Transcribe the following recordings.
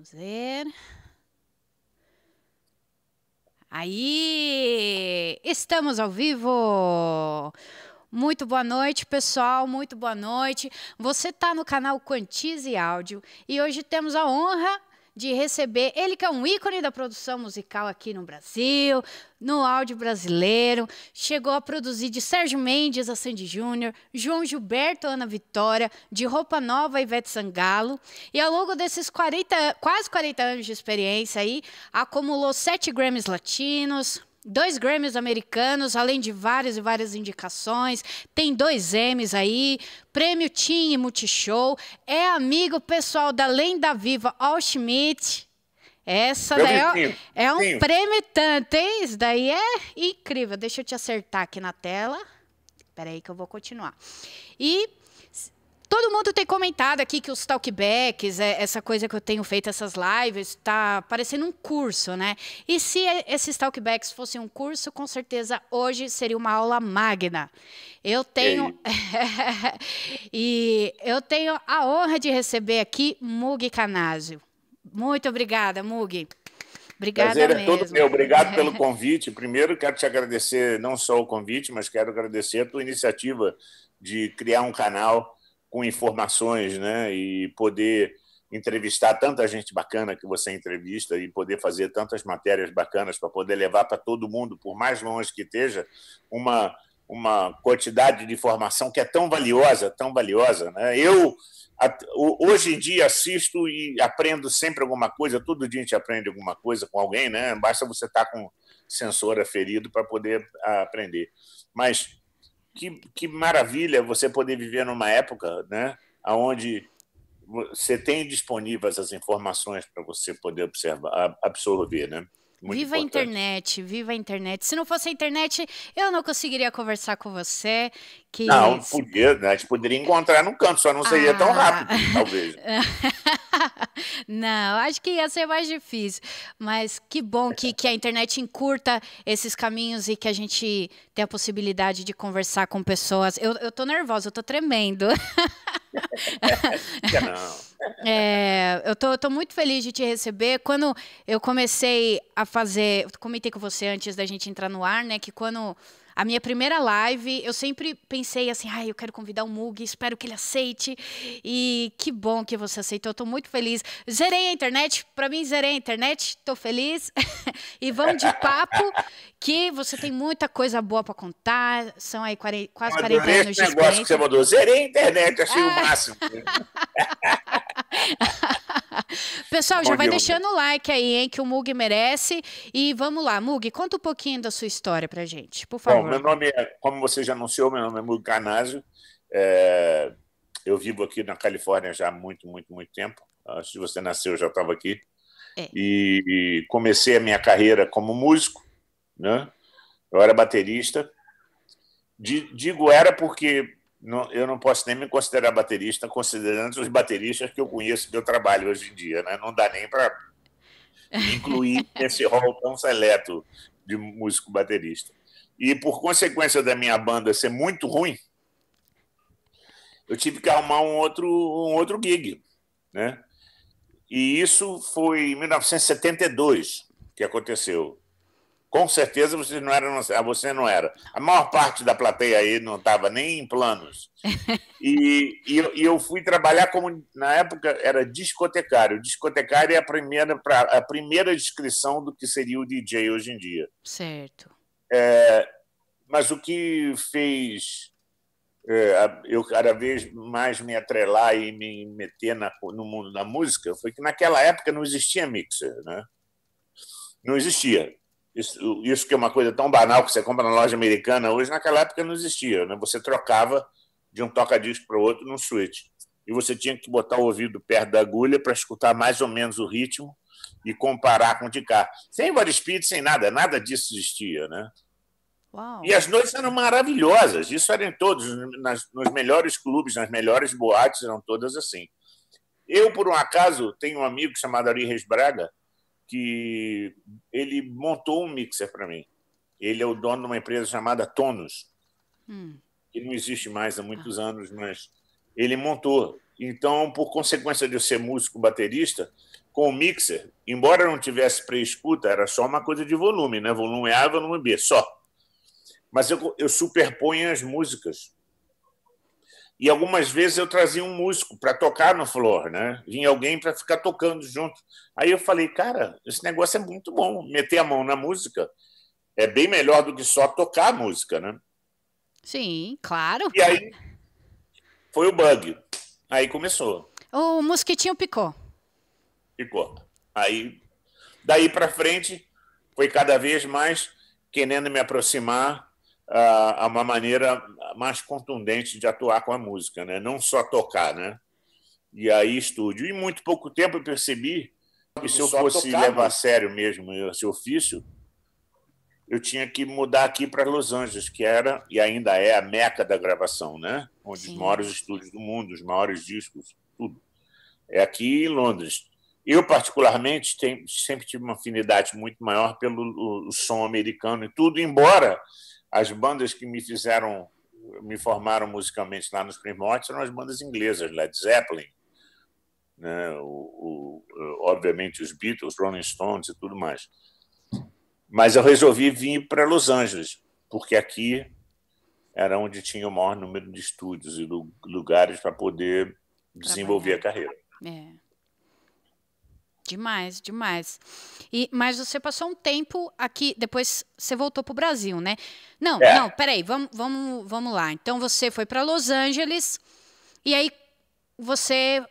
Vamos ver. Aí, estamos ao vivo! Muito boa noite, pessoal, muito boa noite. Você está no canal Quantize Áudio e hoje temos a honra de receber ele, que é um ícone da produção musical aqui no Brasil, no áudio brasileiro. Chegou a produzir de Sérgio Mendes a Sandy Júnior, João Gilberto a Ana Vitória, de Roupa Nova a Ivete Sangalo. E ao longo desses quase 40 anos de experiência aí, acumulou 7 Grammys latinos, 2 Grammys americanos, além de várias e várias indicações. Tem 2 Emmys aí, Prêmio Tim e Multishow. É amigo pessoal da Lenda Viva, Al Schmidt. Essa daí é um prêmio tanto, hein? Isso daí é incrível. Deixa eu te acertar aqui na tela. Espera aí que eu vou continuar. E todo mundo tem comentado aqui que os talkbacks, essa coisa que eu tenho feito, essas lives, está parecendo um curso, né? E se esses talkbacks fossem um curso, com certeza hoje seria uma aula magna. Eu tenho... E eu tenho a honra de receber aqui Mug Canazio. Muito obrigada, Mug. Obrigada mesmo. Prazer é todo meu. Obrigado pelo convite. Primeiro, quero te agradecer não só o convite, mas quero agradecer a tua iniciativa de criar um canal com informações, né, e poder entrevistar tanta gente bacana que você entrevista e poder fazer tantas matérias bacanas para poder levar para todo mundo, por mais longe que esteja, uma quantidade de informação que é tão valiosa, né? Eu hoje em dia assisto e aprendo sempre alguma coisa, todo dia a gente aprende alguma coisa com alguém, né? Basta você estar com sensor aferido para poder aprender. Mas que maravilha você poder viver numa época, né, onde você tem disponíveis as informações para você poder observar, absorver, né? Muito viva importante. A internet, viva a internet. Se não fosse a internet, eu não conseguiria conversar com você. Que não, podia, né? A gente poderia encontrar num canto, só não seria tão rápido, talvez. Não, acho que ia ser mais difícil. Mas que bom que a internet encurta esses caminhos e que a gente tem a possibilidade de conversar com pessoas. Eu tô nervosa, eu tô tremendo. Eu tô muito feliz de te receber. Quando eu comecei a fazer, eu comentei com você antes da gente entrar no ar, né, que quando a minha primeira live, eu sempre pensei assim, eu quero convidar o Mug, espero que ele aceite. E que bom que você aceitou, eu tô muito feliz. Zerei a internet, para mim zerei a internet, tô feliz. E vamos de papo, que você tem muita coisa boa para contar, são aí quase 40 anos de experiência. Que você mandou, zerei a internet, achei o máximo. Pessoal, já vai deixando o like aí, hein, que o Mug merece. E vamos lá, Mug, conta um pouquinho da sua história pra gente, por favor. Bom, meu nome é, como você já anunciou, meu nome é Mug Canazio. Eu vivo aqui na Califórnia já há muito tempo. Antes de você nascer, eu já estava aqui. E comecei a minha carreira como músico, né? Eu era baterista. Digo era porque eu não posso nem me considerar baterista, considerando os bateristas que eu conheço, que eu trabalho hoje em dia, né? Não dá nem para incluir esse rol tão seleto de músico baterista. E, por consequência da minha banda ser muito ruim, eu tive que arrumar um outro gig, né? E isso foi em 1972 que aconteceu. Com certeza você não era, A maior parte da plateia aí não estava nem em planos. E eu fui trabalhar como, na época, era discotecário. Discotecário é a primeira descrição do que seria o DJ hoje em dia. Certo. Mas o que fez eu cada vez mais me atrelar e me meter no mundo da música foi que naquela época não existia mixer, né? Não existia. Isso que é uma coisa tão banal que você compra na loja americana hoje, naquela época não existia, né? Você trocava de um toca-disco para o outro num switch. E você tinha que botar o ouvido perto da agulha para escutar mais ou menos o ritmo e comparar com o de cá. Sem body speed, sem nada. Nada disso existia, né? Uau. E as noites eram maravilhosas. Isso era em todos. Nos melhores clubes, nas melhores boates, eram todas assim. Eu, por um acaso, tenho um amigo chamado Ari Reis Braga, que ele montou um mixer para mim. Ele é o dono de uma empresa chamada Tonos, que não existe mais há muitos anos, mas ele montou. Então, por consequência de eu ser músico baterista, com o mixer, embora não tivesse pré-escuta, era só uma coisa de volume, né? Volume A, volume B, só. Mas eu superponho as músicas. E algumas vezes eu trazia um músico para tocar no floor, né? Vinha alguém para ficar tocando junto. Aí eu falei, cara, esse negócio é muito bom. Meter a mão na música é bem melhor do que só tocar a música, né? Sim, claro. E aí foi o bug. Aí começou. O mosquitinho picou. Picou. Aí, daí para frente, foi cada vez mais querendo me aproximar a uma maneira mais contundente de atuar com a música, né? Não só tocar, né? E aí estúdio. E muito pouco tempo eu percebi que se eu fosse levar a sério mesmo esse ofício, eu tinha que mudar aqui para Los Angeles, que era e ainda é a meca da gravação, né? Onde Sim. os maiores estúdios do mundo, os maiores discos, tudo. É aqui em Londres. Eu, particularmente, sempre tive uma afinidade muito maior pelo o som americano e tudo, embora as bandas que me formaram musicalmente lá nos primórdios eram as bandas inglesas, Led Zeppelin, né? Obviamente os Beatles, Rolling Stones e tudo mais. Mas eu resolvi vir para Los Angeles, porque aqui era onde tinha o maior número de estúdios e lugares para poder desenvolver a carreira. É. Demais, demais. Mas você passou um tempo aqui, depois você voltou para o Brasil, né? Não, não, peraí, vamos lá. Então você foi para Los Angeles e aí você...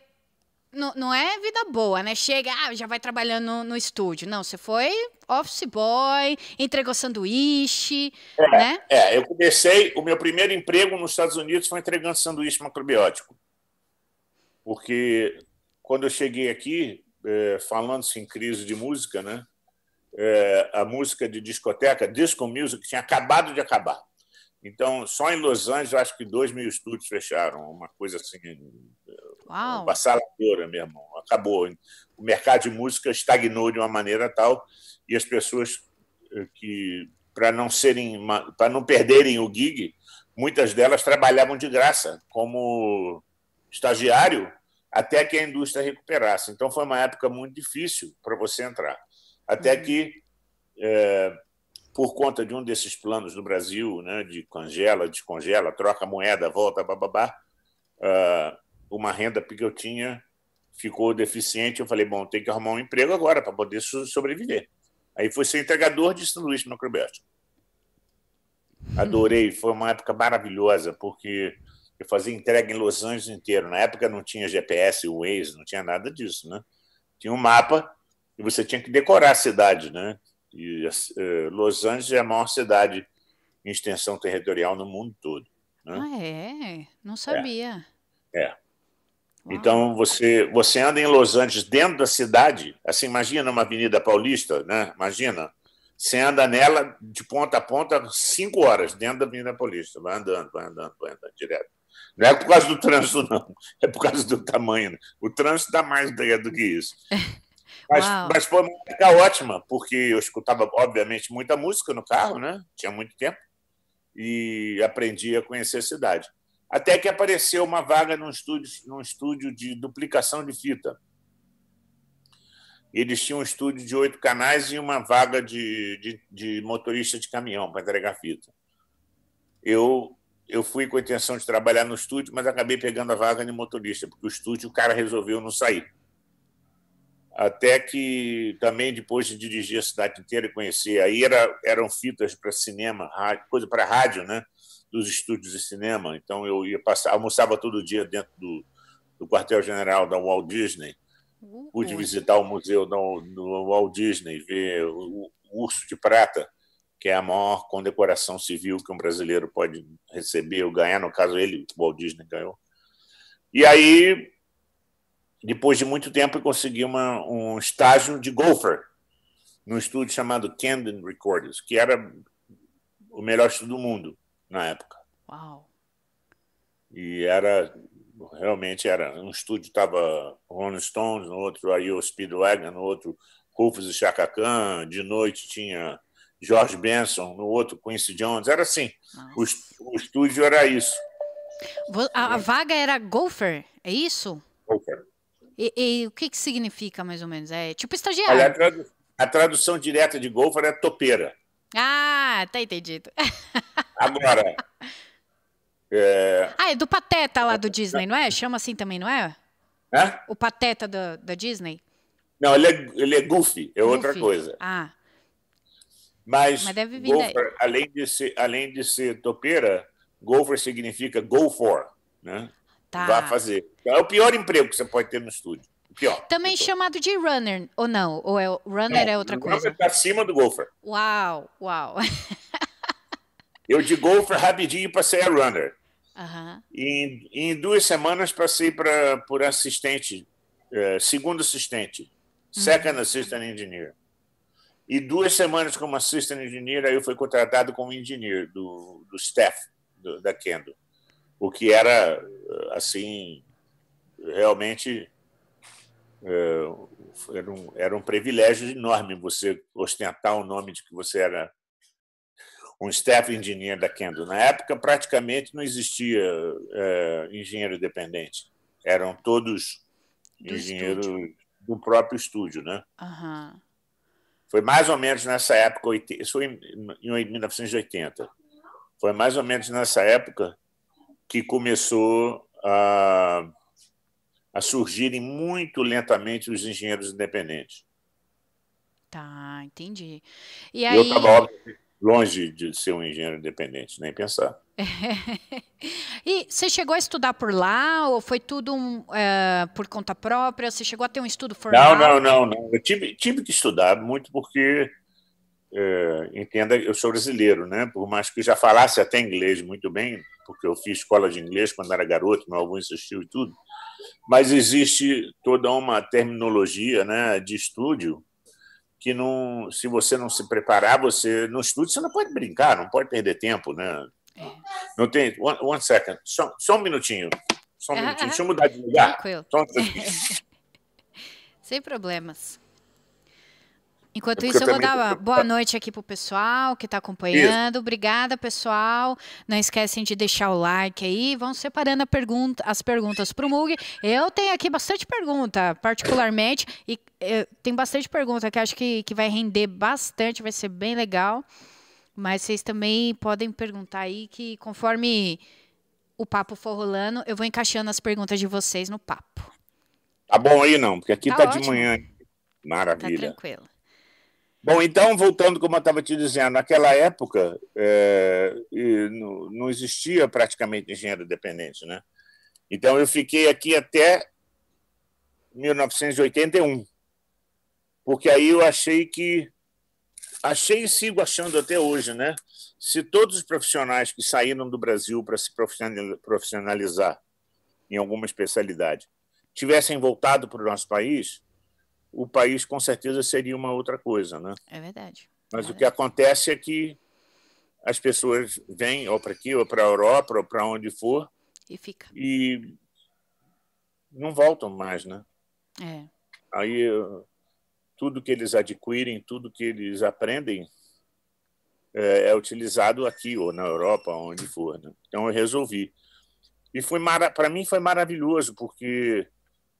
Não é vida boa, né? Chega, já vai trabalhando no estúdio. Não, você foi office boy, entregou sanduíche, né? É, eu comecei... O meu primeiro emprego nos Estados Unidos foi entregando sanduíche macrobiótico. Porque quando eu cheguei aqui... falando-se em crise de música, né? A música de discoteca, disco music, tinha acabado de acabar. Então, só em Los Angeles, acho que 2.000 estúdios fecharam, uma coisa assim, avassaladora, meu irmão. Acabou. O mercado de música estagnou de uma maneira tal e as pessoas que, para não perderem o gig, muitas delas trabalhavam de graça como estagiário até que a indústria recuperasse. Então, foi uma época muito difícil para você entrar. Até que, por conta de um desses planos do Brasil, né, de congela, descongela, troca moeda, volta, bababá, uma renda que eu tinha ficou deficiente. Eu falei, bom, tem que arrumar um emprego agora para poder sobreviver. Aí fui ser entregador de sanduíche macrobiótico. Adorei, foi uma época maravilhosa, porque... Eu fazia entrega em Los Angeles inteiro. Na época não tinha GPS, Waze, não tinha nada disso, né? Tinha um mapa e você tinha que decorar a cidade, né? E Los Angeles é a maior cidade em extensão territorial no mundo todo, né? Ah, é? Não sabia. É. Então você anda em Los Angeles dentro da cidade, assim, imagina uma Avenida Paulista, né? Imagina. Você anda nela de ponta a ponta 5 horas dentro da Avenida Paulista. Vai andando direto. Não é por causa do trânsito, não. É por causa do tamanho. Né? O trânsito dá mais ideia do que isso. Mas foi uma época ótima, porque eu escutava, obviamente, muita música no carro, né? Tinha muito tempo, e aprendi a conhecer a cidade. Até que apareceu uma vaga num estúdio de duplicação de fita. Eles tinham um estúdio de 8 canais e uma vaga de motorista de caminhão para entregar fita. Eu fui com a intenção de trabalhar no estúdio, mas acabei pegando a vaga de motorista, porque o estúdio o cara resolveu não sair. Até que também, depois de dirigir a cidade inteira e conhecer, aí eram fitas para cinema, coisa para rádio, né? Dos estúdios de cinema. Então eu ia passar, almoçava todo dia dentro do quartel-general da Walt Disney. Pude visitar o museu do Walt Disney, ver o Urso de Prata, que é a maior condecoração civil que um brasileiro pode receber ou ganhar. No caso, ele, o Walt Disney, ganhou. E aí, depois de muito tempo, eu consegui um estágio de golfer num estúdio chamado Kendo Records, que era o melhor estúdio do mundo na época. Uau! E era... Realmente era. Um estúdio estava Rolling Stones, no outro I.O. Speedwagon, no outro Rufus e Chaka Khan, de noite tinha George Benson, no outro Quincy Jones. Era assim. O estúdio era isso. A vaga era golfer, é isso? Golfer. E o que que significa, mais ou menos? É tipo estagiário. Olha, a tradução direta de golfer é topeira. Ah, tá entendido. Agora... Ah, é do Pateta lá do Disney, não é? Chama assim também, não é? Hã? O Pateta da Disney? Não, ele é Goofy, é Goofy. Outra coisa. Ah. Mas golfer, além de ser topeira, golfer significa go for, né? Tá. Vá fazer. É o pior emprego que você pode ter no estúdio. O pior. Também chamado de runner, ou não? Ou é runner, não, é outra coisa? Runner está acima do golfer. Uau, uau. Eu de golfer rapidinho passei a runner. Uhum. E em 2 semanas passei por assistente, segundo assistente, second assistant engineer. E 2 semanas como assistant engineer, aí eu fui contratado como engineer do staff da Kendo. O que era, assim, realmente era um privilégio enorme você ostentar o nome de que você era um staff engineer da Kendo. Na época, praticamente não existia engenheiro dependente. Eram todos engenheiros do próprio estúdio, né? Uhum. Foi mais ou menos nessa época, isso foi em 1980. Foi mais ou menos nessa época que começou a surgirem muito lentamente os engenheiros independentes. Tá, entendi. E aí... Eu estava longe de ser um engenheiro independente, nem pensar. E você chegou a estudar por lá, ou foi tudo por conta própria? Você chegou a ter um estudo formal? Não. Eu tive que estudar muito porque, entenda, eu sou brasileiro, né? Por mais que eu já falasse até inglês muito bem, porque eu fiz escola de inglês quando era garoto, meu avô insistiu e tudo, mas existe toda uma terminologia, né, de estúdio que não, se você não se preparar, você no estúdio você não pode brincar, não pode perder tempo, né? Não tem. One second. Só um minutinho. Deixa eu mudar de lugar. Tranquilo. Sem problemas. Enquanto isso, eu vou dar boa noite aqui pro pessoal que está acompanhando. Isso. Obrigada, pessoal. Não esquecem de deixar o like aí. Vão separando as perguntas pro Mug. Eu tenho aqui bastante pergunta, particularmente. E tem bastante pergunta que acho que vai render bastante, vai ser bem legal. Mas vocês também podem perguntar aí que, conforme o papo for rolando, eu vou encaixando as perguntas de vocês no papo. Tá bom aí, não? Porque aqui tá de manhã. Maravilha. Tá tranquilo. Bom, então, voltando, como eu estava te dizendo, naquela época não existia praticamente engenheiro dependente, né? Então, eu fiquei aqui até 1981, porque aí eu achei que... Achei e sigo achando até hoje, né? Se todos os profissionais que saíram do Brasil para se profissionalizar em alguma especialidade tivessem voltado para o nosso país... o país, com certeza, seria uma outra coisa, né? É verdade. Mas o que acontece é que as pessoas vêm ou para aqui, ou para a Europa, ou para onde for, e fica. E não voltam mais, né? É. Aí, tudo que eles adquirem, tudo que eles aprendem é utilizado aqui, ou na Europa, onde for, né? Então, eu resolvi. E para mim foi maravilhoso, porque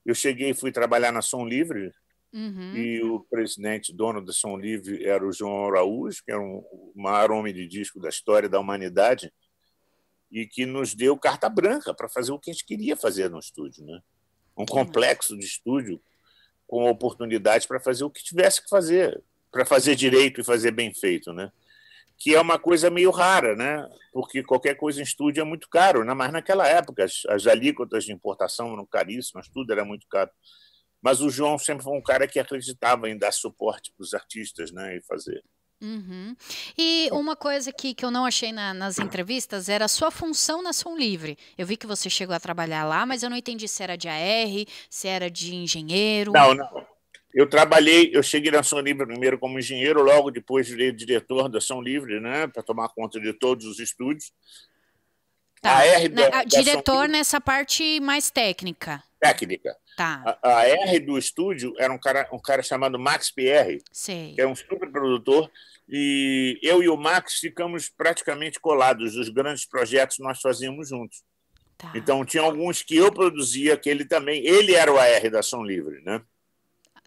eu cheguei e fui trabalhar na Som Livre. Uhum. E o presidente, dono da Som Livre, era o João Araújo, que era o maior homem de disco da história da humanidade, e que nos deu carta branca para fazer o que a gente queria fazer no estúdio, né? Um complexo de estúdio com oportunidades para fazer o que tivesse que fazer, para fazer direito e fazer bem feito, né? Que é uma coisa meio rara, né? Porque qualquer coisa em estúdio é muito caro, né? Mas naquela época as alíquotas de importação eram caríssimas, tudo era muito caro. Mas o João sempre foi um cara que acreditava em dar suporte para os artistas, né, e fazer. Uhum. E uma coisa que eu não achei nas entrevistas era a sua função na Som Livre. Eu vi que você chegou a trabalhar lá, mas eu não entendi se era de AR, se era de engenheiro. Não. Eu cheguei na Som Livre primeiro como engenheiro, logo depois virei diretor da Som Livre, né, para tomar conta de todos os estúdios. Tá. Diretor nessa parte mais técnica. Técnica. Tá. A R do estúdio era um cara chamado Max PR, que era um super produtor, e eu e o Max ficamos praticamente colados. Os grandes projetos nós fazíamos juntos. Tá. Então, tinha alguns que eu produzia, que ele também... Ele era o AR da Som Livre, né?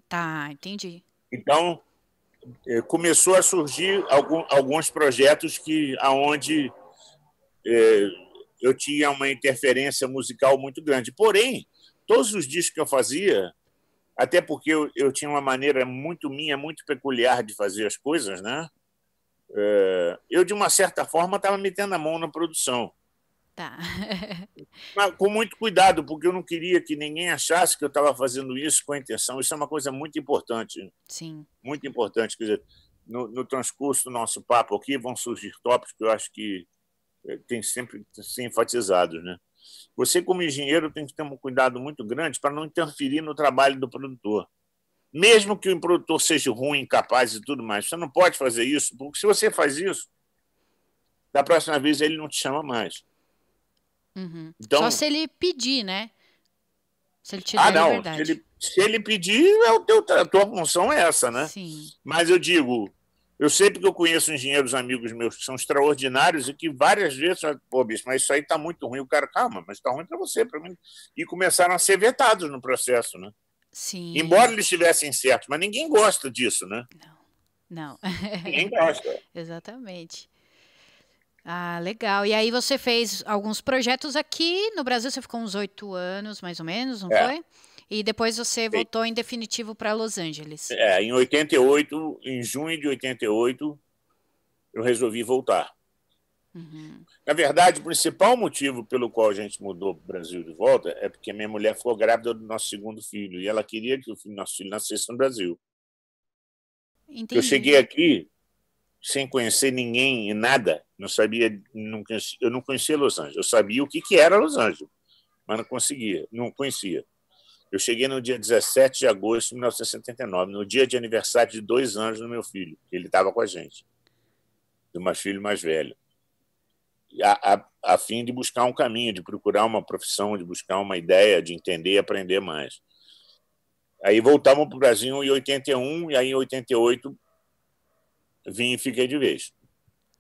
Tá, entendi. Então, começou a surgir alguns projetos onde eu tinha uma interferência musical muito grande. Porém, todos os discos que eu fazia, até porque eu tinha uma maneira muito minha, muito peculiar de fazer as coisas, né? Eu, de uma certa forma, estava metendo a mão na produção. Tá. Mas com muito cuidado, porque eu não queria que ninguém achasse que eu estava fazendo isso com a intenção. Isso é uma coisa muito importante. Sim. Muito importante. Quer dizer, no transcurso do nosso papo aqui vão surgir tópicos que eu acho que tem sempre que ser enfatizados, né? Você, como engenheiro, tem que ter um cuidado muito grande para não interferir no trabalho do produtor. Mesmo que o produtor seja ruim, incapaz e tudo mais, você não pode fazer isso, porque se você faz isso, da próxima vez ele não te chama mais. Uhum. Então, só se ele pedir, né? Se ele te der a liberdade. Se ele pedir, a tua função é essa, né? Sim. Mas eu digo, eu sei porque eu conheço engenheiros amigos meus que são extraordinários e que várias vezes, pô, bicho, mas isso aí tá muito ruim. O cara, calma, mas tá ruim para você, para mim. E começaram a ser vetados no processo, né? Sim. Embora eles estivessem certos, mas ninguém gosta disso, né? Não. Ninguém gosta. Exatamente. Ah, legal. E aí você fez alguns projetos aqui no Brasil, você ficou uns 8 anos, mais ou menos, não foi? E depois você voltou em definitivo para Los Angeles. É, em 88, em junho de 88, eu resolvi voltar. Uhum. Na verdade, o principal motivo pelo qual a gente mudou para o Brasil de volta é porque minha mulher ficou grávida do nosso segundo filho e ela queria que nosso filho nascesse no Brasil. Entendi. Eu cheguei aqui sem conhecer ninguém e nada, não sabia, eu não conhecia Los Angeles. Eu sabia o que era Los Angeles, mas não conhecia. Eu cheguei no dia 17 de agosto de 1979, no dia de aniversário de 2 anos do meu filho, que ele estava com a gente, do meu filho mais velho, a fim de buscar um caminho, de procurar uma profissão, de buscar uma ideia, de entender e aprender mais. Aí voltamos para o Brasil em 81, e aí em 88... vim e fiquei de vez.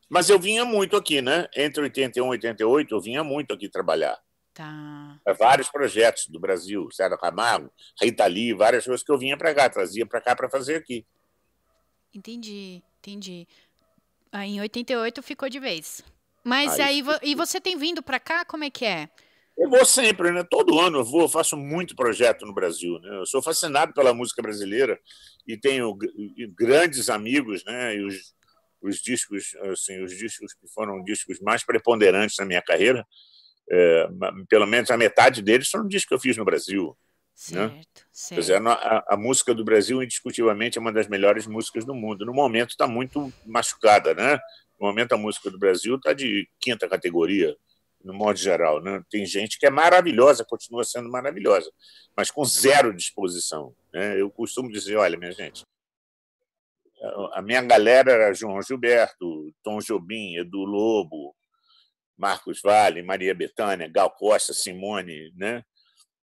Mas eu vinha muito aqui, né? Entre 81 e 88, eu vinha muito aqui trabalhar. Tá. Vários projetos do Brasil, Sérgio Camargo, Rita Lee, várias coisas que eu vinha para cá, trazia para cá para fazer aqui. Entendi, entendi. Aí, em 88 ficou de vez. Mas e você tem vindo para cá? Como é que é? Eu vou sempre, né? Todo ano eu vou, eu faço muito projeto no Brasil, né? Eu sou fascinado pela música brasileira e tenho grandes amigos, né? E os discos, assim, os discos que foram discos mais preponderantes na minha carreira, pelo menos a metade deles foram discos que eu fiz no Brasil. Certo, né? Certo. Quer dizer, a música do Brasil, indiscutivelmente, é uma das melhores músicas do mundo. No momento está muito machucada, né? No momento a música do Brasil está de 5ª categoria. No modo geral, né? Tem gente que é maravilhosa, continua sendo maravilhosa, mas com zero disposição, né? Eu costumo dizer, olha, minha gente, a minha galera era João Gilberto, Tom Jobim, Edu Lobo, Marcos Valle, Maria Bethânia, Gal Costa, Simone, né?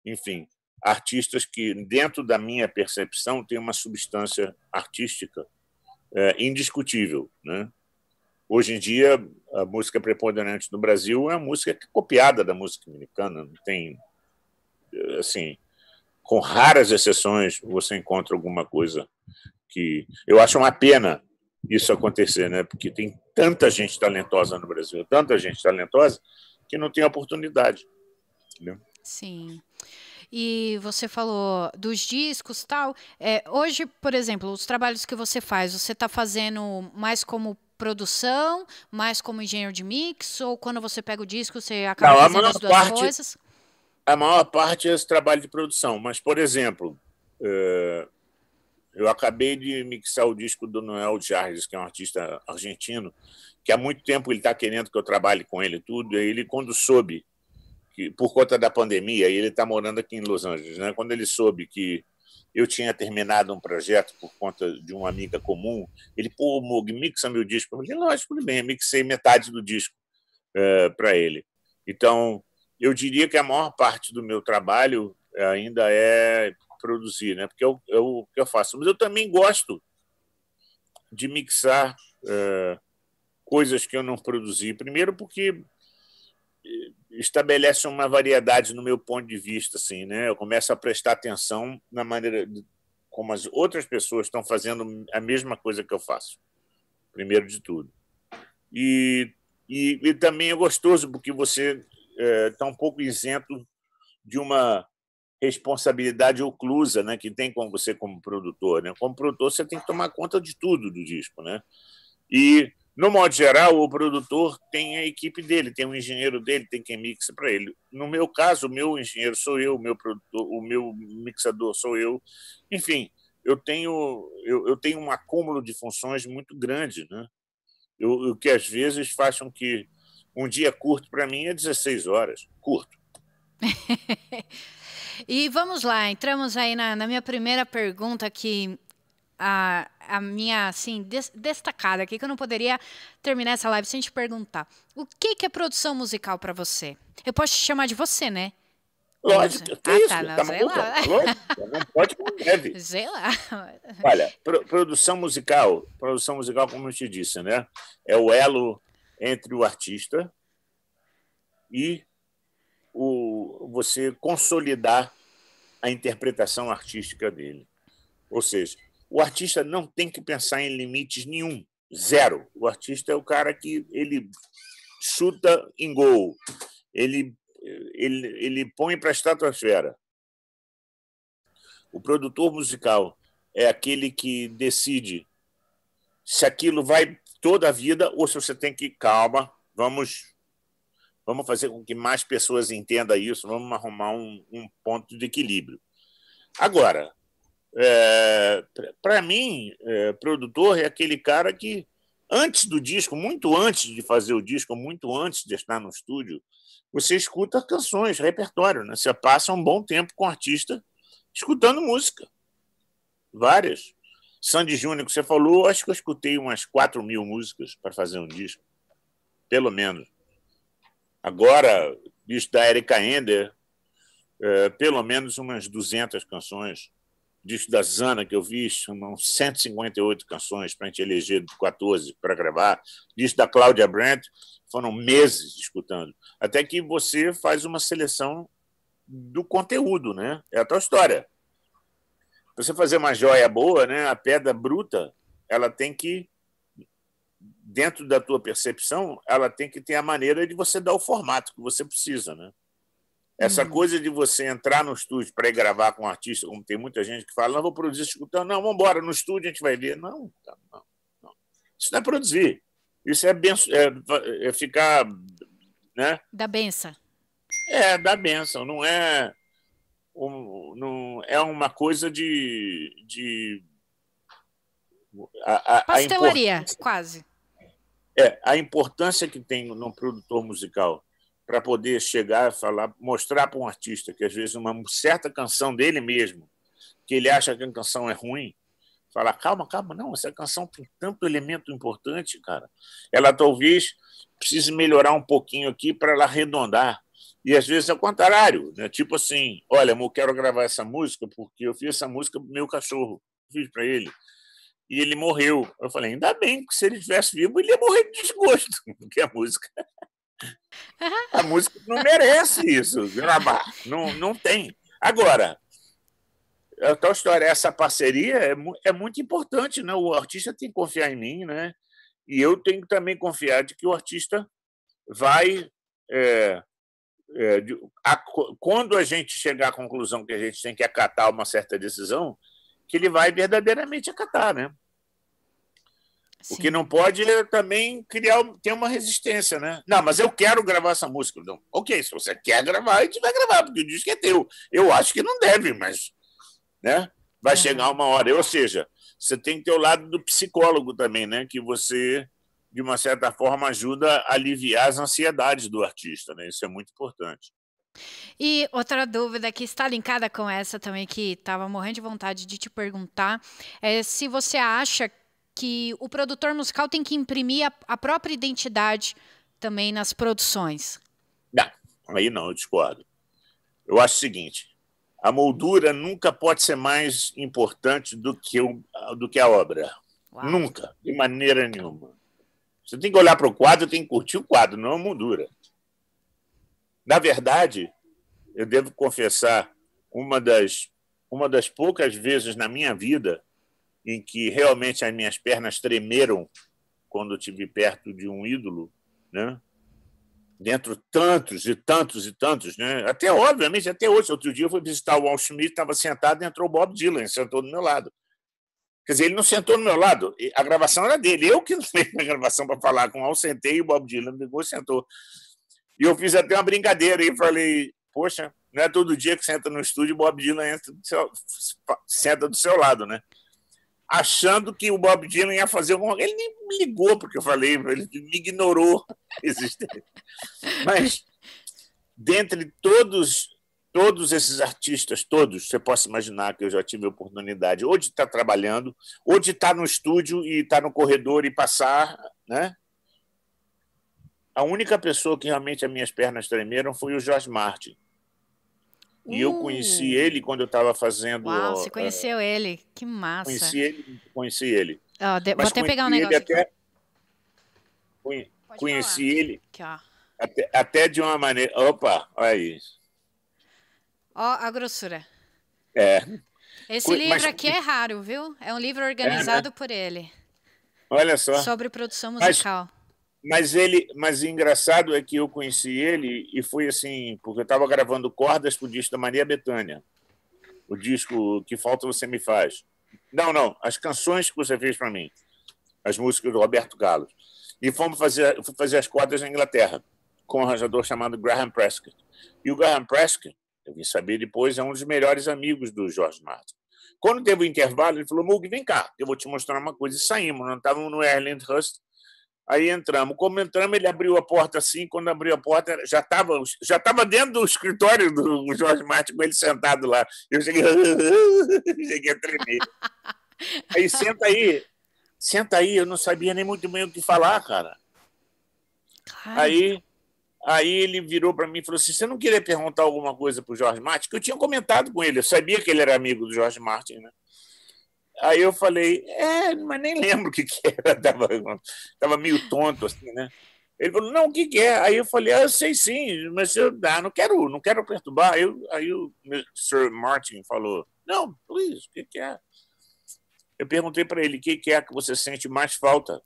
Enfim, artistas que, dentro da minha percepção, têm uma substância artística indiscutível, né? Hoje em dia, a música preponderante no Brasil é uma música copiada da música americana. Tem, assim, com raras exceções, você encontra alguma coisa que... Eu acho uma pena isso acontecer, né? Porque tem tanta gente talentosa no Brasil, tanta gente talentosa, que não tem oportunidade. Entendeu? Sim. E você falou dos discos e tal. Hoje, por exemplo, os trabalhos que você faz, você está fazendo mais como produção, mais como engenheiro de mix, ou quando você pega o disco você acaba fazendo as duas coisas? A maior parte é esse trabalho de produção, mas, por exemplo, eu acabei de mixar o disco do Noel Jardes, que é um artista argentino, que há muito tempo ele está querendo que eu trabalhe com ele tudo, e ele, quando soube, que, por conta da pandemia, ele está morando aqui em Los Angeles, né? Quando ele soube que eu tinha terminado um projeto por conta de uma amiga comum. Ele, pô, Mug, mixa meu disco. Eu falei, lógico, tudo bem, eu mixei metade do disco para ele. Então, eu diria que a maior parte do meu trabalho ainda é produzir, né? Porque é o que eu faço. Mas eu também gosto de mixar coisas que eu não produzi. Primeiro porque estabelece uma variedade no meu ponto de vista, assim, né? Eu começo a prestar atenção na maneira como as outras pessoas estão fazendo a mesma coisa que eu faço, primeiro de tudo. E também é gostoso porque você está um pouco isento de uma responsabilidade oclusa, né, que tem com você como produtor, né? Como produtor você tem que tomar conta de tudo do disco, né? E no modo geral, o produtor tem a equipe dele, tem o engenheiro dele, tem quem mixa para ele. No meu caso, o meu engenheiro sou eu, o meu produtor, o meu mixador sou eu. Enfim, eu tenho um acúmulo de funções muito grande, né? O que às vezes faz com que um dia curto para mim é 16 horas, curto. E vamos lá, entramos aí na minha primeira pergunta que... A minha, assim, destacada aqui, que eu não poderia terminar essa live sem te perguntar. O que é produção musical para você? Eu posso te chamar de você, né? Lógico, que isso? Tá, não, tá sei lá. Lógico, não pode, não deve. Sei lá. Olha, produção musical, como eu te disse, né? É o elo entre o artista e você consolidar a interpretação artística dele. Ou seja, o artista não tem que pensar em limites nenhum, zero. O artista é o cara que ele chuta em gol, ele põe para a estratosfera. O produtor musical é aquele que decide se aquilo vai toda a vida ou se você tem que, calma, vamos fazer com que mais pessoas entendam isso, vamos arrumar um ponto de equilíbrio. Agora, para mim, produtor é aquele cara que, antes do disco, muito antes de fazer o disco, muito antes de estar no estúdio, você escuta canções, repertório, né? Você passa um bom tempo com o artista escutando música, várias. Sandy Júnior, que você falou, acho que eu escutei umas 4.000 músicas para fazer um disco, pelo menos. Agora, isso da Erika Ender, pelo menos umas 200 canções. Disco da Zana, que eu vi, são 158 canções para a gente eleger 14 para gravar. Disco da Cláudia Brandt, foram meses escutando. Até que você faz uma seleção do conteúdo, né? É a tua história. Para você fazer uma joia boa, né? A pedra bruta, ela tem que, dentro da tua percepção, ela tem que ter a maneira de você dar o formato que você precisa, né? Essa coisa de você entrar no estúdio para gravar com um artista, como tem muita gente que fala, não, vou produzir escutando, não, vamos embora, no estúdio a gente vai ver. Não. Isso não é produzir. Isso é, é ficar... né? Da benção. É, da benção. Não é, não é uma coisa de pastelaria, quase. É, a importância que tem no produtor musical para poder chegar a falar, mostrar para um artista que, às vezes, uma certa canção dele mesmo, que ele acha que a canção é ruim, falar, calma, não, essa canção tem tanto elemento importante, cara. Ela talvez precise melhorar um pouquinho aqui para ela arredondar. E, às vezes, é o contrário, né? Tipo assim, olha, eu quero gravar essa música porque eu fiz essa música para o meu cachorro, fiz para ele. E ele morreu. Eu falei, ainda bem, que se ele estivesse vivo, ele ia morrer de desgosto, porque a música... A música não merece isso, gravar. Não tem. Agora, a tal história, essa parceria é muito importante, né? O artista tem que confiar em mim, né? E eu tenho que também confiar de que o artista vai... quando a gente chegar à conclusão que a gente tem que acatar uma certa decisão, que ele vai verdadeiramente acatar, né? Sim. O que não pode é também ter uma resistência, né? Não, mas eu quero gravar essa música. Não. Ok, se você quer gravar, a gente vai gravar, porque o disco é teu. Eu acho que não deve, mas, né? Vai chegar uma hora. Ou seja, você tem que ter o lado do psicólogo também, né? Que você, de uma certa forma, ajuda a aliviar as ansiedades do artista, né? Isso é muito importante. E outra dúvida que está linkada com essa também, que estava morrendo de vontade de te perguntar, é se você acha que o produtor musical tem que imprimir a própria identidade também nas produções. Não, aí não, eu discordo. Eu acho o seguinte, a moldura nunca pode ser mais importante do que a obra. Uau. Nunca, de maneira nenhuma. Você tem que olhar para o quadro, tem que curtir o quadro, não a moldura. Na verdade, eu devo confessar, uma das poucas vezes na minha vida em que realmente as minhas pernas tremeram quando eu estive perto de um ídolo, né? Dentro tantos e tantos e tantos, né? Até, obviamente, até hoje. Outro dia eu fui visitar o Walt Disney, estava sentado e entrou o Bob Dylan, sentou do meu lado. Quer dizer, ele não sentou do meu lado, a gravação era dele. Eu que fiz a gravação para falar com o Walt, sentei e o Bob Dylan ligou e sentou. E eu fiz até uma brincadeira e falei, poxa, não é todo dia que você entra no estúdio e o Bob Dylan entra senta do seu lado, né? Achando que o Bob Dylan ia fazer alguma coisa. Ele nem me ligou, porque eu falei, ele me ignorou. Mas, dentre todos esses artistas, todos, você pode imaginar que eu já tive a oportunidade ou de estar trabalhando, ou de estar no estúdio e estar no corredor e passar, né? A única pessoa que realmente as minhas pernas tremeram foi o George Martin. E eu conheci ele quando eu estava fazendo... Uau, você conheceu ele. Que massa. Conheci ele. Oh, vou até pegar um negócio aqui. Conheci ele até de uma maneira... Opa, olha isso. Ó, a grossura. É. Esse livro aqui é raro, viu? É um livro organizado por ele. Olha só. Sobre produção musical. Mas o engraçado é que eu conheci ele e foi assim, porque eu estava gravando cordas para o disco da Maria Bethânia, o disco Que Falta Você Me Faz. Não, as canções que você fez para mim, as músicas do Roberto Carlos. E fui fazer as cordas na Inglaterra, com um arranjador chamado Graham Prescott. E o Graham Prescott, eu vim saber depois, é um dos melhores amigos do George Martin. Quando teve o intervalo, ele falou, Mug, vem cá, eu vou te mostrar uma coisa. E saímos, nós estávamos no Erland Hust. Aí entramos. Como entramos, ele abriu a porta assim. Quando abriu a porta, já estava dentro do escritório do George Martin, com ele sentado lá. Eu cheguei a tremer. Aí, senta aí. Eu não sabia nem muito bem o que falar, cara. Claro. Aí ele virou para mim e falou assim, você não queria perguntar alguma coisa para o George Martin? Que eu tinha comentado com ele. Eu sabia que ele era amigo do George Martin, né? Aí eu falei, mas nem lembro o que era. Tava meio tonto, assim, né? Ele falou, não, o que é? Aí eu falei, eu sei sim, mas eu não quero perturbar. Aí o Sir Martin falou, não, please, o que é? Eu perguntei para ele, o que é que você sente mais falta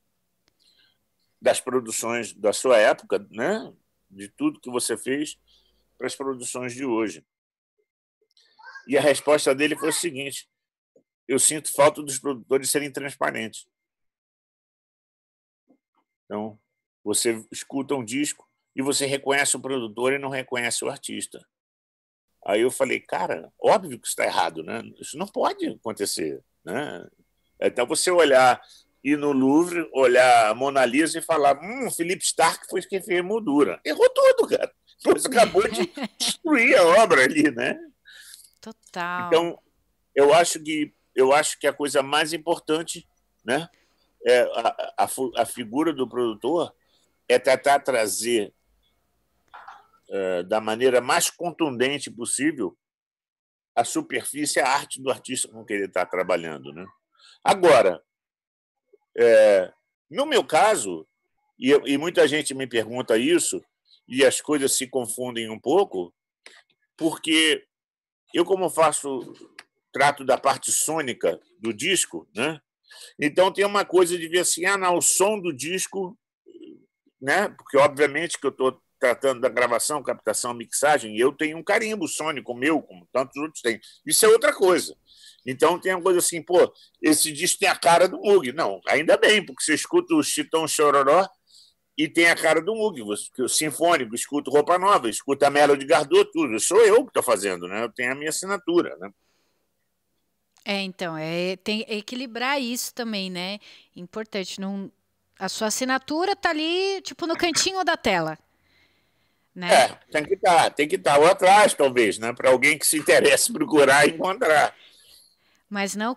das produções da sua época, né? De tudo que você fez para as produções de hoje. E a resposta dele foi o seguinte, eu sinto falta dos produtores serem transparentes. Então, você escuta um disco e você reconhece o produtor e não reconhece o artista. Aí eu falei, cara, óbvio que isso está errado, né? Isso não pode acontecer, né? Então, você olhar, ir no Louvre, olhar a Mona Lisa e falar, Philip Stark foi quem fez a moldura. Errou tudo, cara. Você acabou de destruir a obra ali, né? Total. Então, eu acho que a coisa mais importante, né, é a figura do produtor é tentar trazer da maneira mais contundente possível a superfície, a arte do artista com que ele está trabalhando, né? Agora, no meu caso, e muita gente me pergunta isso, e as coisas se confundem um pouco, porque eu, como faço... trato da parte sônica do disco, né? Então tem uma coisa de ver assim, o som do disco, né? Porque obviamente que eu estou tratando da gravação, captação, mixagem, e eu tenho um carimbo sônico meu, como tantos outros têm. Isso é outra coisa. Então tem uma coisa assim, pô, esse disco tem a cara do Mug. Não, ainda bem, porque você escuta o Chitão Chororó e tem a cara do Mug, o sinfônico, escuta Roupa Nova, escuta a Melody Gardot, tudo. Sou eu que estou fazendo, né? Eu tenho a minha assinatura, né? Então, tem equilibrar isso também, né? Importante. A sua assinatura tá ali, tipo, no cantinho da tela. Né? Tem que estar ou atrás, talvez, né? Para alguém que se interesse procurar e encontrar. Mas não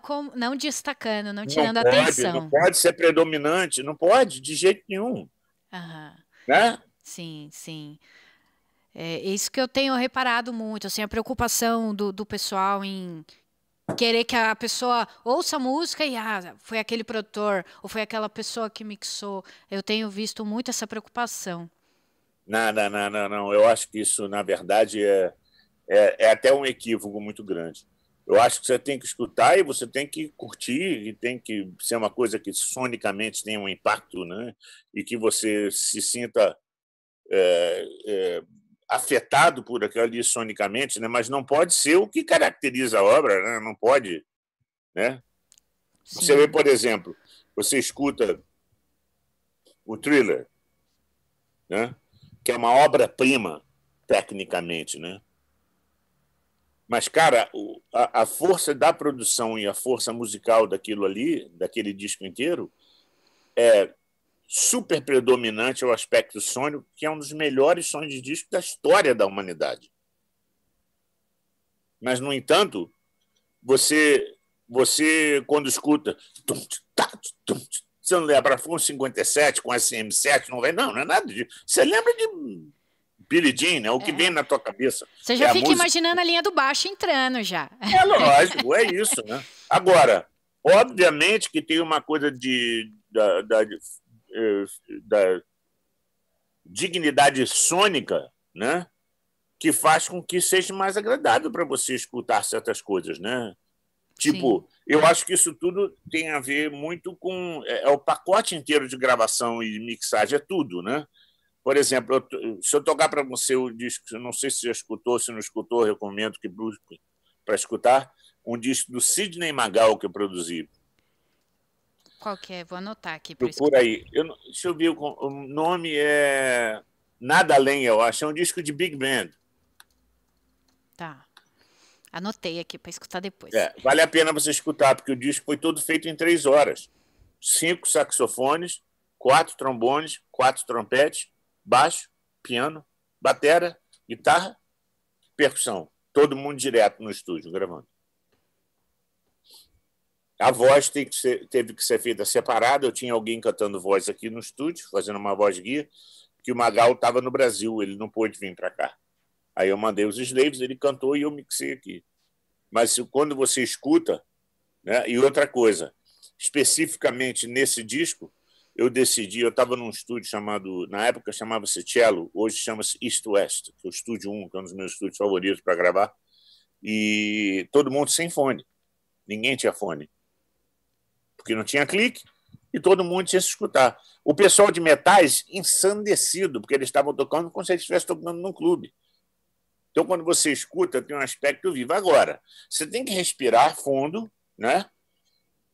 destacando, não tirando atenção. Não pode ser predominante, não pode, de jeito nenhum. Aham. Né? Sim, sim. É isso que eu tenho reparado muito, assim, a preocupação do pessoal em... querer que a pessoa ouça a música e foi aquele produtor ou foi aquela pessoa que mixou. Eu tenho visto muito essa preocupação. Nada, nada, não. Eu acho que isso, na verdade, é até um equívoco muito grande. Eu acho que você tem que escutar e você tem que curtir e tem que ser uma coisa que sonicamente tenha um impacto, né? E que você se sinta afetado por aquilo ali sonicamente, né? Mas não pode ser o que caracteriza a obra, né? Não pode, né? Sim. Você vê, por exemplo, você escuta o Thriller, né? Que é uma obra-prima, tecnicamente, né? Mas, cara, a força da produção e a força musical daquilo ali, daquele disco inteiro, é super predominante ao aspecto sônico, que é um dos melhores sons de disco da história da humanidade. Mas, no entanto, você quando escuta... Você não lembra a Full 57 com SM7? Não, não é nada disso. Você lembra de... Billie Jean, né? O que vem na tua cabeça. Você já fica imaginando a linha do baixo entrando já. É lógico, é isso, né? Agora, obviamente que tem uma coisa da dignidade sônica, né? Que faz com que seja mais agradável para você escutar certas coisas, né? Tipo, sim, eu acho que isso tudo tem a ver muito com o pacote inteiro de gravação e mixagem, é tudo, né? Por exemplo, se eu tocar para você o disco, eu não sei se você escutou, se não escutou, eu recomendo que busque para escutar, um disco do Sidney Magal que eu produzi. Qual que é? Vou anotar aqui. Procura aí. Deixa eu ver, o nome é Nada Além, eu acho. É um disco de Big Band. Tá. Anotei aqui para escutar depois. É, vale a pena você escutar, porque o disco foi todo feito em 3 horas. 5 saxofones, 4 trombones, 4 trompetes, baixo, piano, batera, guitarra, percussão. Todo mundo direto no estúdio, gravando. A voz teve que ser feita separada. Eu tinha alguém cantando voz aqui no estúdio, fazendo uma voz guia, que o Magal estava no Brasil, ele não pôde vir para cá. Aí eu mandei os slaves, ele cantou e eu mixei aqui. Mas quando você escuta... Né? E outra coisa, especificamente nesse disco, eu decidi, eu estava num estúdio chamado, na época chamava-se Cello, hoje chama-se East-West, que é o Estúdio 1, que é um dos meus estúdios favoritos para gravar, e todo mundo sem fone, ninguém tinha fone, porque não tinha clique, e todo mundo tinha se escutar. O pessoal de metais ensandecido, porque eles estavam tocando como se eles estivessem tocando num clube. Então, quando você escuta, tem um aspecto vivo. Agora, você tem que respirar fundo, né?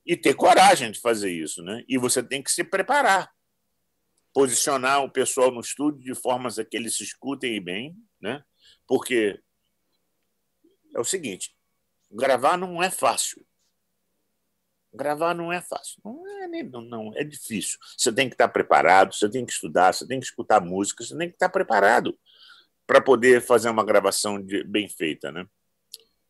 E ter coragem de fazer isso, né? E você tem que se preparar, posicionar o pessoal no estúdio de formas a que eles se escutem bem, né? Porque é o seguinte, gravar não é fácil. Gravar não é fácil, não é difícil. Você tem que estar preparado, você tem que estudar, você tem que escutar música, você tem que estar preparado para poder fazer uma gravação bem feita, né?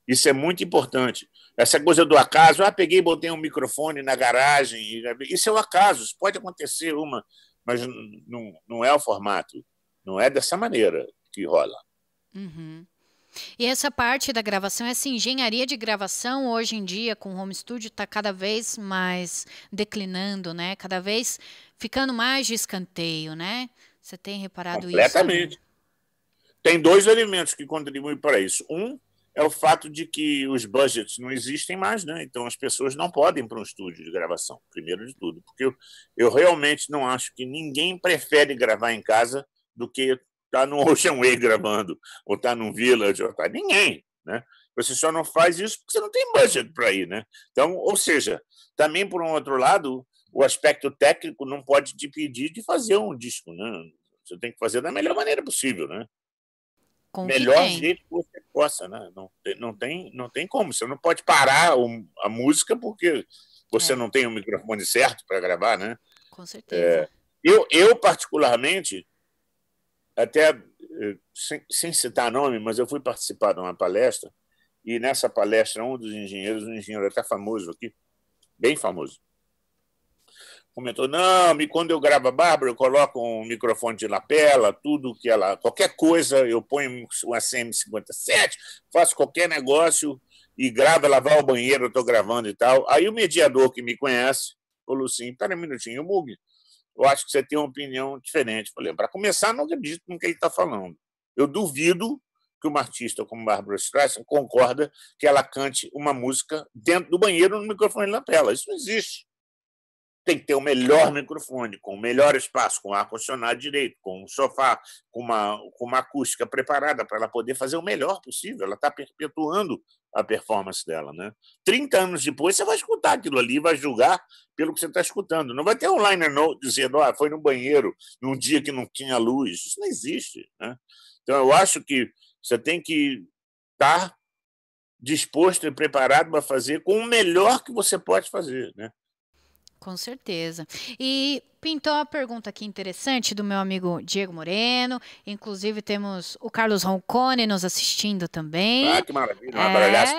Isso é muito importante. Essa coisa do acaso, peguei e botei um microfone na garagem, isso é o acaso, isso pode acontecer mas não é o formato, não é dessa maneira que rola. Uhum. E essa parte da gravação, essa engenharia de gravação hoje em dia com home studio está cada vez mais declinando, né? Cada vez ficando mais de escanteio, né? Você tem reparado completamente isso? Completamente. Tem 2 elementos que contribuem para isso. Um é o fato de que os budgets não existem mais, né? Então as pessoas não podem ir para um estúdio de gravação, primeiro de tudo, porque eu realmente não acho que ninguém prefere gravar em casa do que estar no Ocean Way gravando, ou estar num Village, ou estar... Ninguém, né? Você só não faz isso porque você não tem budget para ir, né? Então, ou seja, também, por um outro lado, o aspecto técnico não pode te impedir de fazer um disco, né? Você tem que fazer da melhor maneira possível, né? Melhor jeito que você possa, né? Não tem como. Você não pode parar a música porque você não tem o microfone certo para gravar, né? Com certeza. Eu particularmente, até sem citar nome, mas eu fui participar de uma palestra e nessa palestra um dos engenheiros, um engenheiro até famoso aqui, bem famoso, comentou, não, quando eu gravo a Bárbara, eu coloco um microfone de lapela, tudo que ela... Qualquer coisa, eu ponho um SM57, faço qualquer negócio e gravo, ela vai ao banheiro, eu estou gravando e tal. Aí o mediador que me conhece falou assim, espera um minutinho, Mug, eu acho que você tem uma opinião diferente. Falei, para começar, não acredito no que ele está falando. Eu duvido que uma artista como Barbra Streisand concorda que ela cante uma música dentro do banheiro no microfone de lapela. Isso não existe. Tem que ter o melhor microfone, com o melhor espaço, com o ar-condicionado direito, com um sofá, com uma acústica preparada para ela poder fazer o melhor possível. Ela está perpetuando a performance dela, né? 30 anos depois, você vai escutar aquilo ali, vai julgar pelo que você está escutando. Não vai ter um liner note dizendo ah, foi no banheiro num dia que não tinha luz. Isso não existe, né? Então, eu acho que você tem que estar disposto e preparado para fazer com o melhor que você pode fazer, né? Com certeza. E pintou uma pergunta aqui interessante do meu amigo Diego Moreno. Inclusive, temos o Carlos Roncone nos assistindo também. Ah, que maravilha. Um abraço.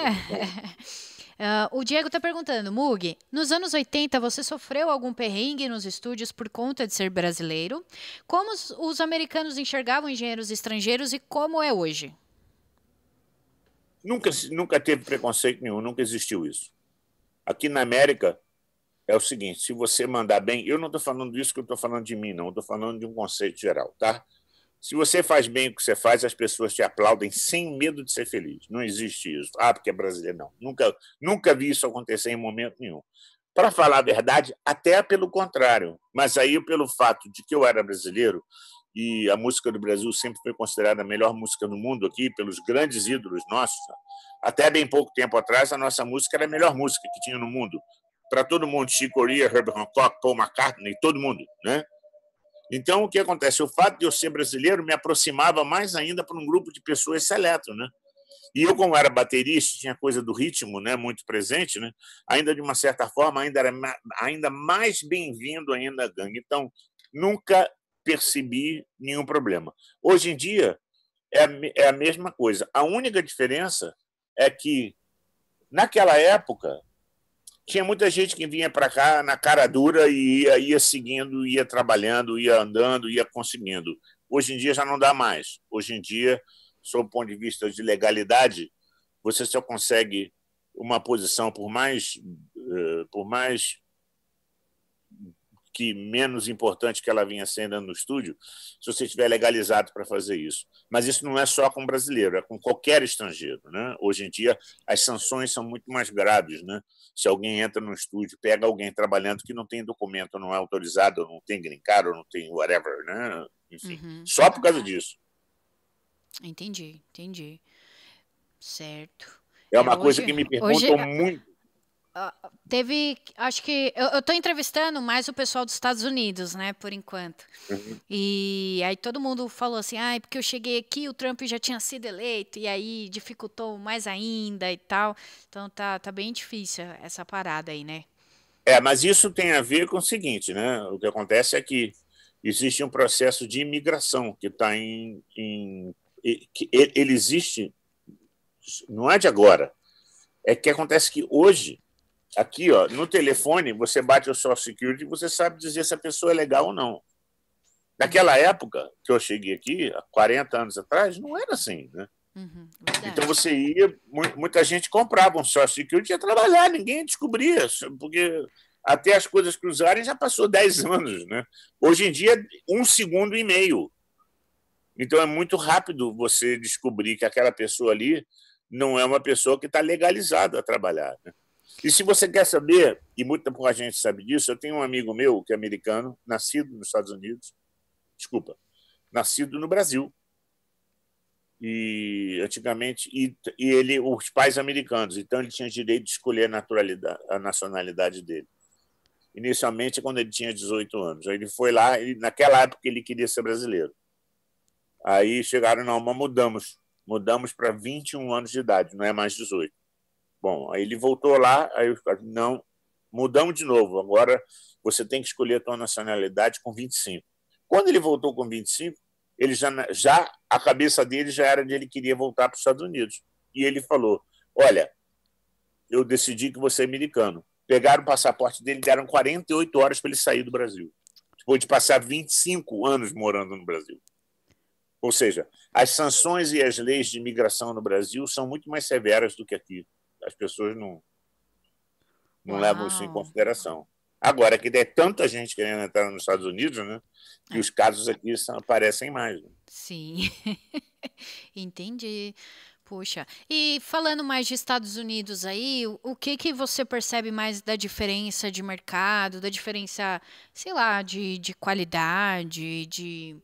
O Diego está perguntando, Mug, nos anos 80 você sofreu algum perrengue nos estúdios por conta de ser brasileiro? Como os americanos enxergavam engenheiros estrangeiros e como é hoje? Nunca teve preconceito nenhum, nunca existiu isso. Aqui na América... É o seguinte, se você mandar bem... Eu não estou falando disso que eu estou falando de mim, não. Eu estou falando de um conceito geral, tá? Se você faz bem o que você faz, as pessoas te aplaudem sem medo de ser feliz. Não existe isso. Ah, porque é brasileiro. Não. Nunca vi isso acontecer em momento nenhum. Para falar a verdade, até pelo contrário. Mas aí, pelo fato de que eu era brasileiro, e a música do Brasil sempre foi considerada a melhor música do mundo aqui, pelos grandes ídolos nossos, até bem pouco tempo atrás, a nossa música era a melhor música que tinha no mundo. Para todo mundo, Chico Corea, Herbie Hancock, Paul McCartney, todo mundo, né? Então, o que acontece? O fato de eu ser brasileiro me aproximava mais ainda para um grupo de pessoas seleto, né? E eu, como era baterista, tinha coisa do ritmo, né, muito presente, né? Ainda, de uma certa forma, ainda era ainda mais bem-vindo ainda à gangue. Então, nunca percebi nenhum problema. Hoje em dia, é a mesma coisa. A única diferença é que, naquela época... Tinha muita gente que vinha para cá na cara dura e ia seguindo, ia trabalhando, ia andando, ia conseguindo. Hoje em dia já não dá mais. Hoje em dia, sob o ponto de vista de legalidade, você só consegue uma posição por mais que menos importante que ela vinha sendo no estúdio, se você estiver legalizado para fazer isso. Mas isso não é só com brasileiro, é com qualquer estrangeiro, né? Hoje em dia, as sanções são muito mais graves, né? Se alguém entra no estúdio, pega alguém trabalhando que não tem documento, não é autorizado, não tem green card, não tem whatever, né? Enfim, só por causa disso. Entendi, entendi. Certo. É uma coisa que me perguntam muito. Teve, acho que eu estou entrevistando mais o pessoal dos Estados Unidos, né, por enquanto. E aí todo mundo falou assim, ah, é porque eu cheguei aqui, o Trump já tinha sido eleito e aí dificultou mais ainda e tal. Então tá bem difícil essa parada aí, né? É, mas isso tem a ver com o seguinte, né? O que acontece é que existe um processo de imigração que está ele existe, não é de agora. É que acontece que hoje aqui, ó, no telefone, você bate o Social Security e você sabe dizer se a pessoa é legal ou não. Naquela época que eu cheguei aqui, há 40 anos atrás, não era assim, né? Então você ia, muita gente comprava um Social Security e ia trabalhar, ninguém descobria, porque até as coisas cruzarem já passou 10 anos, né? Hoje em dia, 1,5 segundos. Então é muito rápido você descobrir que aquela pessoa ali não é uma pessoa que está legalizada a trabalhar, né? E se você quer saber, e muita pouca gente sabe disso, eu tenho um amigo meu que é americano, nascido no Brasil. E antigamente, ele, os pais americanos, então ele tinha direito de escolher a nacionalidade dele. Inicialmente, quando ele tinha 18 anos. Aí ele foi lá, naquela época ele queria ser brasileiro. Aí chegaram, não, mas mudamos para 21 anos de idade, não é mais 18. Bom, aí ele voltou lá, aí eu falei, não, mudamos de novo, agora você tem que escolher a tua nacionalidade com 25. Quando ele voltou com 25, ele já a cabeça dele já era de ele queria voltar para os Estados Unidos. E ele falou, olha, eu decidi que você é americano. Pegaram o passaporte dele, deram 48 horas para ele sair do Brasil, depois de passar 25 anos morando no Brasil. Ou seja, as sanções e as leis de imigração no Brasil são muito mais severas do que aqui. As pessoas não levam isso em consideração. Agora, que tem tanta gente querendo entrar nos Estados Unidos, né? E os casos aqui são, aparecem mais. Né? Sim, entendi. Puxa, e falando mais de Estados Unidos aí, o que que você percebe mais da diferença de mercado, da diferença, sei lá, de qualidade, de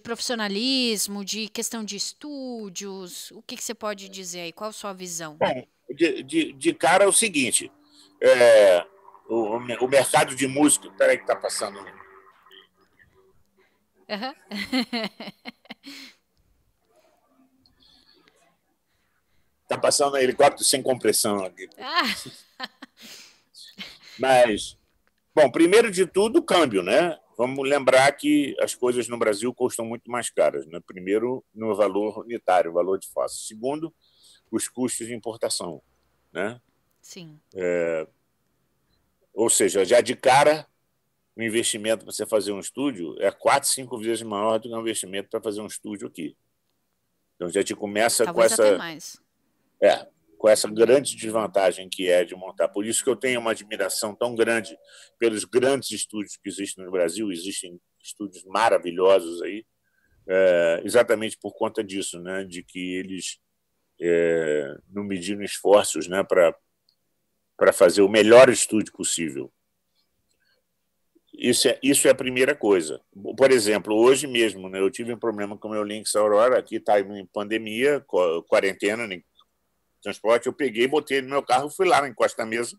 profissionalismo, de questão de estúdios? O que que você pode dizer aí? Qual a sua visão? Bom, de cara é o seguinte, o mercado de música... Peraí que tá passando... Uhum. Tá passando um helicóptero sem compressão aqui. Ah. Mas, bom, primeiro de tudo, o câmbio, né? Vamos lembrar que as coisas no Brasil custam muito mais caras, né? Primeiro, no valor unitário, valor de face. Segundo, os custos de importação, né? Sim. Ou seja, já de cara, o investimento para você fazer um estúdio é 4, 5 vezes maior do que o investimento para fazer um estúdio aqui. Então já te começa com essa grande desvantagem que é de montar. Por isso que eu tenho uma admiração tão grande pelos grandes estúdios que existem no Brasil. Existem estúdios maravilhosos aí, exatamente por conta disso, né? De que eles não mediram esforços, né? Para fazer o melhor estúdio possível. Isso é a primeira coisa. Por exemplo, hoje mesmo, né, eu tive um problema com o meu Lynx Aurora, aqui está em pandemia, quarentena, transporte, eu peguei, botei no meu carro, fui lá na encosta da mesa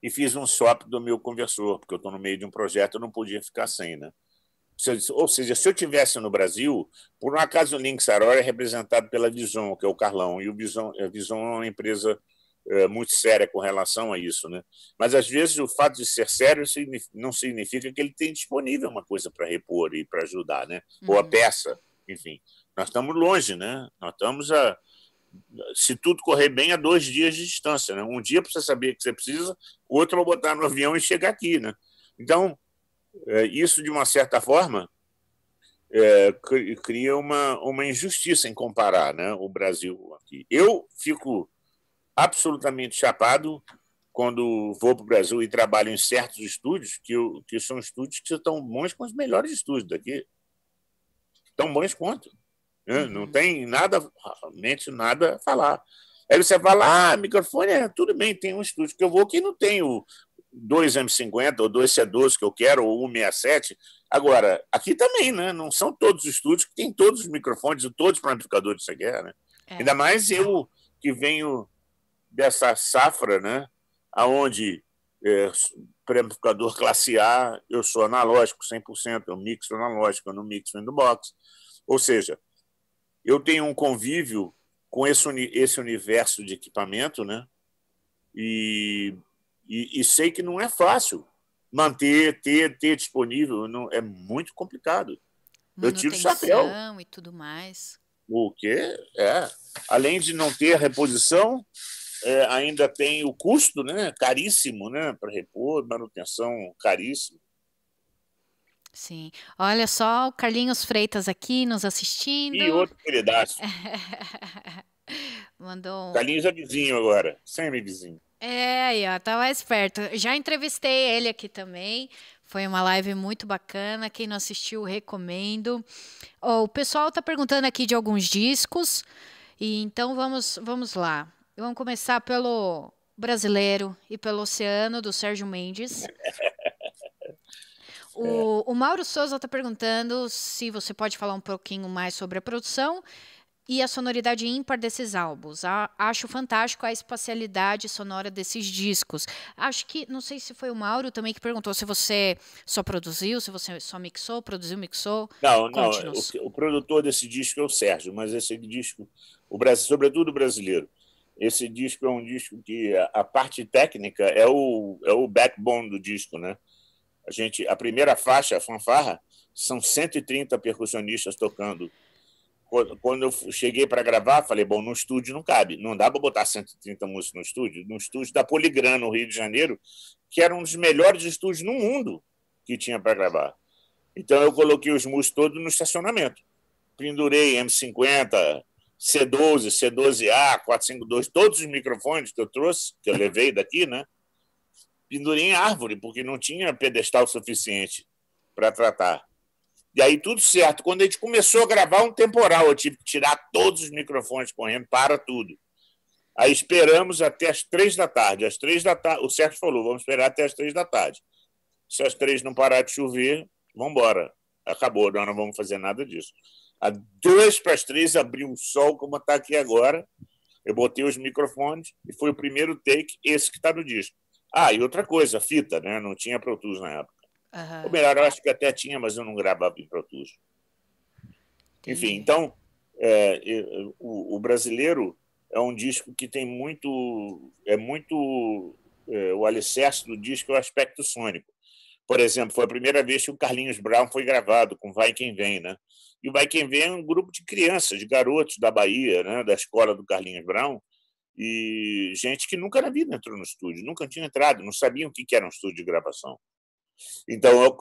e fiz um swap do meu conversor, porque eu estou no meio de um projeto, eu não podia ficar sem, né? Ou seja, se eu estivesse no Brasil, por um acaso o Lynx Aurora é representado pela Vision, que é o Carlão, e o Vision, a Vision é uma empresa... muito séria com relação a isso, né? Mas às vezes o fato de ser sério não significa que ele tem disponível uma coisa para repor e para ajudar, né? Ou a peça, enfim. Nós estamos longe, né? Nós estamos a, se tudo correr bem, a 2 dias de distância, né? Um dia para você saber que você precisa, outro para botar no avião e chegar aqui, né? Então isso de uma certa forma cria uma injustiça em comparar, né? O Brasil aqui. Eu fico absolutamente chapado quando vou para o Brasil e trabalho em certos estúdios, que são estúdios que estão bons com os melhores estúdios daqui. Tão bons quanto. Né? Não tem nada, realmente nada a falar. Aí você fala, microfone, tudo bem, tem um estúdio que eu vou que não tem o 2M50 ou 2C12 que eu quero, ou 167. Agora, aqui também, né? Não são todos os estúdios que tem todos os microfones e todos os amplificadores que você quer. Né? Ainda mais eu que venho... dessa safra, né, aonde pré-amplificador classe A, eu sou analógico 100%, eu mixo analógico, eu não mixo in the box. Ou seja, eu tenho um convívio com esse universo de equipamento, né, e sei que não é fácil manter, ter disponível, não, é muito complicado. Eu tiro o chapéu. E tudo mais. O quê? Além de não ter reposição, ainda tem o custo, né? Caríssimo, né? Para repor, manutenção caríssimo. Sim. Olha só, o Carlinhos Freitas aqui nos assistindo. E outro queridaço. Mandou um... Carlinhos é vizinho agora, sempre vizinho. Aí, ó, tá mais perto. Já entrevistei ele aqui também. Foi uma live muito bacana. Quem não assistiu, recomendo. Oh, o pessoal tá perguntando aqui de alguns discos. E então vamos lá. Vamos começar pelo Brasileiro e pelo Oceano, do Sérgio Mendes. O Mauro Souza está perguntando se você pode falar um pouquinho mais sobre a produção e a sonoridade ímpar desses álbuns. Acho fantástico a espacialidade sonora desses discos. Acho que, não sei se foi o Mauro também que perguntou se você só produziu, se você só mixou, produziu, mixou. Não, o produtor desse disco é o Sérgio, mas esse disco, sobretudo o Brasileiro. Esse disco é um disco que a parte técnica é o backbone do disco, né? A primeira faixa, a fanfarra, são 130 percussionistas tocando. Quando eu cheguei para gravar, falei, bom, no estúdio não cabe, não dá para botar 130 músicos no estúdio. No estúdio da Poligrana, no Rio de Janeiro, que era um dos melhores estúdios no mundo que tinha para gravar. Então eu coloquei os músicos todos no estacionamento. Pendurei M50... C12, C12A, 452, todos os microfones que eu levei daqui, né? pendurei em árvore, porque não tinha pedestal suficiente para tratar. E aí tudo certo. Quando a gente começou a gravar um temporal, eu tive que tirar todos os microfones correndo, para tudo. Aí esperamos até as 3 da tarde. Às 3 da tarde, o Sérgio falou, vamos esperar até as 3 da tarde. Se as 3 não parar de chover, vamos embora. Acabou, nós não vamos fazer nada disso. Às 2 para as 3 abriu o sol, como está aqui agora. Eu botei os microfones e foi o primeiro take, esse que está no disco. Ah, e outra coisa, fita, né? Não tinha Pro Tools na época. Uhum. Ou melhor, eu acho que até tinha, mas eu não gravava em Pro Tools. Enfim, então, o brasileiro é um disco que tem muito... o alicerce do disco é o aspecto sônico. Por exemplo, foi a primeira vez que o Carlinhos Brown foi gravado com Vai Quem Vem, né? E o Vai Quem Vem é um grupo de crianças, de garotos da Bahia, né? Da escola do Carlinhos Brown, e gente que nunca na vida entrou no estúdio, nunca tinha entrado, não sabiam o que era um estúdio de gravação. Então,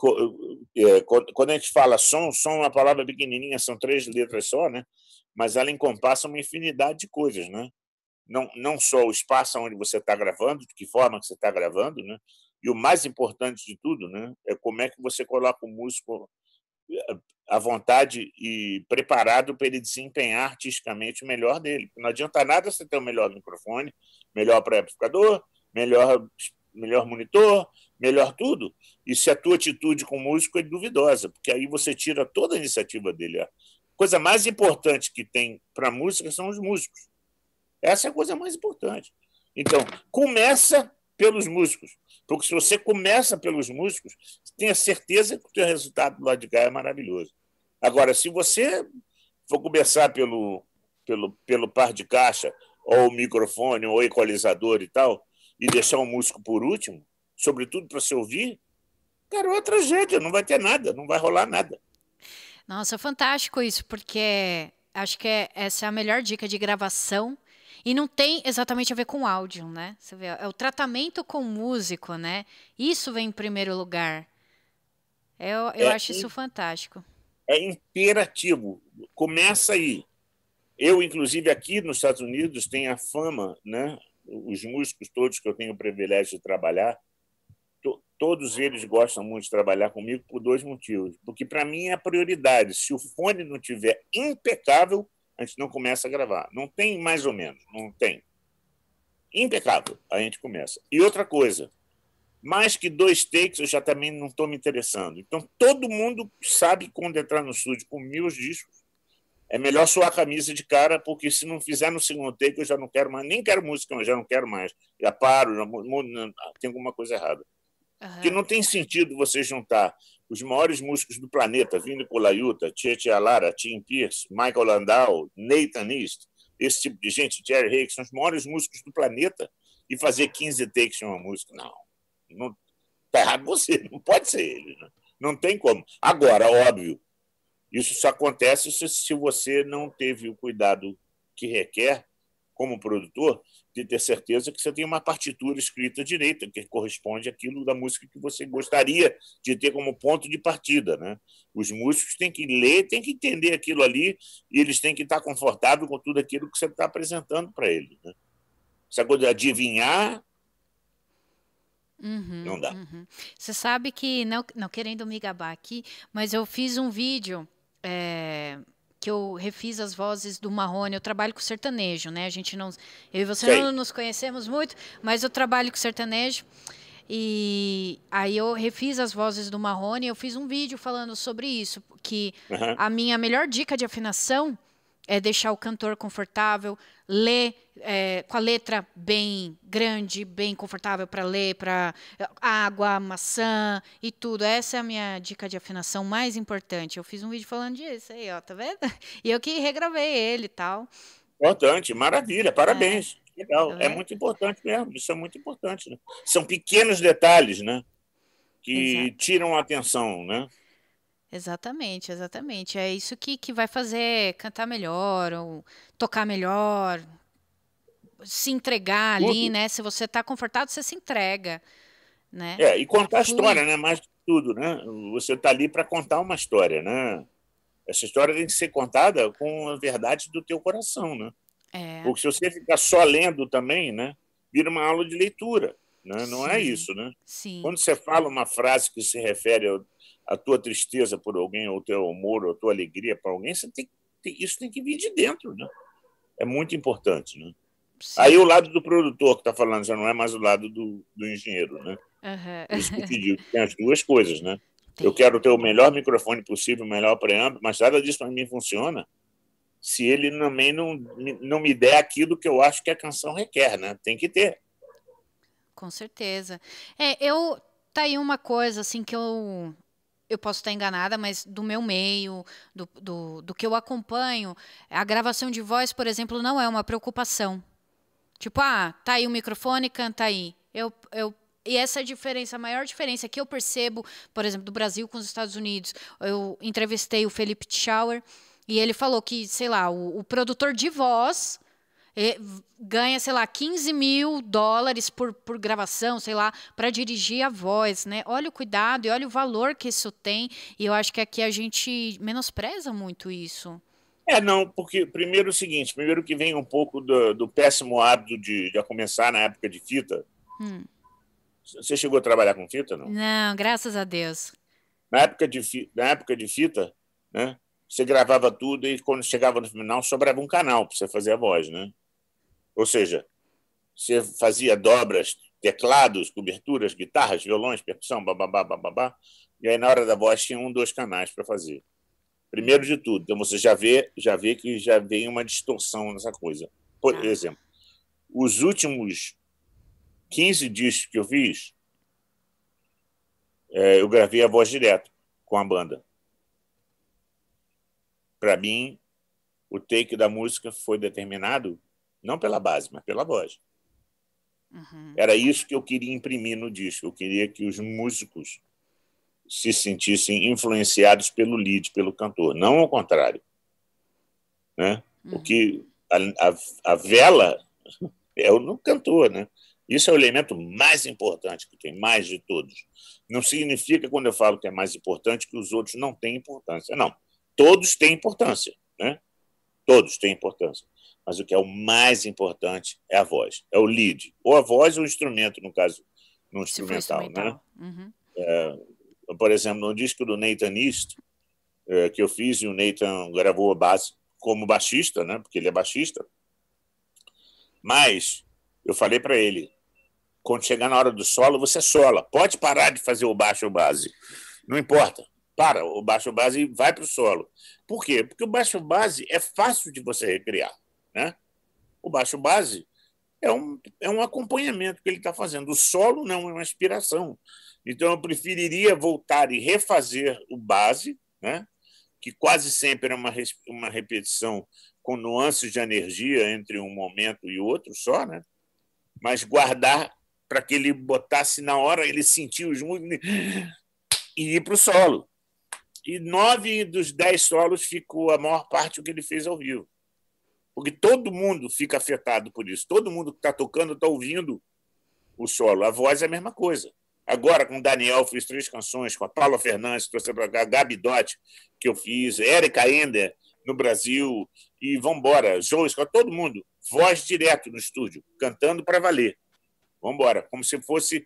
quando a gente fala som, som é uma palavra pequenininha, são 3 letras só, né? Mas ela encompassa uma infinidade de coisas, né? Não só o espaço onde você está gravando, de que forma que você está gravando, né? E o mais importante de tudo, né, é como é que você coloca o músico à vontade e preparado para ele desempenhar artisticamente o melhor dele. Não adianta nada você ter o melhor microfone, melhor pré-amplificador, melhor monitor, melhor tudo, e se a tua atitude com o músico é duvidosa, porque aí você tira toda a iniciativa dele. A coisa mais importante que tem para a música são os músicos. Essa é a coisa mais importante. Então, começa pelos músicos, porque se você começa pelos músicos, tenha certeza que o teu resultado do lado de cá é maravilhoso. Agora, se você for começar pelo par de caixa, ou microfone, ou equalizador e tal, e deixar o músico por último, sobretudo para se ouvir, cara, é uma tragédia, não vai ter nada, não vai rolar nada. Nossa, fantástico isso, porque acho que essa é a melhor dica de gravação. E não tem exatamente a ver com áudio, né? Você vê, é o tratamento com o músico, né? Isso vem em primeiro lugar. Eu acho isso fantástico. É imperativo. Começa aí. Eu, inclusive, aqui nos Estados Unidos, tenho a fama, né? Os músicos todos que eu tenho o privilégio de trabalhar, todos eles gostam muito de trabalhar comigo por 2 motivos. Porque, para mim, é a prioridade. Se o fone não estiver impecável, a gente não começa a gravar. Não tem mais ou menos, não tem. Impecável, a gente começa. E outra coisa, mais que 2 takes eu já também não estou me interessando. Então, todo mundo sabe quando entrar no estúdio com 1000 discos. É melhor suar a camisa de cara, porque se não fizer no 2º take, eu já não quero mais, nem quero música, eu já não quero mais. Já paro, tem alguma coisa errada. Uhum. Que não tem sentido você juntar os maiores músicos do planeta, vindo com Laiuta, Tietê Alara, Tim Pierce, Michael Landau, Nathan East, esse tipo de gente, Jerry Hicks, são os maiores músicos do planeta, e fazer 15 takes de uma música. Não, tá errado você, não pode ser ele. Né? Não tem como. Agora, óbvio, isso só acontece se você não teve o cuidado que requer, como produtor, de ter certeza que você tem uma partitura escrita direita, que corresponde àquilo da música que você gostaria de ter como ponto de partida. Né? Os músicos têm que ler, têm que entender aquilo ali, e eles têm que estar confortáveis com tudo aquilo que você está apresentando para eles. Né? Essa coisa de adivinhar, não dá. Uhum. Você sabe que, não querendo me gabar aqui, mas eu fiz um vídeo... que eu refiz as vozes do Marrone, eu trabalho com sertanejo, né? A gente não, eu e você não nos conhecemos muito, mas eu trabalho com sertanejo, e aí eu refiz as vozes do Marrone, eu fiz um vídeo falando sobre isso, que a minha melhor dica de afinação é deixar o cantor confortável, ler com a letra bem grande, bem confortável para ler, para água, maçã e tudo. Essa é a minha dica de afinação mais importante. Eu fiz um vídeo falando disso aí, ó, tá vendo? E eu que regravei ele e tal. Importante, maravilha, parabéns. Legal, é muito importante mesmo, isso é muito importante. Né? São pequenos detalhes, né, que tiram a atenção, né? Exatamente, exatamente. É isso que vai fazer cantar melhor, ou tocar melhor, se entregar ali, né? Se você está confortável, você se entrega, né? E contar a história, né? Mais de tudo, né? Você está ali para contar uma história, né? Essa história tem que ser contada com a verdade do teu coração, né? Porque se você ficar só lendo também, né? Vira uma aula de leitura. né? Não é isso, né? Sim. Quando você fala uma frase que se refere à tua tristeza por alguém, ou teu humor, ou tua alegria para alguém, você isso tem que vir de dentro, né? É muito importante, né? Sim. Aí o lado do produtor que está falando já não é mais o lado do engenheiro, né? Uhum. Isso que eu pedi, tem as duas coisas, né? Tem. Eu quero ter o melhor microfone possível, o melhor preâmbulo, mas nada disso para mim funciona se ele também não me der aquilo que eu acho que a canção requer, né? Tem que ter. Com certeza. Tá aí uma coisa, assim, que eu posso estar enganada, mas do meu meio, do que eu acompanho, a gravação de voz, por exemplo, não é uma preocupação. Tipo, tá aí o microfone, canta aí. E essa é a diferença, a maior diferença que eu percebo, por exemplo, do Brasil com os Estados Unidos. Eu entrevistei o Felipe Schauer e ele falou que, sei lá, o produtor de voz ganha, sei lá, 15 mil dólares por gravação, sei lá, para dirigir a voz, né? Olha o cuidado e olha o valor que isso tem. E eu acho que aqui a gente menospreza muito isso. Não, porque primeiro é o seguinte, primeiro que vem um pouco do péssimo hábito de começar na época de fita. Você chegou a trabalhar com fita, não? Não, graças a Deus. Na época de fita, né, você gravava tudo e quando chegava no final sobrava um canal para você fazer a voz, né? Ou seja, você fazia dobras, teclados, coberturas, guitarras, violões, percussão, bababá, bababá, e aí na hora da voz tinha 1, 2 canais para fazer. Primeiro de tudo, então você já vê que já vem uma distorção nessa coisa. Por exemplo, os últimos 15 discos que eu fiz, eu gravei a voz direto com a banda. Para mim, o take da música foi determinado não pela base, mas pela voz. Uhum. Era isso que eu queria imprimir no disco. Eu queria que os músicos se sentissem influenciados pelo lead, pelo cantor, não ao contrário, né? Uhum. Porque a vela é o cantor, né? Isso é o elemento mais importante que tem, mais de todos. Não significa, quando eu falo que é mais importante, que os outros não têm importância. Não, todos têm importância, né? Todos têm importância. Mas o que é o mais importante é a voz, é o lead. Ou a voz ou o instrumento, no caso, no instrumental, né? Uhum. Por exemplo, no disco do Nathan East, que eu fiz, e o Nathan gravou a base como baixista, né? Porque ele é baixista. Mas eu falei para ele, quando chegar na hora do solo, você sola. Pode parar de fazer o baixo ou base. Não importa. Para o baixo base e vai para o solo. Por quê? Porque o baixo base é fácil de você recriar, né? O baixo base é um acompanhamento que ele está fazendo. O solo não é uma inspiração. Então, eu preferiria voltar e refazer o base, né? Que quase sempre é uma repetição com nuances de energia entre um momento e outro só, né? Mas guardar para que ele botasse na hora, ele sentir os músicos e ir para o solo. E 9 dos 10 solos ficou a maior parte o que ele fez ao vivo. Porque todo mundo fica afetado por isso. Todo mundo que está tocando está ouvindo o solo. A voz é a mesma coisa. Agora, com o Daniel, fiz 3 canções, com a Paula Fernandes, trouxe para cá, Gabi Dotti, que eu fiz, Erika Ender, no Brasil, e vambora, João, todo mundo, voz direto no estúdio, cantando para valer. Vambora, como se fosse...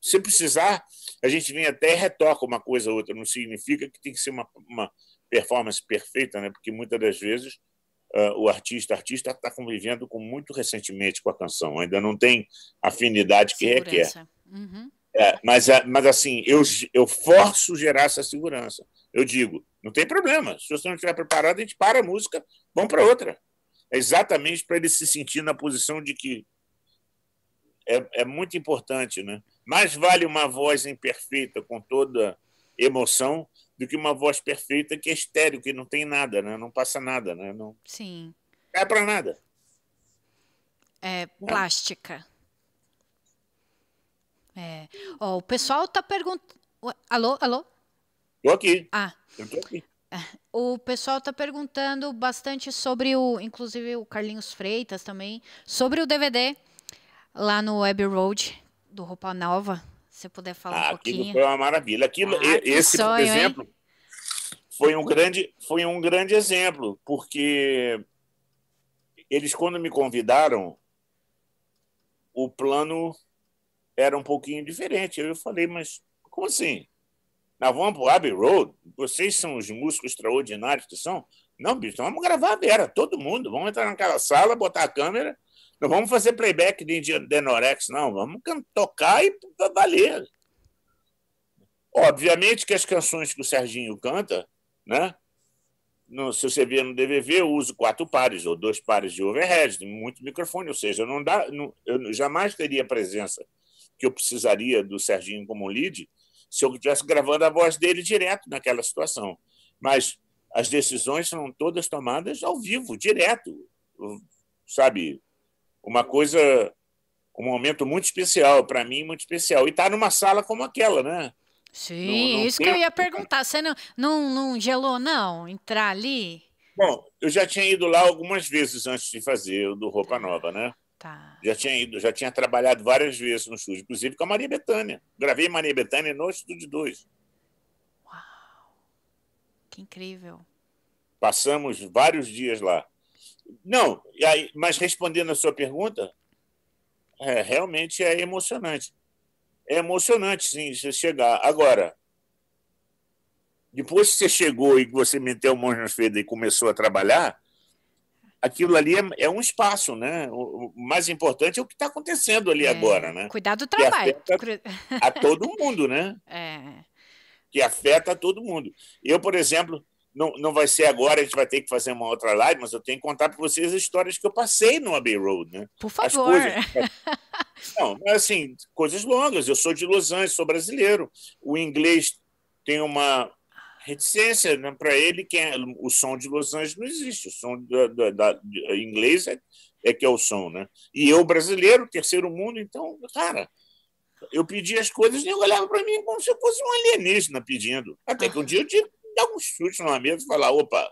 Se precisar, a gente vem até e retoca uma coisa ou outra, não significa que tem que ser uma performance perfeita, né? Porque muitas das vezes o artista está convivendo muito recentemente com a canção, ainda não tem afinidade que segurança requer. Uhum. Mas assim, eu forço gerar essa segurança. Eu digo, não tem problema. Se você não estiver preparado, a gente para a música, vamos para outra. É exatamente para ele se sentir na posição de que é muito importante, né? Mais vale uma voz imperfeita com toda emoção do que uma voz perfeita que é estéril, que não tem nada, né? Não passa nada, né? Não... Sim. É para nada. É plástica. Ó, o pessoal está perguntando... Alô, alô? Estou aqui. Estou aqui. O pessoal está perguntando bastante sobre inclusive o Carlinhos Freitas também, sobre o DVD lá no Abbey Road, do Roupa Nova, se você puder falar um pouquinho. Aquilo foi uma maravilha. Aquilo, esse sonho, por exemplo, foi um grande exemplo, porque eles, quando me convidaram, o plano era um pouquinho diferente. Eu falei, mas como assim? Nós vamos pro Abbey Road? Vocês são os músicos extraordinários que são? Não, bicho, então vamos gravar a Vera, todo mundo. Vamos entrar naquela sala, botar a câmera. Não vamos fazer playback de Denorex, não. Vamos tocar e valer. Obviamente que as canções que o Serginho canta, né? No, se você vê no DVV, eu uso 4 pares ou 2 pares de overhead, muito microfone. Ou seja, não dá, não, eu jamais teria a presença que eu precisaria do Serginho como lead se eu estivesse gravando a voz dele direto naquela situação. Mas as decisões são todas tomadas ao vivo, direto. Sabe? Uma coisa, um momento muito especial, para mim, muito especial. E tá numa sala como aquela, né? Sim, não, não isso tem... que eu ia perguntar. Você não gelou, não, entrar ali? Bom, eu já tinha ido lá algumas vezes antes de fazer o do Roupa Nova, né? Tá. Já tinha trabalhado várias vezes no estúdio, inclusive com a Maria Bethânia. Gravei Maria Bethânia no Estúdio 2. Uau! Que incrível! Passamos vários dias lá. Não, mas respondendo a sua pergunta, realmente é emocionante. É emocionante, sim, você chegar. Agora, depois que você chegou e você meteu o mão na ferida e começou a trabalhar, aquilo ali é um espaço, né? O mais importante é o que está acontecendo ali agora, né? Cuidar do trabalho. Que afeta a todo mundo, né? É. Que afeta a todo mundo. Eu, por exemplo, não vai ser agora, a gente vai ter que fazer uma outra live, mas eu tenho que contar para vocês as histórias que eu passei no Abbey Road, né? Por favor. As coisas... Não, mas assim, coisas longas. Eu sou de Los Angeles, sou brasileiro. O inglês tem uma reticência, né? Para ele, o som de Los Angeles não existe. O som da inglês é que é o som, né? E eu, brasileiro, terceiro mundo, então, cara, eu pedi as coisas e ele olhava para mim como se eu fosse um alienígena pedindo. Até que um dia eu tive que dar um chute numa mesa e falar, opa,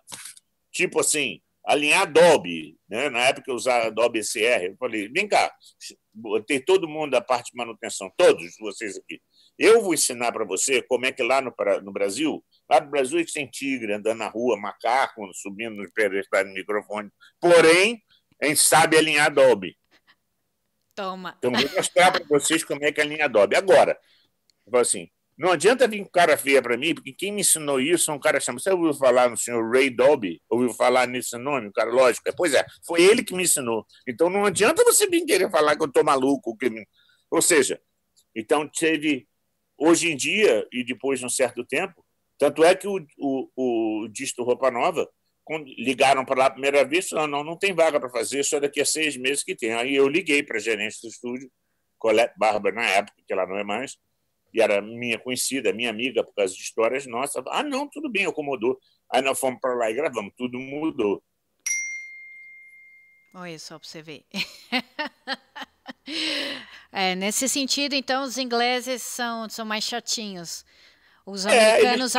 tipo assim, alinhar Adobe, né? Na época eu usava Adobe CR. Eu falei, vem cá, tem todo mundo da parte de manutenção, todos vocês aqui. Eu vou ensinar para você como é que lá no Brasil, a gente tem tigre andando na rua, macaco, subindo no pedestal do microfone. Porém, a gente sabe alinhar Adobe. Toma. Então, vou mostrar para vocês como é que é a linha Adobe. Agora, eu falo assim, não adianta vir com cara feia para mim, porque quem me ensinou isso é um cara chamado... Você ouviu falar no senhor Ray Dolby? Ouviu falar nesse nome? O cara, lógico. Pois é, foi ele que me ensinou. Então, não adianta você vir querer falar que eu estou maluco. Ou seja, então teve... Hoje em dia, e depois de um certo tempo, tanto é que o disco Roupa Nova, quando ligaram para lá a primeira vez, falaram, não tem vaga para fazer, só daqui a 6 meses que tem. Aí eu liguei para a gerente do estúdio, Colette Barber, na época, que ela não é mais, e era minha conhecida, minha amiga, por causa de histórias nossas. Ah, não, tudo bem, acomodou. Aí nós fomos para lá e gravamos, tudo mudou. Olha só para você ver. Nesse sentido, então, os ingleses são mais chatinhos. Os americanos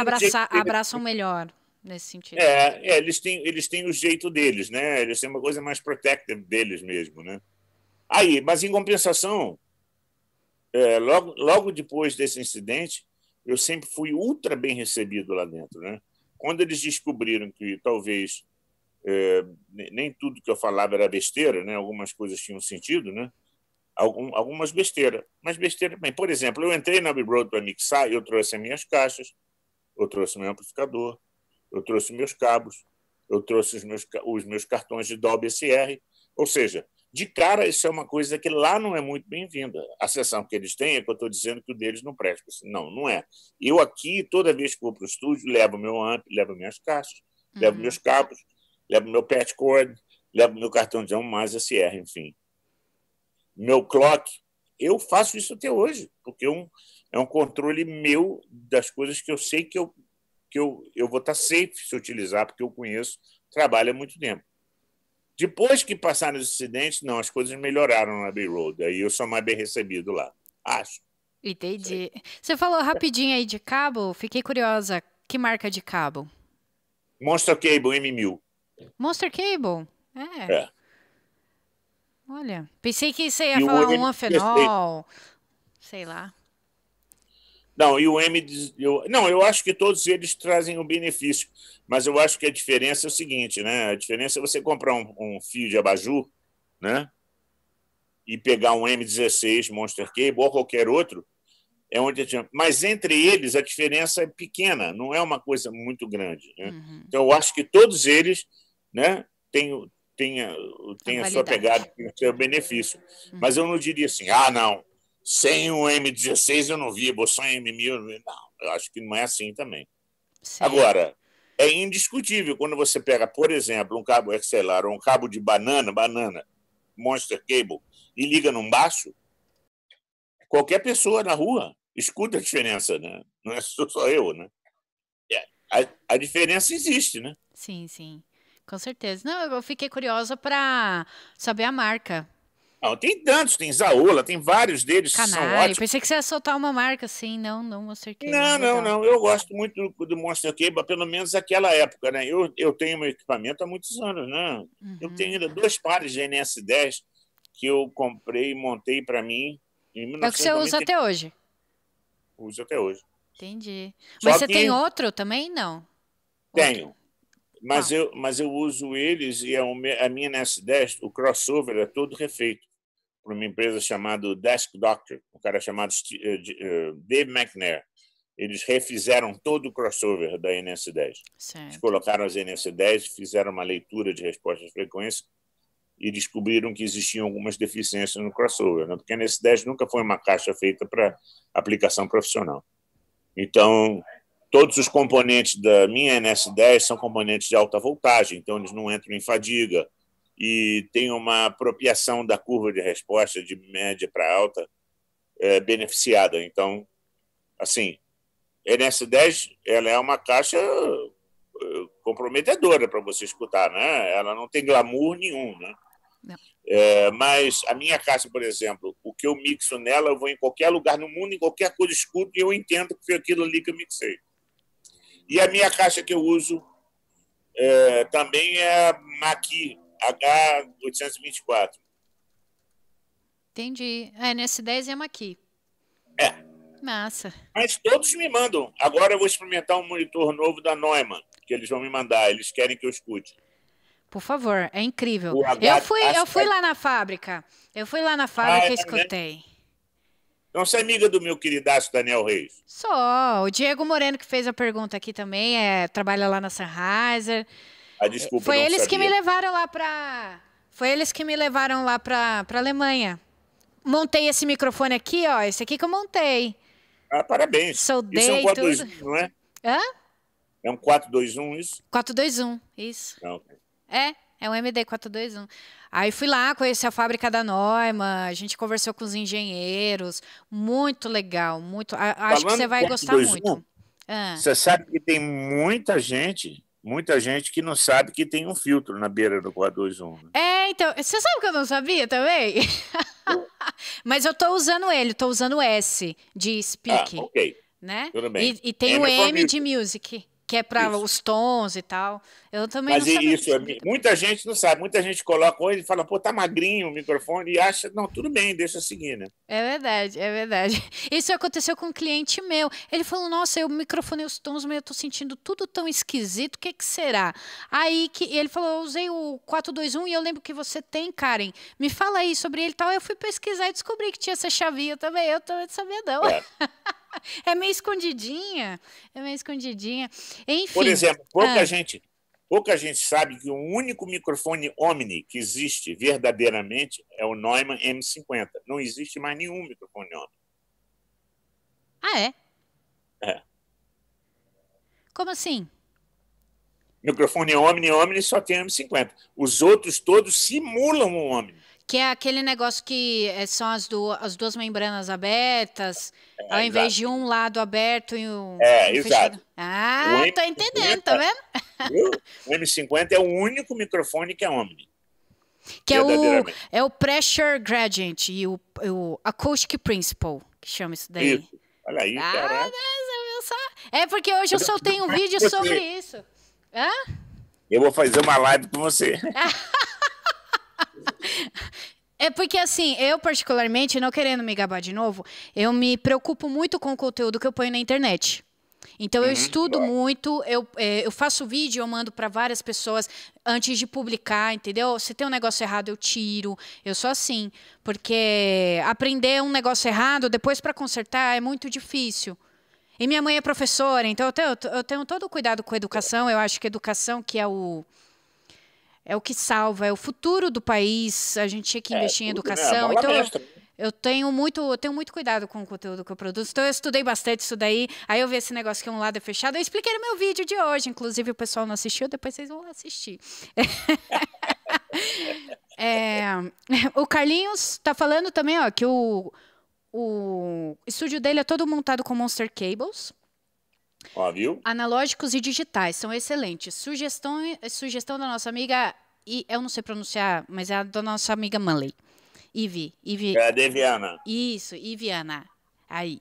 abraçam melhor nesse sentido. Eles têm o jeito deles, né? Eles têm uma coisa mais protective deles mesmo, né? Aí, mas em compensação, logo depois desse incidente, eu sempre fui ultra bem recebido lá dentro, né? Quando eles descobriram que talvez nem tudo que eu falava era besteira, né? Algumas coisas tinham sentido, né? Algumas besteiras, mas besteira também. Por exemplo, eu entrei na Abbey Road para mixar, eu trouxe as minhas caixas, eu trouxe o meu amplificador, eu trouxe meus cabos, eu trouxe os meus cartões de Dolby SR. Ou seja, de cara, isso é uma coisa que lá não é muito bem-vinda. A sessão que eles têm é que eu estou dizendo que o deles não presta. Não, não é. Eu aqui, toda vez que vou para o estúdio, levo meu amp, levo minhas caixas, levo meus cabos, levo meu patch cord, levo meu cartão de som mais SR, enfim. Meu clock, eu faço isso até hoje, porque é um controle meu das coisas que eu sei que eu vou estar safe se utilizar, porque eu conheço, trabalho há muito tempo. Depois que passaram os acidentes, não, as coisas melhoraram na Abbey Road, aí eu sou mais bem recebido lá, acho. Entendi. Você falou rapidinho aí de cabo, fiquei curiosa, que marca de cabo? Monster Cable M1000. Monster Cable? É. Olha, pensei que você ia falar um anfenol, sei lá. Não, e o eu acho que todos eles trazem um benefício, mas eu acho que a diferença é o seguinte, né? A diferença é você comprar um fio de abajur, né? e pegar um M16 Monster Cable ou qualquer outro, é onde tinha. Mas entre eles a diferença é pequena, não é uma coisa muito grande, né? Uhum. Então eu acho que todos eles, né, têm a sua pegada, tem o seu benefício. Uhum. Mas eu não diria assim, ah, não, sem o M16 eu não vivo, sem o M1000, não, eu acho que não é assim também. Sim. Agora, é indiscutível quando você pega, por exemplo, um cabo XLR ou um cabo de banana, Monster Cable, e liga num baixo, qualquer pessoa na rua escuta a diferença, né? Não é só eu, né? A diferença existe, né? Sim, sim. Com certeza. Não, eu fiquei curiosa para saber a marca. Não, tem tantos, tem Zaola, tem vários deles que são ótimos. Pensei que você ia soltar uma marca assim, não, Monster Cable. Não, eu gosto muito do Monster Cable, pelo menos naquela época, né? Eu tenho meu equipamento há muitos anos, né? Uhum. Eu tenho ainda 2 pares de NS10 que eu comprei e montei para mim. É o que você usa até hoje? Uso até hoje. Entendi. Mas só você tem outro também? Não. Tenho. Mas eu uso eles e a minha NS10, o crossover é todo refeito por uma empresa chamada Desk Doctor, um cara chamado Dave McNair. Eles refizeram todo o crossover da NS10. Certo. Eles colocaram as NS10, fizeram uma leitura de resposta de frequência e descobriram que existiam algumas deficiências no crossover, né? Porque a NS10 nunca foi uma caixa feita para aplicação profissional. Então, todos os componentes da minha NS10 são componentes de alta voltagem, então eles não entram em fadiga e tem uma apropriação da curva de resposta de média para alta beneficiada. Então, assim, a NS10 ela é uma caixa comprometedora para você escutar, né? Ela não tem glamour nenhum, né? Mas a minha caixa, por exemplo, o que eu mixo nela, eu vou em qualquer lugar no mundo, em qualquer coisa escuto e eu entendo que foi aquilo ali que eu mixei. E a minha caixa que eu uso também é a Maki H824. Entendi. A NS10 é a Maki. É. Massa. Mas todos me mandam. Agora eu vou experimentar um monitor novo da Neumann, que eles vão me mandar, eles querem que eu escute. Por favor, é incrível. Eu fui lá na fábrica. Eu fui lá na fábrica e escutei. Né? Então, você é amiga do meu queridaço Daniel Reis? Só. O Diego Moreno, que fez a pergunta aqui também, trabalha lá na Sennheiser. Ah, desculpa, foi eles sabia. Que me levaram lá para... Foi eles que me levaram lá para a Alemanha. Montei esse microfone aqui, ó. Esse aqui que eu montei. Ah, parabéns. Soldei isso é um 421, não é? Hã? É um 421, isso? 421, isso. Não, ok. É um MD421. Aí fui lá, conheci a fábrica da Neumann, a gente conversou com os engenheiros, muito legal, muito. Acho que você vai gostar muito. Você sabe que tem muita gente que não sabe que tem um filtro na beira do 421. Né? Então, você sabe que eu não sabia também? Mas eu tô usando ele, tô usando o S de speak, ok. Né? Tudo bem. E tem o M de music. Que é para os tons e tal. Eu também mas não sabia. Mas isso, muita gente não sabe. Muita gente coloca coisa e fala, pô, tá magrinho o microfone. E acha, não, tudo bem, deixa eu seguir, né? É verdade. Isso aconteceu com um cliente meu. Ele falou, nossa, eu microfonei os tons, mas eu tô sentindo tudo tão esquisito. O que será? Aí que ele falou, eu usei o 421 e eu lembro que você tem, Karen. Me fala aí sobre ele e tal. Eu fui pesquisar e descobri que tinha essa chavinha também. Eu também não sabia, não. É. É meio escondidinha. Enfim. Por exemplo, pouca gente sabe que o único microfone Omni que existe verdadeiramente é o Neumann M50. Não existe mais nenhum microfone Omni. Ah, é? É. Como assim? Microfone Omni só tem M50. Os outros todos simulam o Omni. Que é aquele negócio que são as duas membranas abertas, ao invés de um lado aberto e um fechado. Exato. Ah, tô entendendo, tá vendo? O M50 é o único microfone que é Omni. Que é o Pressure Gradient e o Acoustic Principle, que chama isso daí. Isso. Olha aí, cara. É porque hoje eu soltei um vídeo sobre isso. Hã? Eu vou fazer uma live com você. É porque assim, eu particularmente, não querendo me gabar de novo, eu me preocupo muito com o conteúdo que eu ponho na internet. Então, eu estudo muito, eu faço vídeo, eu mando para várias pessoas antes de publicar, entendeu? Se tem um negócio errado, eu tiro. Eu sou assim, porque aprender um negócio errado, depois para consertar, é muito difícil. E minha mãe é professora, então eu tenho todo o cuidado com a educação. Eu acho que a educação que é o que salva, é o futuro do país. A gente tinha que investir em educação. Então, eu tenho muito cuidado com o conteúdo que eu produzo. Então, eu estudei bastante isso daí. Aí eu vi esse negócio que um lado é fechado. Eu expliquei no meu vídeo de hoje. Inclusive, o pessoal não assistiu. Depois vocês vão assistir. O Carlinhos está falando também que o estúdio dele é todo montado com Monster Cables. Ó, viu? Analógicos e digitais. São excelentes. Sugestão da nossa amiga... eu não sei pronunciar, mas é a da nossa amiga Manley. Ivi. É a Deviana. Isso, Iviana. Aí.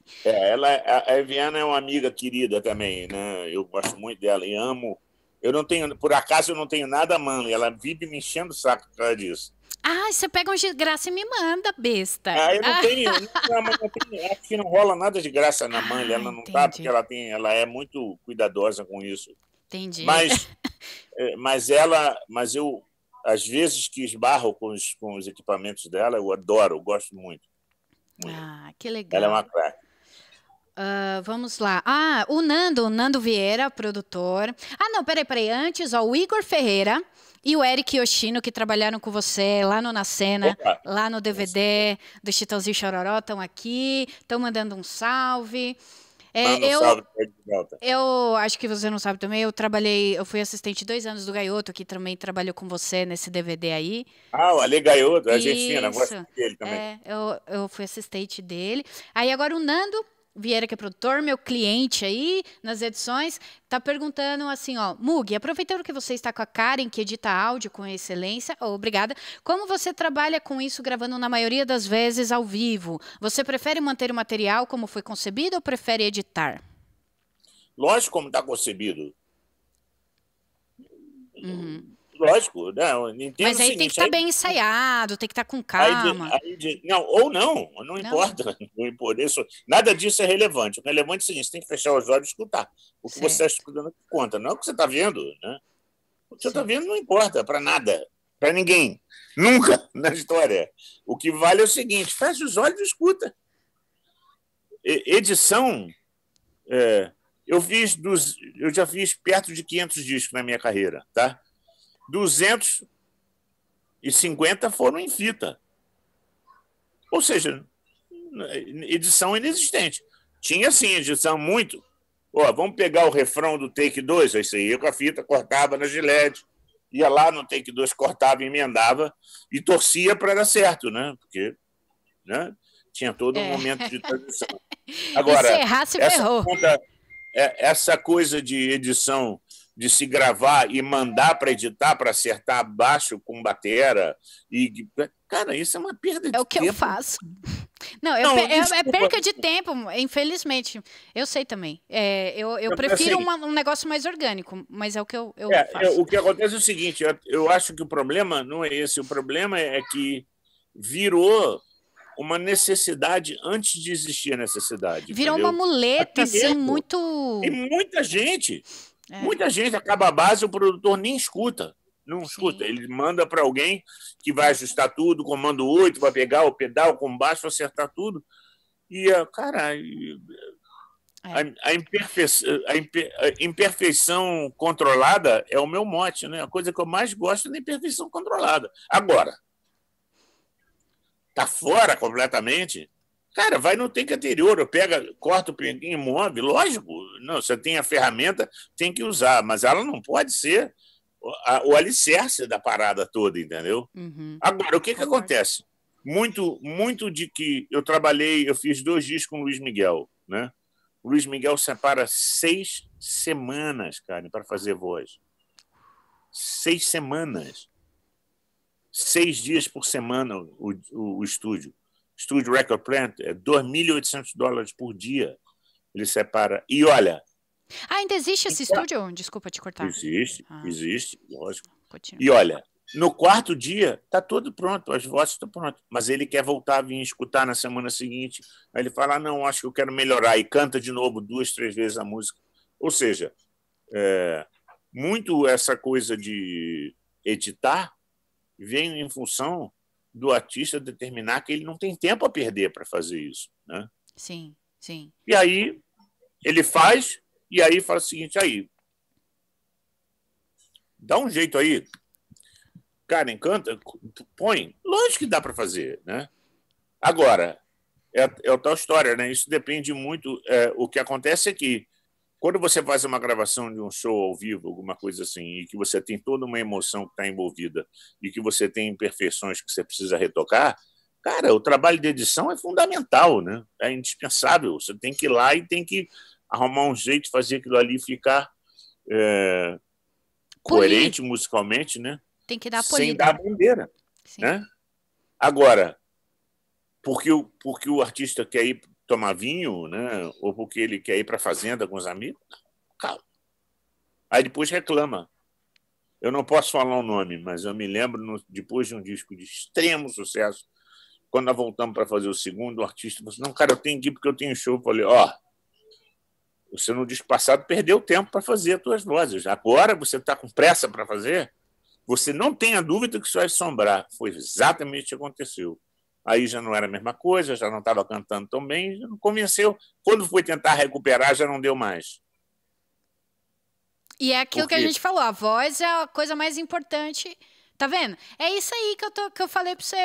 A Eviana é uma amiga querida também, né? Eu gosto muito dela e amo. Eu não tenho, por acaso, eu não tenho nada, mano. Ela vive me enchendo o saco por causa disso. Ah, você pega um de graça e me manda, besta. Eu não tenho, acho que não rola nada de graça na mãe. Ela não tá, porque ela é muito cuidadosa com isso. Entendi. Mas eu às vezes que esbarro com os equipamentos dela, eu adoro, eu gosto muito. Ah, que legal. Ela é uma craque. Vamos lá. O Nando Vieira, produtor. Peraí. Antes, o Igor Ferreira e o Eric Yoshino, que trabalharam com você lá no Na Cena, lá no DVD do Chitãozinho Chororó, estão aqui, estão mandando um salve. Eu acho que você não sabe também, eu fui assistente 2 anos do Gaioto, que também trabalhou com você nesse DVD aí. O Ale Gaioto, argentino, gosto dele também. Eu fui assistente dele. Aí agora o Nando Vieira, que é produtor, meu cliente aí nas edições, tá perguntando assim, Mug, aproveitando que você está com a Karen, que edita áudio com excelência, obrigada, como você trabalha com isso gravando na maioria das vezes ao vivo? Você prefere manter o material como foi concebido ou prefere editar? Lógico, como está concebido. Lógico, né? Mas aí tem que estar bem ensaiado, tem que estar com calma. Não importa. Não importa. Nada disso é relevante. O relevante é o seguinte: você tem que fechar os olhos e escutar. O que você está escutando conta, não é o que você está vendo, né? O que você está vendo não importa para nada, para ninguém, nunca na história. O que vale é o seguinte: fecha os olhos e escuta. Edição, eu já fiz perto de 500 discos na minha carreira, tá? 250 foram em fita. Ou seja, edição inexistente. Tinha, sim, edição muito. Vamos pegar o refrão do Take 2, aí você ia com a fita, cortava na Gillette, ia lá no Take 2, cortava, emendava e torcia para dar certo, né? Porque tinha todo um momento de transição. Agora, essa coisa de edição... de se gravar e mandar para editar, para acertar baixo com batera. Cara, isso é uma perda de tempo. É o que eu faço. É perca de tempo, infelizmente. Eu sei também. Eu prefiro assim, um negócio mais orgânico, mas é o que eu faço. O que acontece é o seguinte, eu acho que o problema não é esse. O problema é que virou uma necessidade antes de existir a necessidade. Virou uma muleta, assim, muito... E muita gente... Muita gente acaba a base, o produtor nem escuta. Não escuta. Ele manda para alguém que vai ajustar tudo, comando 8, vai pegar o pedal com baixo, acertar tudo. E, cara, a imperfeição controlada é o meu mote, né? A coisa que eu mais gosto é da imperfeição controlada. Agora, tá fora completamente... Cara, vai no take anterior, corta o pinguinho, move, lógico. Não, você tem a ferramenta, tem que usar, mas ela não pode ser o alicerce da parada toda, entendeu? Agora, o que acontece? Muito de que eu fiz 2 discos com o Luiz Miguel, né? O Luiz Miguel separa 6 semanas, cara, para fazer voz. 6 semanas. 6 dias por semana o estúdio. Studio Record Plant é $2.800 por dia. Ele separa. E olha... ainda existe esse estúdio? Desculpa te cortar. Existe, lógico. Continua. E olha, no 4º dia está tudo pronto, as vozes estão prontas. Mas ele quer voltar a vir escutar na semana seguinte. Aí ele fala, não, acho que eu quero melhorar. E canta de novo 2, 3 vezes a música. Ou seja, muito essa coisa de editar vem em função do artista determinar que ele não tem tempo a perder para fazer isso, né? Sim, sim. E aí ele faz, e aí faz o seguinte, aí dá um jeito aí. Cara, encanta, põe. Lógico que dá para fazer, né? Agora, é a tal história, né? Isso depende muito. O que acontece é que quando você faz uma gravação de um show ao vivo, alguma coisa assim, e que você tem toda uma emoção que está envolvida e que você tem imperfeições que você precisa retocar, cara, o trabalho de edição é fundamental, né? É indispensável. Você tem que ir lá e tem que arrumar um jeito de fazer aquilo ali ficar coerente musicalmente, né? Tem que dar polida. Sem dar bandeira, né? Agora, porque o artista quer ir tomar vinho, né? Ou porque ele quer ir para a fazenda com os amigos, calma. Aí depois reclama. Eu não posso falar o nome, mas eu me lembro, depois de um disco de extremo sucesso, quando nós voltamos para fazer o segundo, o artista falou assim, não, cara, eu tenho que ir porque eu tenho show. Eu falei, ó, você no disco passado perdeu tempo para fazer as tuas vozes. Agora você está com pressa para fazer? Você não tenha dúvida que isso vai assombrar. Foi exatamente o que aconteceu. Aí já não era a mesma coisa, já não estava cantando tão bem, já não convenceu. Quando foi tentar recuperar, já não deu mais. E é aquilo que a gente falou, a voz é a coisa mais importante. Tá vendo? É isso aí que eu falei para você.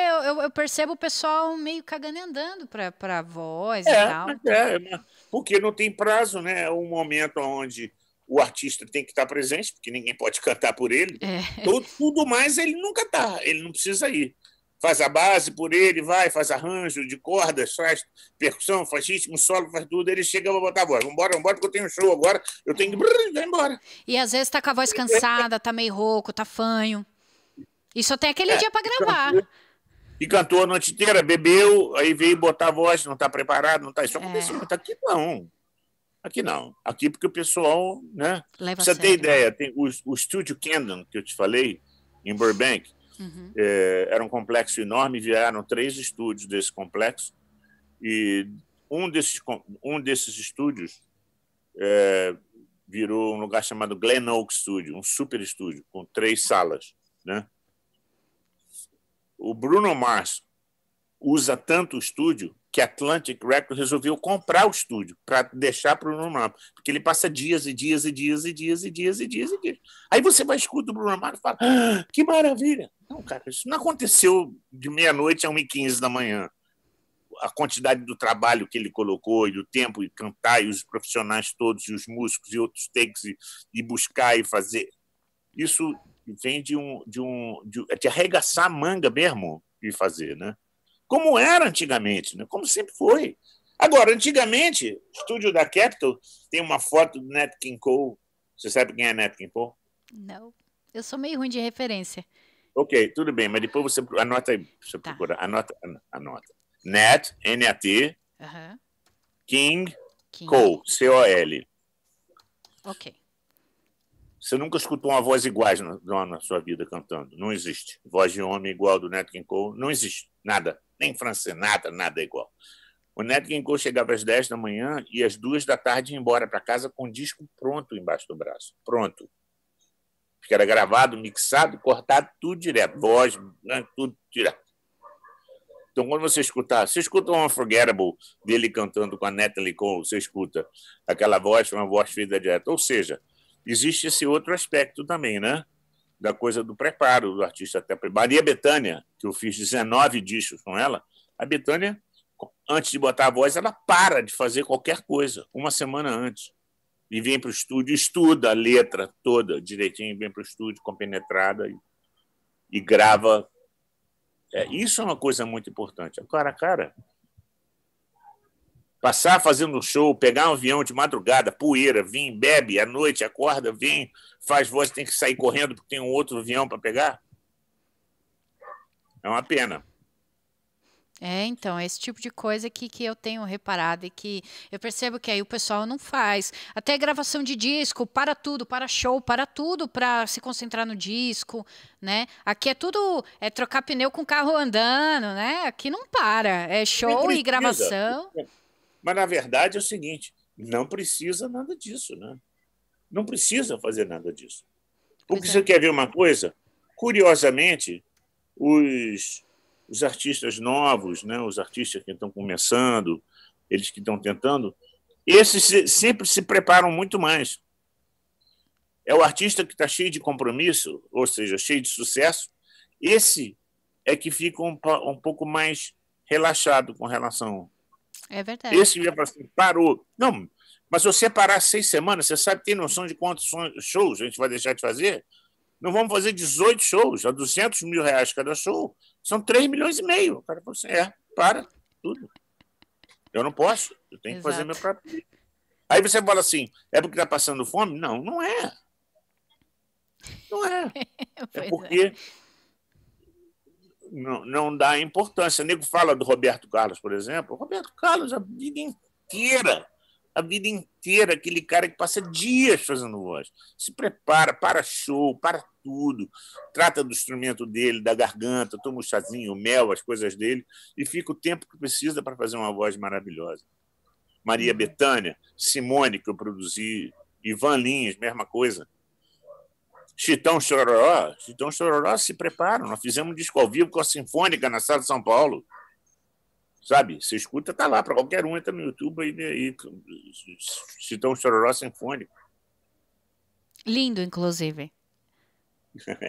Eu percebo o pessoal meio cagando e andando para a voz e tal. Porque não tem prazo, né? É um momento onde o artista tem que estar presente, porque ninguém pode cantar por ele. Tudo mais ele nunca está, ele não precisa ir. Faz a base por ele, vai, faz arranjo de cordas, faz percussão, faz ritmo, solo, faz tudo. Ele chega para botar a voz. Vambora, vambora, porque eu tenho um show agora, eu tenho que vai embora. E às vezes tá com a voz cansada, tá meio rouco, tá fanho. E só tem aquele dia para gravar. E cantou a noite inteira, bebeu, aí veio botar a voz, não tá preparado, não tá. Isso aconteceu, não tá aqui não. Aqui não. Aqui porque o pessoal, né? Leva você tem ideia, tem o estúdio Kendo, que eu te falei, em Burbank, era um complexo enorme, vieram 3 estúdios desse complexo, e um desses estúdios virou um lugar chamado Glen Oak Studio, um super estúdio, com 3 salas, né? O Bruno Mars usa tanto o estúdio que Atlantic Records resolveu comprar o estúdio para deixar para o Bruno Mars, porque ele passa dias e dias e dias e dias e dias e dias e dias. Aí você vai escutar o Bruno Mars e fala, ah, que maravilha. Não, cara, isso não aconteceu de meia-noite a 1h15 da manhã. A quantidade do trabalho que ele colocou e do tempo e cantar e os profissionais todos e os músicos e outros takes e buscar e fazer. Isso vem de arregaçar a manga mesmo e fazer, né? Como era antigamente, né? Como sempre foi. Agora, antigamente, o estúdio da Capitol tem uma foto do Nat King Cole. Você sabe quem é Nat King Cole? Não. Eu sou meio ruim de referência. Ok, tudo bem, mas depois você anota aí. Você procura. Anota. Nat, N-A-T, King Cole, C-O-L. Ok. Você nunca escutou uma voz igual na sua vida cantando. Não existe. Voz de homem igual do Nat King Cole. Não existe. Nada. Nem francês, nada igual. O Nat King Cole chegava às 10 da manhã e às 2 da tarde ia embora para casa com o disco pronto embaixo do braço. Pronto. Porque era gravado, mixado, cortado, tudo direto. Voz, tudo direto. Então, quando você escuta um Unforgettable dele cantando com a Natalie Cole, você escuta aquela voz, uma voz feita direto. Ou seja, existe esse outro aspecto também, né? Da coisa do preparo do artista até Maria Bethânia, que eu fiz 19 discos com ela, a Bethânia, antes de botar a voz, ela para de fazer qualquer coisa, uma semana antes, e vem para o estúdio, estuda a letra toda direitinho, vem para o estúdio compenetrada e grava. Isso é uma coisa muito importante. Agora, cara, passar fazendo um show, pegar um avião de madrugada, poeira, vim, bebe, à noite, acorda, vem, faz voz, tem que sair correndo porque tem um outro avião para pegar. É uma pena. Então, é esse tipo de coisa que eu tenho reparado e que eu percebo que aí o pessoal não faz. Até gravação de disco, para tudo, para show, para tudo, para se concentrar no disco, né? Aqui é tudo, trocar pneu com carro andando, né? Aqui não para, é show e gravação. Mas, na verdade, é o seguinte, não precisa nada disso, né? Não precisa fazer nada disso. Porque você quer ver uma coisa? Curiosamente, os artistas novos, né, os artistas que estão começando, eles que estão tentando, esses sempre se preparam muito mais. É o artista que está cheio de compromisso, ou seja, cheio de sucesso, esse é que fica um pouco mais relaxado com relação... É verdade. Esse que assim, parou. Não, mas se você parar 6 semanas, você sabe, tem noção de quantos shows a gente vai deixar de fazer? Não vamos fazer 18 shows, a R$200 mil cada show, são 3 milhões e meio. O cara falou assim, para tudo. Eu não posso, eu tenho que fazer meu próprio. Aí você fala assim, é porque está passando fome? Não, não é. Não é. É porque não dá importância. O nego fala do Roberto Carlos, por exemplo. O Roberto Carlos, a vida inteira, aquele cara que passa dias fazendo voz. Se prepara, para show, para tudo. Trata do instrumento dele, da garganta, toma um chazinho, o mel, as coisas dele, e fica o tempo que precisa para fazer uma voz maravilhosa. Maria Bethânia, Simone, que eu produzi, Ivan Lins, mesma coisa. Chitão Chororó, se preparam. Nós fizemos um disco ao vivo com a Sinfônica na Sala de São Paulo. Sabe? Você escuta, está lá para qualquer um, entra no YouTube e Chitão Chororó Sinfônico. Lindo, inclusive.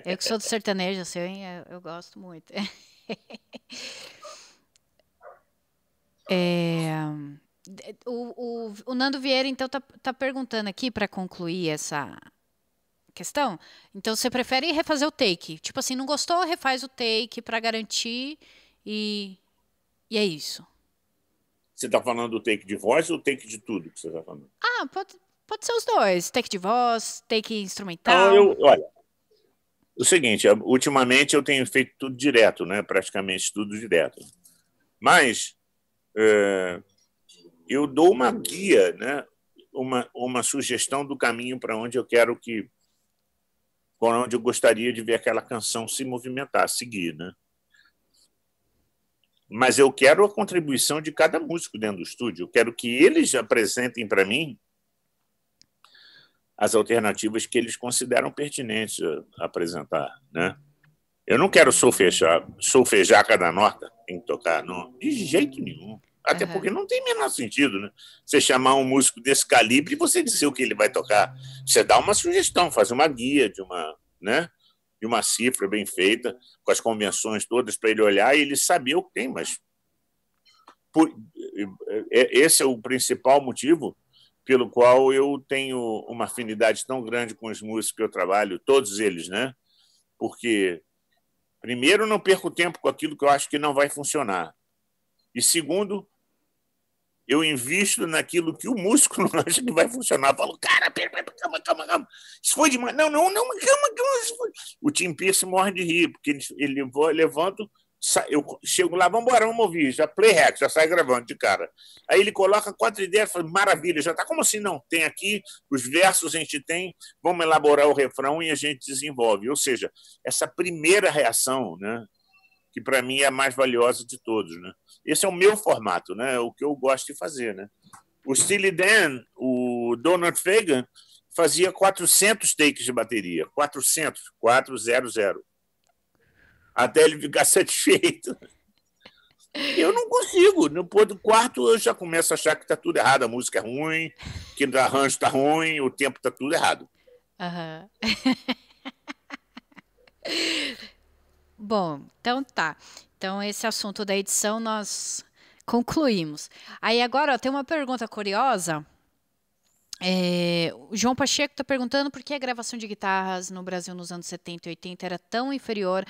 Eu que sou do sertanejo, assim, eu gosto muito. O Nando Vieira, então, tá perguntando aqui para concluir essa questão. Então, você prefere refazer o take? Tipo assim, não gostou, refaz o take para garantir e é isso. Você tá falando do take de voz ou take de tudo que você tá falando? Ah, pode ser os dois. Take de voz, take instrumental. Ah, olha, o seguinte, ultimamente eu tenho feito tudo direto, né? Praticamente tudo direto. Mas... eu dou uma guia, né? uma sugestão do caminho para onde eu quero que... para onde eu gostaria de ver aquela canção se movimentar, seguir. Né? Mas eu quero a contribuição de cada músico dentro do estúdio. Eu quero que eles apresentem para mim as alternativas que eles consideram pertinentes a apresentar. Né? Eu não quero solfejar cada nota, tem que tocar, não, de jeito nenhum. Até porque não tem o menor sentido, né? Você chamar um músico desse calibre e você dizer o que ele vai tocar. Você dá uma sugestão, faz uma guia de uma cifra bem feita, com as convenções todas para ele olhar e ele saber o que tem. Mas esse é o principal motivo pelo qual eu tenho uma afinidade tão grande com os músicos que eu trabalho, todos eles, né? Porque, primeiro, não perco tempo com aquilo que eu acho que não vai funcionar. E, segundo, eu invisto naquilo que o músico não acha que vai funcionar. Eu falo, cara, calma. Isso foi demais. Não, calma. O Tim Pierce morre de rir, porque ele levanta, eu chego lá, vamos ouvir, já play hack, já sai gravando de cara. Aí ele coloca 4 ideias, fala, maravilha, já está como se não tem aqui, os versos a gente tem, vamos elaborar o refrão e a gente desenvolve. Ou seja, essa primeira reação, né, que para mim é a mais valiosa de todos, né? Esse é o meu formato, né? O que eu gosto de fazer, né? O Steely Dan, o Donald Fagan, fazia 400 takes de bateria. 400. Até ele ficar satisfeito. Eu não consigo. Depois do quarto, eu já começo a achar que está tudo errado. A música é ruim, que o arranjo está ruim, o tempo está tudo errado. Aham. Bom, então tá. Então, esse assunto da edição nós concluímos. Aí agora ó, tem uma pergunta curiosa. O João Pacheco está perguntando por que a gravação de guitarras no Brasil nos anos 70 e 80 era tão inferior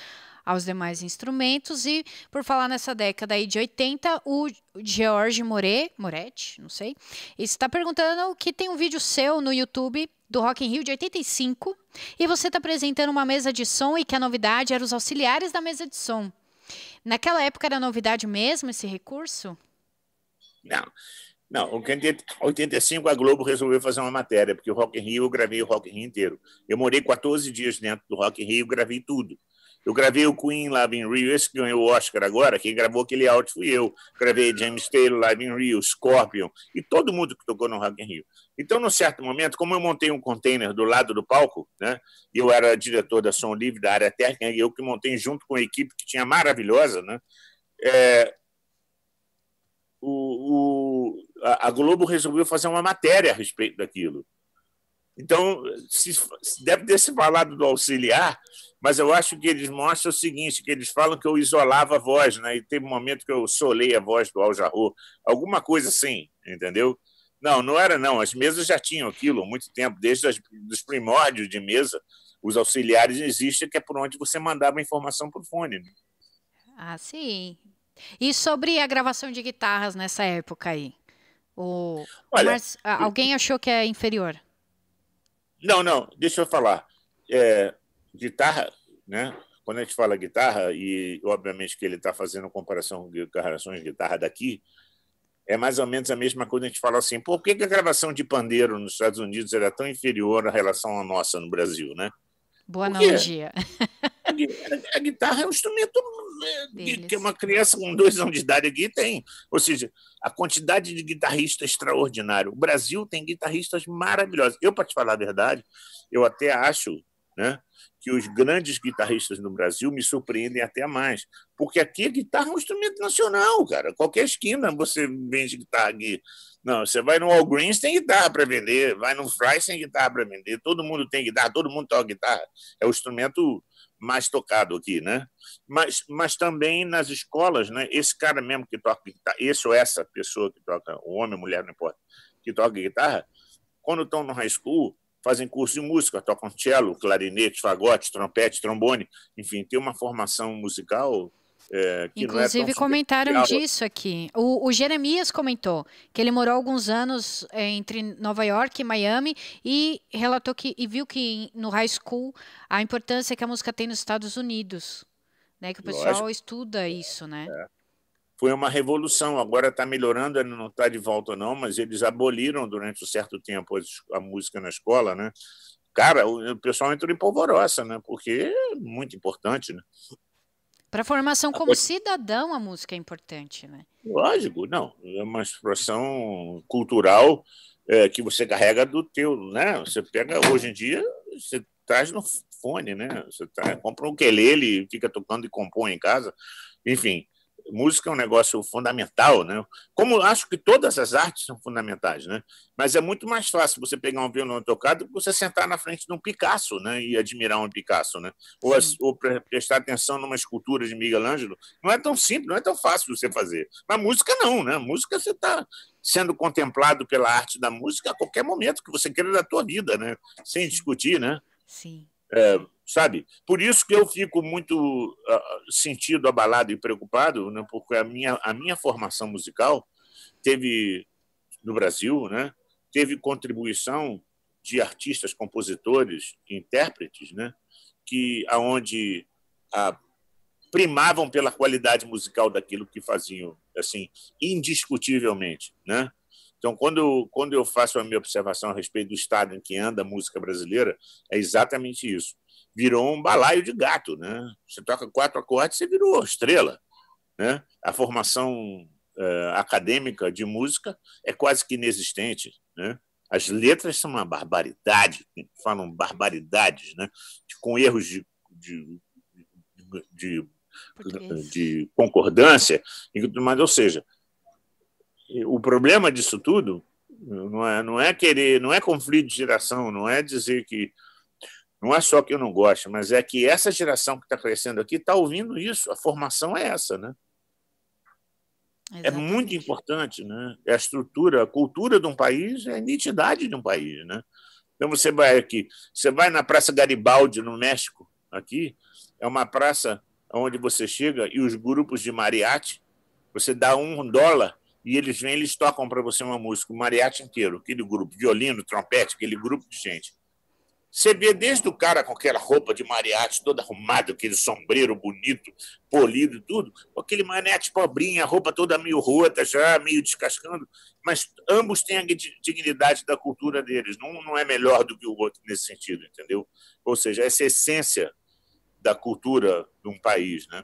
aos demais instrumentos. E por falar nessa década aí de 80, o George Moretti, não sei, está perguntando que tem um vídeo seu no YouTube do Rock in Rio de 85 e você está apresentando uma mesa de som e que a novidade era os auxiliares da mesa de som. Naquela época era novidade mesmo esse recurso? Não. Em 85 a Globo resolveu fazer uma matéria, porque o Rock in Rio eu gravei o Rock in Rio inteiro. Eu morei 14 dias dentro do Rock in Rio, gravei tudo. Eu gravei o Queen Live in Rio, esse que ganhou o Oscar agora, quem gravou aquele áudio fui eu. Gravei James Taylor, Live in Rio, Scorpion e todo mundo que tocou no Rock in Rio. Então, num certo momento, como eu montei um container do lado do palco, né, eu era diretor da Som Livre, da área técnica, e eu que montei junto com a equipe que tinha maravilhosa, né, a Globo resolveu fazer uma matéria a respeito daquilo. Então, deve ter se falado do auxiliar, mas eu acho que eles mostram o seguinte, que eles falam que eu isolava a voz, né? E teve um momento que eu solei a voz do Al Jarreau, alguma coisa assim, entendeu? Não, não era não, as mesas já tinham aquilo há muito tempo, desde os primórdios de mesa, os auxiliares existem, que é por onde você mandava a informação por fone. Né? Ah, sim. E sobre a gravação de guitarras nessa época aí? Olha, alguém achou que é inferior? Não, não, deixa eu falar. Guitarra, né? Quando a gente fala guitarra, e obviamente que ele está fazendo comparação de gravações de guitarra daqui, é mais ou menos a mesma coisa que a gente fala assim, por que a gravação de pandeiro nos Estados Unidos era tão inferior à relação à nossa no Brasil, né? Boa analogia. A guitarra é um instrumento que uma criança com 2 anos de idade aqui tem. Ou seja, a quantidade de guitarristas é extraordinária. O Brasil tem guitarristas maravilhosos. Eu, para te falar a verdade, eu até acho, né, que os grandes guitarristas no Brasil me surpreendem até mais. Porque aqui a guitarra é um instrumento nacional, cara. Qualquer esquina você vende guitarra aqui. Não, você vai no Walgreens, tem guitarra para vender. Vai no Fry's, tem guitarra para vender. Todo mundo tem guitarra, todo mundo toca guitarra. É o instrumento mais tocado aqui, né? Mas também nas escolas, né? Esse cara mesmo que toca guitarra, esse ou essa pessoa que toca, o homem, mulher, não importa, que toca guitarra, quando estão no high school, fazem curso de música, tocam cello, clarinete, fagote, trompete, trombone, enfim, tem uma formação musical... que inclusive não é tão comentaram disso aqui. O Jeremias comentou que ele morou alguns anos entre Nova York e Miami e relatou que viu que no high school a importância que a música tem nos Estados Unidos, né? Que o pessoal estuda isso, né? Foi uma revolução. Agora está melhorando, ela não está de volta não, mas eles aboliram durante um certo tempo a música na escola, né? Cara, o pessoal entrou em polvorosa, né? Porque é muito importante, né? Para a formação como cidadão, a música é importante, né? Lógico, não. É uma expressão cultural que você carrega do teu, né? Você pega, hoje em dia, você traz no fone, né? Você compra um ukelele, fica tocando e compõe em casa. Enfim, música é um negócio fundamental, né? Como acho que todas as artes são fundamentais, né? Mas é muito mais fácil você pegar um violão tocado do que você sentar na frente de um Picasso, né? E admirar um Picasso, né? Ou prestar atenção numa escultura de Miguel Ângelo. Não é tão simples, não é tão fácil você fazer. Mas música não, né? Música você está sendo contemplado pela arte da música a qualquer momento que você queira da tua vida, né? Sem discutir, né? Sim. Sabe? Por isso que eu fico muito sentido, abalado e preocupado, né? Porque a minha formação musical teve, no Brasil, né? Teve contribuição de artistas, compositores, intérpretes, né? Que, aonde primavam pela qualidade musical daquilo que faziam, assim, indiscutivelmente, né? Então, quando eu faço a minha observação a respeito do estado em que anda a música brasileira, é exatamente isso. Virou um balaio de gato, né? Você toca 4 acordes, você virou estrela, né? A formação acadêmica de música é quase que inexistente, né? As letras são uma barbaridade, falam barbaridades, né? Com erros de concordância, mas, ou seja... O problema disso tudo não é querer, não é conflito de geração, não é dizer que não é só que eu não gosto, mas é que essa geração que está crescendo aqui está ouvindo isso. A formação é essa, né? Exatamente. É muito importante, né? É a estrutura, a cultura de um país, é a identidade de um país, né? Então você vai aqui, você vai na Praça Garibaldi no México, aqui é uma praça onde você chega e os grupos de mariachi, você dá $1 e eles vêm, eles tocam para você uma música, o mariachi inteiro, aquele grupo, violino, trompete, aquele grupo de gente. Você vê desde o cara com aquela roupa de mariachi toda arrumada, aquele sombreiro bonito, polido e tudo, aquele mariachi pobrinho, a roupa toda meio rota, já meio descascando, mas ambos têm a dignidade da cultura deles, não é melhor do que o outro nesse sentido, entendeu? Ou seja, essa essência da cultura de um país, né?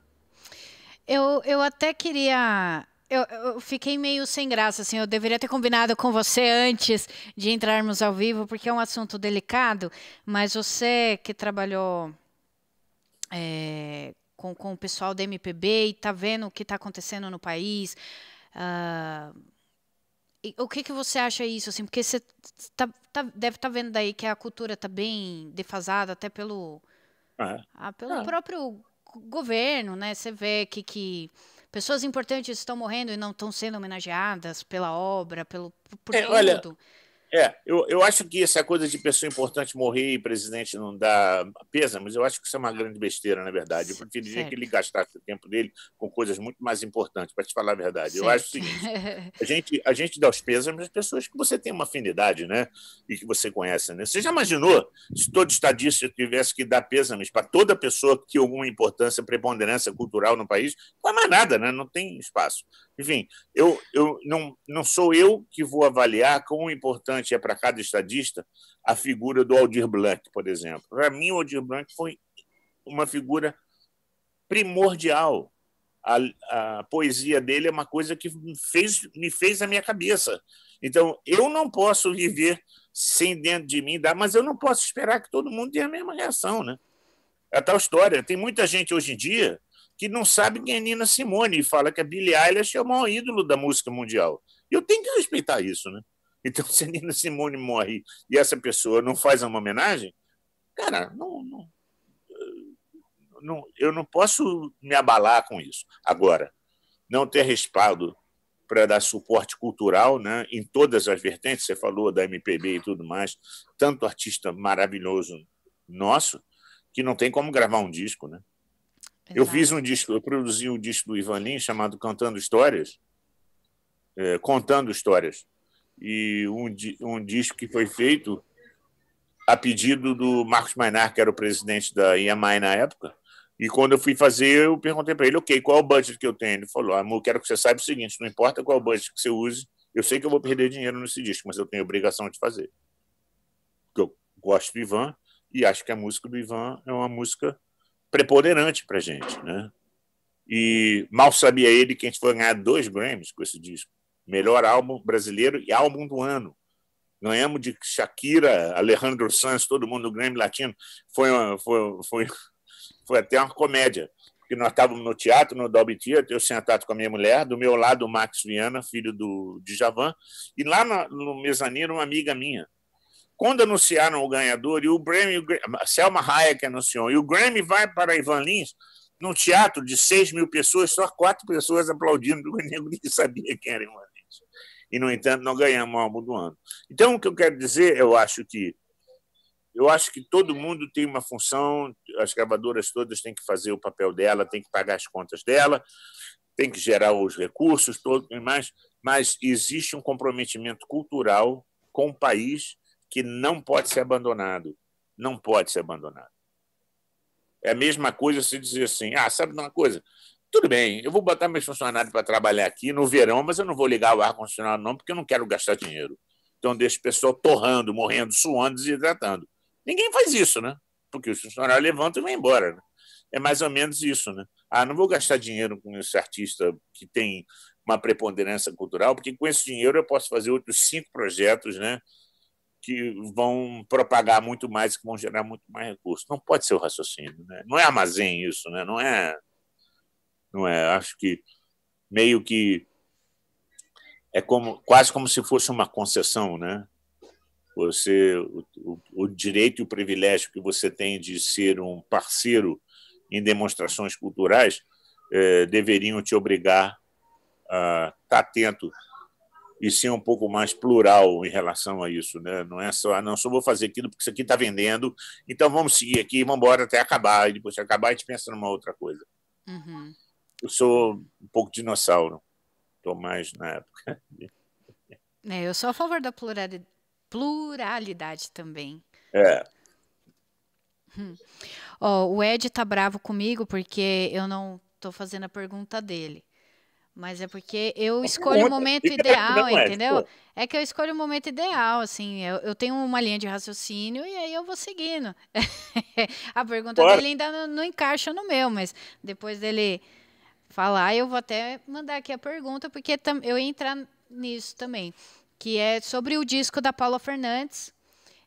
Eu até queria... Eu fiquei meio sem graça, assim, eu deveria ter combinado com você antes de entrarmos ao vivo, porque é um assunto delicado, mas você que trabalhou com o pessoal da MPB e está vendo o que está acontecendo no país, o que, que você acha disso? Assim, porque você deve estar vendo daí que a cultura está bem defasada, até pelo próprio governo, né? Você vê que pessoas importantes estão morrendo e não estão sendo homenageadas pela obra, por tudo. Olha, eu acho que essa coisa de pessoa importante morrer e presidente não dá pesa, mas eu acho que isso é uma grande besteira, na verdade. Eu prefiro dizer que ele gastasse o tempo dele com coisas muito mais importantes, para te falar a verdade. Certo. Eu acho o seguinte, a gente dá os pêsames às pessoas que você tem uma afinidade, né? E que você conhece, né? Você já imaginou se todo estadista tivesse que dar pêsames para toda pessoa que alguma importância, preponderância cultural no país? Não é mais nada, né? Não tem espaço. Enfim, não sou eu que vou avaliar quão importante é para cada estadista a figura do Aldir Blanc, por exemplo. Para mim, o Aldir Blanc foi uma figura primordial. A poesia dele é uma coisa que me fez a minha cabeça. Então, eu não posso viver sem dentro de mim dar, mas eu não posso esperar que todo mundo tenha a mesma reação, né? É a tal história. Tem muita gente hoje em dia que não sabe quem é Nina Simone e fala que a Billie Eilish é o maior ídolo da música mundial. E eu tenho que respeitar isso, né? Então, se a Nina Simone morre e essa pessoa não faz uma homenagem, cara, eu não posso me abalar com isso. Agora, não ter respaldo para dar suporte cultural, né, em todas as vertentes, você falou da MPB e tudo mais, tanto artista maravilhoso nosso, que não tem como gravar um disco, né? Eu fiz um disco, eu produzi um disco do Ivan Lins chamado Cantando Histórias, Contando Histórias, e um disco que foi feito a pedido do Marcos Mainar, que era o presidente da EMI na época, e quando eu fui fazer, eu perguntei para ele, ok, qual é o budget que eu tenho? Ele falou, amor, quero que você saiba o seguinte, não importa qual budget que você use, eu sei que eu vou perder dinheiro nesse disco, mas eu tenho a obrigação de fazer. Porque eu gosto do Ivan e acho que a música do Ivan é uma música preponderante para a gente, né? E mal sabia ele que a gente foi ganhar 2 Grammys com esse disco. Melhor álbum brasileiro e álbum do ano. Ganhamos de Shakira, Alejandro Sanz, todo mundo no Grammy Latino. Foi até uma comédia. Porque nós estávamos no teatro, no Dolby Theatre, eu sentado com a minha mulher, do meu lado o Max Viana, filho do Djavan, e lá no mezanino uma amiga minha. Quando anunciaram o ganhador, e o Grammy, Selma Hayek anunciou, e o Grammy vai para Ivan Lins, num teatro de 6.000 pessoas, só 4 pessoas aplaudindo, porque ninguém sabia quem era Ivan Lins. E, no entanto, não ganhamos o álbum do ano. Então, o que eu quero dizer, eu acho que todo mundo tem uma função, as gravadoras todas têm que fazer o papel dela, têm que pagar as contas dela, têm que gerar os recursos, tudo e mais, mas existe um comprometimento cultural com o país que não pode ser abandonado. Não pode ser abandonado. É a mesma coisa se dizer assim, sabe de uma coisa? Tudo bem, eu vou botar meus funcionários para trabalhar aqui no verão, mas eu não vou ligar o ar-condicionado não, porque eu não quero gastar dinheiro. Então, deixa o pessoal torrando, morrendo, suando, desidratando. Ninguém faz isso, né? Porque os funcionários levantam e vão embora. Né? É mais ou menos isso, né? Não vou gastar dinheiro com esse artista que tem uma preponderância cultural, porque com esse dinheiro eu posso fazer outros 5 projetos, né? Que vão propagar muito mais, que vão gerar muito mais recursos. Não pode ser o raciocínio, né? Não é armazém isso, né? Não é. Acho que meio que é quase como se fosse uma concessão, né? O direito e o privilégio que você tem de ser um parceiro em demonstrações culturais deveriam te obrigar a estar atento e ser um pouco mais plural em relação a isso, né? Não é só, só vou fazer aquilo porque isso aqui está vendendo, então vamos seguir aqui, vamos embora até acabar, e depois de acabar a gente pensa numa outra coisa. Uhum. Eu sou um pouco dinossauro, estou mais na época. Eu sou a favor da pluralidade também. O Ed tá bravo comigo porque eu não estou fazendo a pergunta dele. Mas é porque eu escolho o momento ideal, entendeu? É que eu escolho o momento ideal, assim. Eu tenho uma linha de raciocínio e aí eu vou seguindo. A pergunta dele ainda não encaixa no meu, mas depois dele falar, eu vou até mandar aqui a pergunta, porque eu ia entrar nisso também, que é sobre o disco da Paula Fernandes.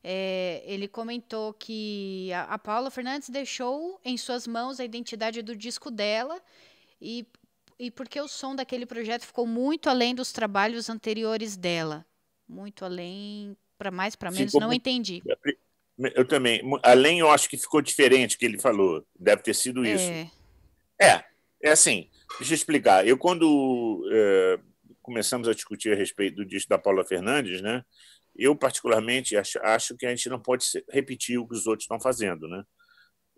É, ele comentou que a Paula Fernandes deixou em suas mãos a identidade do disco dela e porque o som daquele projeto ficou muito além dos trabalhos anteriores dela. Muito além, para mais, para menos, não entendi. Eu também. Além, eu acho que ficou diferente que ele falou. Deve ter sido isso. É assim, deixa eu explicar. Eu, quando começamos a discutir a respeito do disco da Paula Fernandes, né, eu, particularmente, acho que a gente não pode repetir o que os outros estão fazendo, né?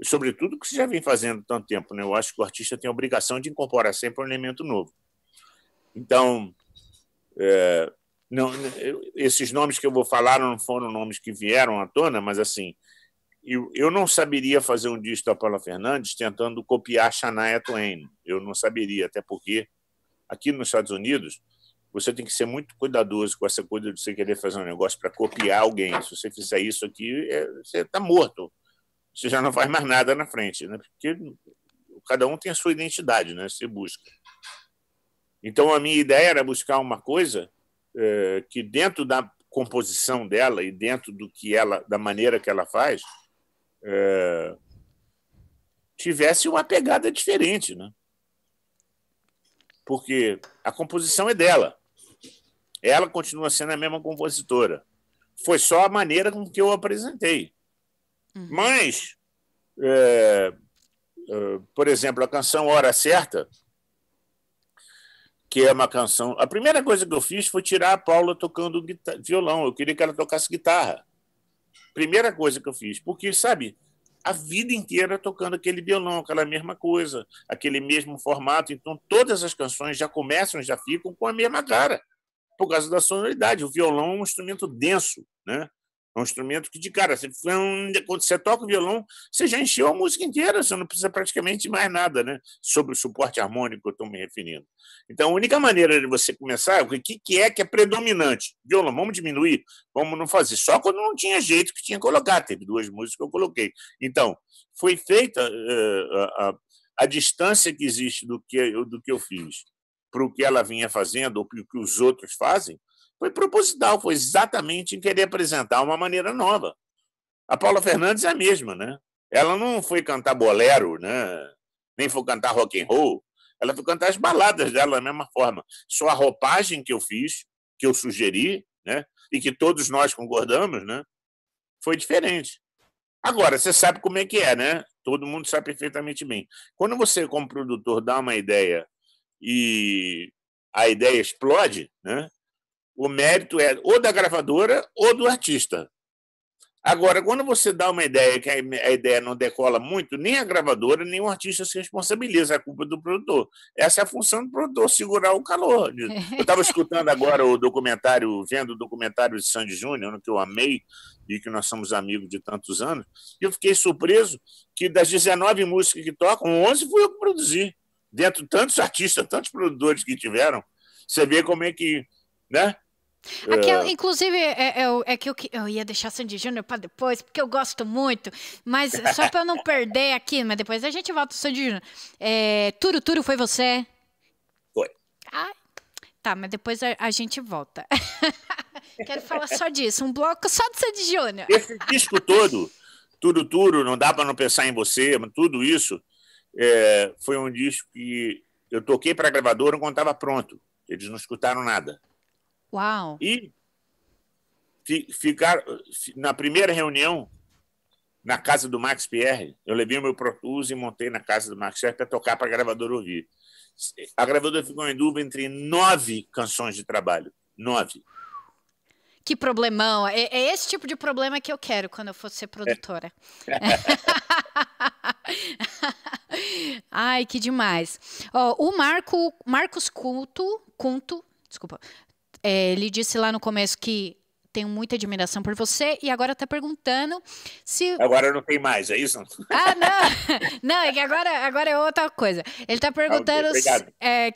Sobretudo o que você já vem fazendo tanto tempo, né? Eu acho que o artista tem a obrigação de incorporar sempre um elemento novo. Então, esses nomes que eu vou falar não foram nomes que vieram à tona, mas assim, eu não saberia fazer um disco da Paula Fernandes tentando copiar Shania Twain. Eu não saberia, até porque aqui nos Estados Unidos você tem que ser muito cuidadoso com essa coisa de você querer fazer um negócio para copiar alguém. Se você fizer isso aqui, você está morto. Você já não faz mais nada na frente, né? Porque cada um tem a sua identidade, né? Você busca. Então, a minha ideia era buscar uma coisa que, dentro da composição dela e dentro do que ela, da maneira que ela faz, tivesse uma pegada diferente, né? Porque a composição é dela. Ela continua sendo a mesma compositora. Foi só a maneira com que eu apresentei. Mas, por exemplo, a canção Hora Certa, que é uma canção... A primeira coisa que eu fiz foi tirar a Paula tocando violão. Eu queria que ela tocasse guitarra. Primeira coisa que eu fiz. Porque, sabe, a vida inteira tocando aquele violão, aquela mesma coisa, aquele mesmo formato. Então, todas as canções já começam, já ficam com a mesma cara, por causa da sonoridade. O violão é um instrumento denso, né? É um instrumento que, de cara, quando você toca o violão, você já encheu a música inteira, você não precisa praticamente de mais nada, né? Sobre o suporte harmônico que eu estou me referindo. Então, a única maneira de você começar é o que é predominante. Violão, vamos diminuir? Vamos não fazer. Só quando não tinha jeito que tinha que colocar. Teve duas músicas que eu coloquei. Então, foi feita a distância que existe do que eu fiz para o que ela vinha fazendo ou para o que os outros fazem. Foi proposital, foi exatamente em querer apresentar uma maneira nova. A Paula Fernandes é a mesma, né? Ela não foi cantar bolero, né? Nem foi cantar rock and roll. Ela foi cantar as baladas dela da mesma forma. Só a roupagem que eu fiz, que eu sugeri, né? E que todos nós concordamos, né? Foi diferente. Agora, você sabe como é que é, né? Todo mundo sabe perfeitamente bem. Quando você, como produtor, dá uma ideia e a ideia explode, né? O mérito é ou da gravadora ou do artista. Agora, quando você dá uma ideia que a ideia não decola muito, nem a gravadora, nem o artista se responsabiliza, é culpa do produtor. Essa é a função do produtor, segurar o calor. Eu estava escutando agora o documentário, vendo o documentário de Sandy Júnior, que eu amei e que nós somos amigos de tantos anos, e eu fiquei surpreso que das 19 músicas que tocam, 11 fui eu que produzi. Dentro de tantos artistas, tantos produtores que tiveram, você vê como é que... né? Aqui, inclusive, eu ia deixar Sandy Júnior para depois, porque eu gosto muito, mas só para eu não perder aqui, mas depois a gente volta pro Sandy Júnior. Turo Turo foi você? Foi. Ah, tá, mas depois a gente volta. Quero falar só disso, um bloco só de Sandy Júnior. Esse disco todo, Turo Turo, Não Dá Para Não Pensar em Você, tudo isso, foi um disco que eu toquei para a gravadora quando estava pronto. Eles não escutaram nada. Uau. E ficar na primeira reunião na casa do Max PR, eu levei o meu Pro Tools e montei na casa do Max PR para tocar para a gravadora ouvir. A gravadora ficou em dúvida entre 9 canções de trabalho. 9. Que problemão. É esse tipo de problema que eu quero quando eu for ser produtora. Ai, que demais. Oh, o Marcos Cunto, desculpa, ele disse lá no começo que tenho muita admiração por você, e agora tá perguntando se... Agora não tem mais, é isso? Ah, não! Não, é que agora é outra coisa. Ele tá perguntando se,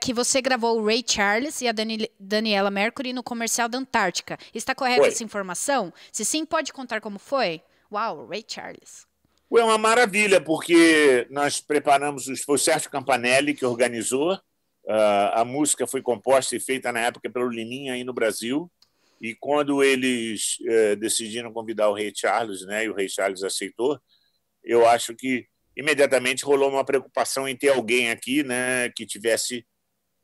que você gravou o Ray Charles e a Daniela Mercury no comercial da Antártica. Está correta essa informação? Se sim, pode contar como foi? Uau, Ray Charles. Foi uma maravilha, porque nós preparamos... Foi o Sérgio Campanelli que organizou. A música foi composta e feita na época pelo Liminha aí no Brasil, e quando eles decidiram convidar o Ray Charles, né, e o Ray Charles aceitou, eu acho que imediatamente rolou uma preocupação em ter alguém aqui, né, que tivesse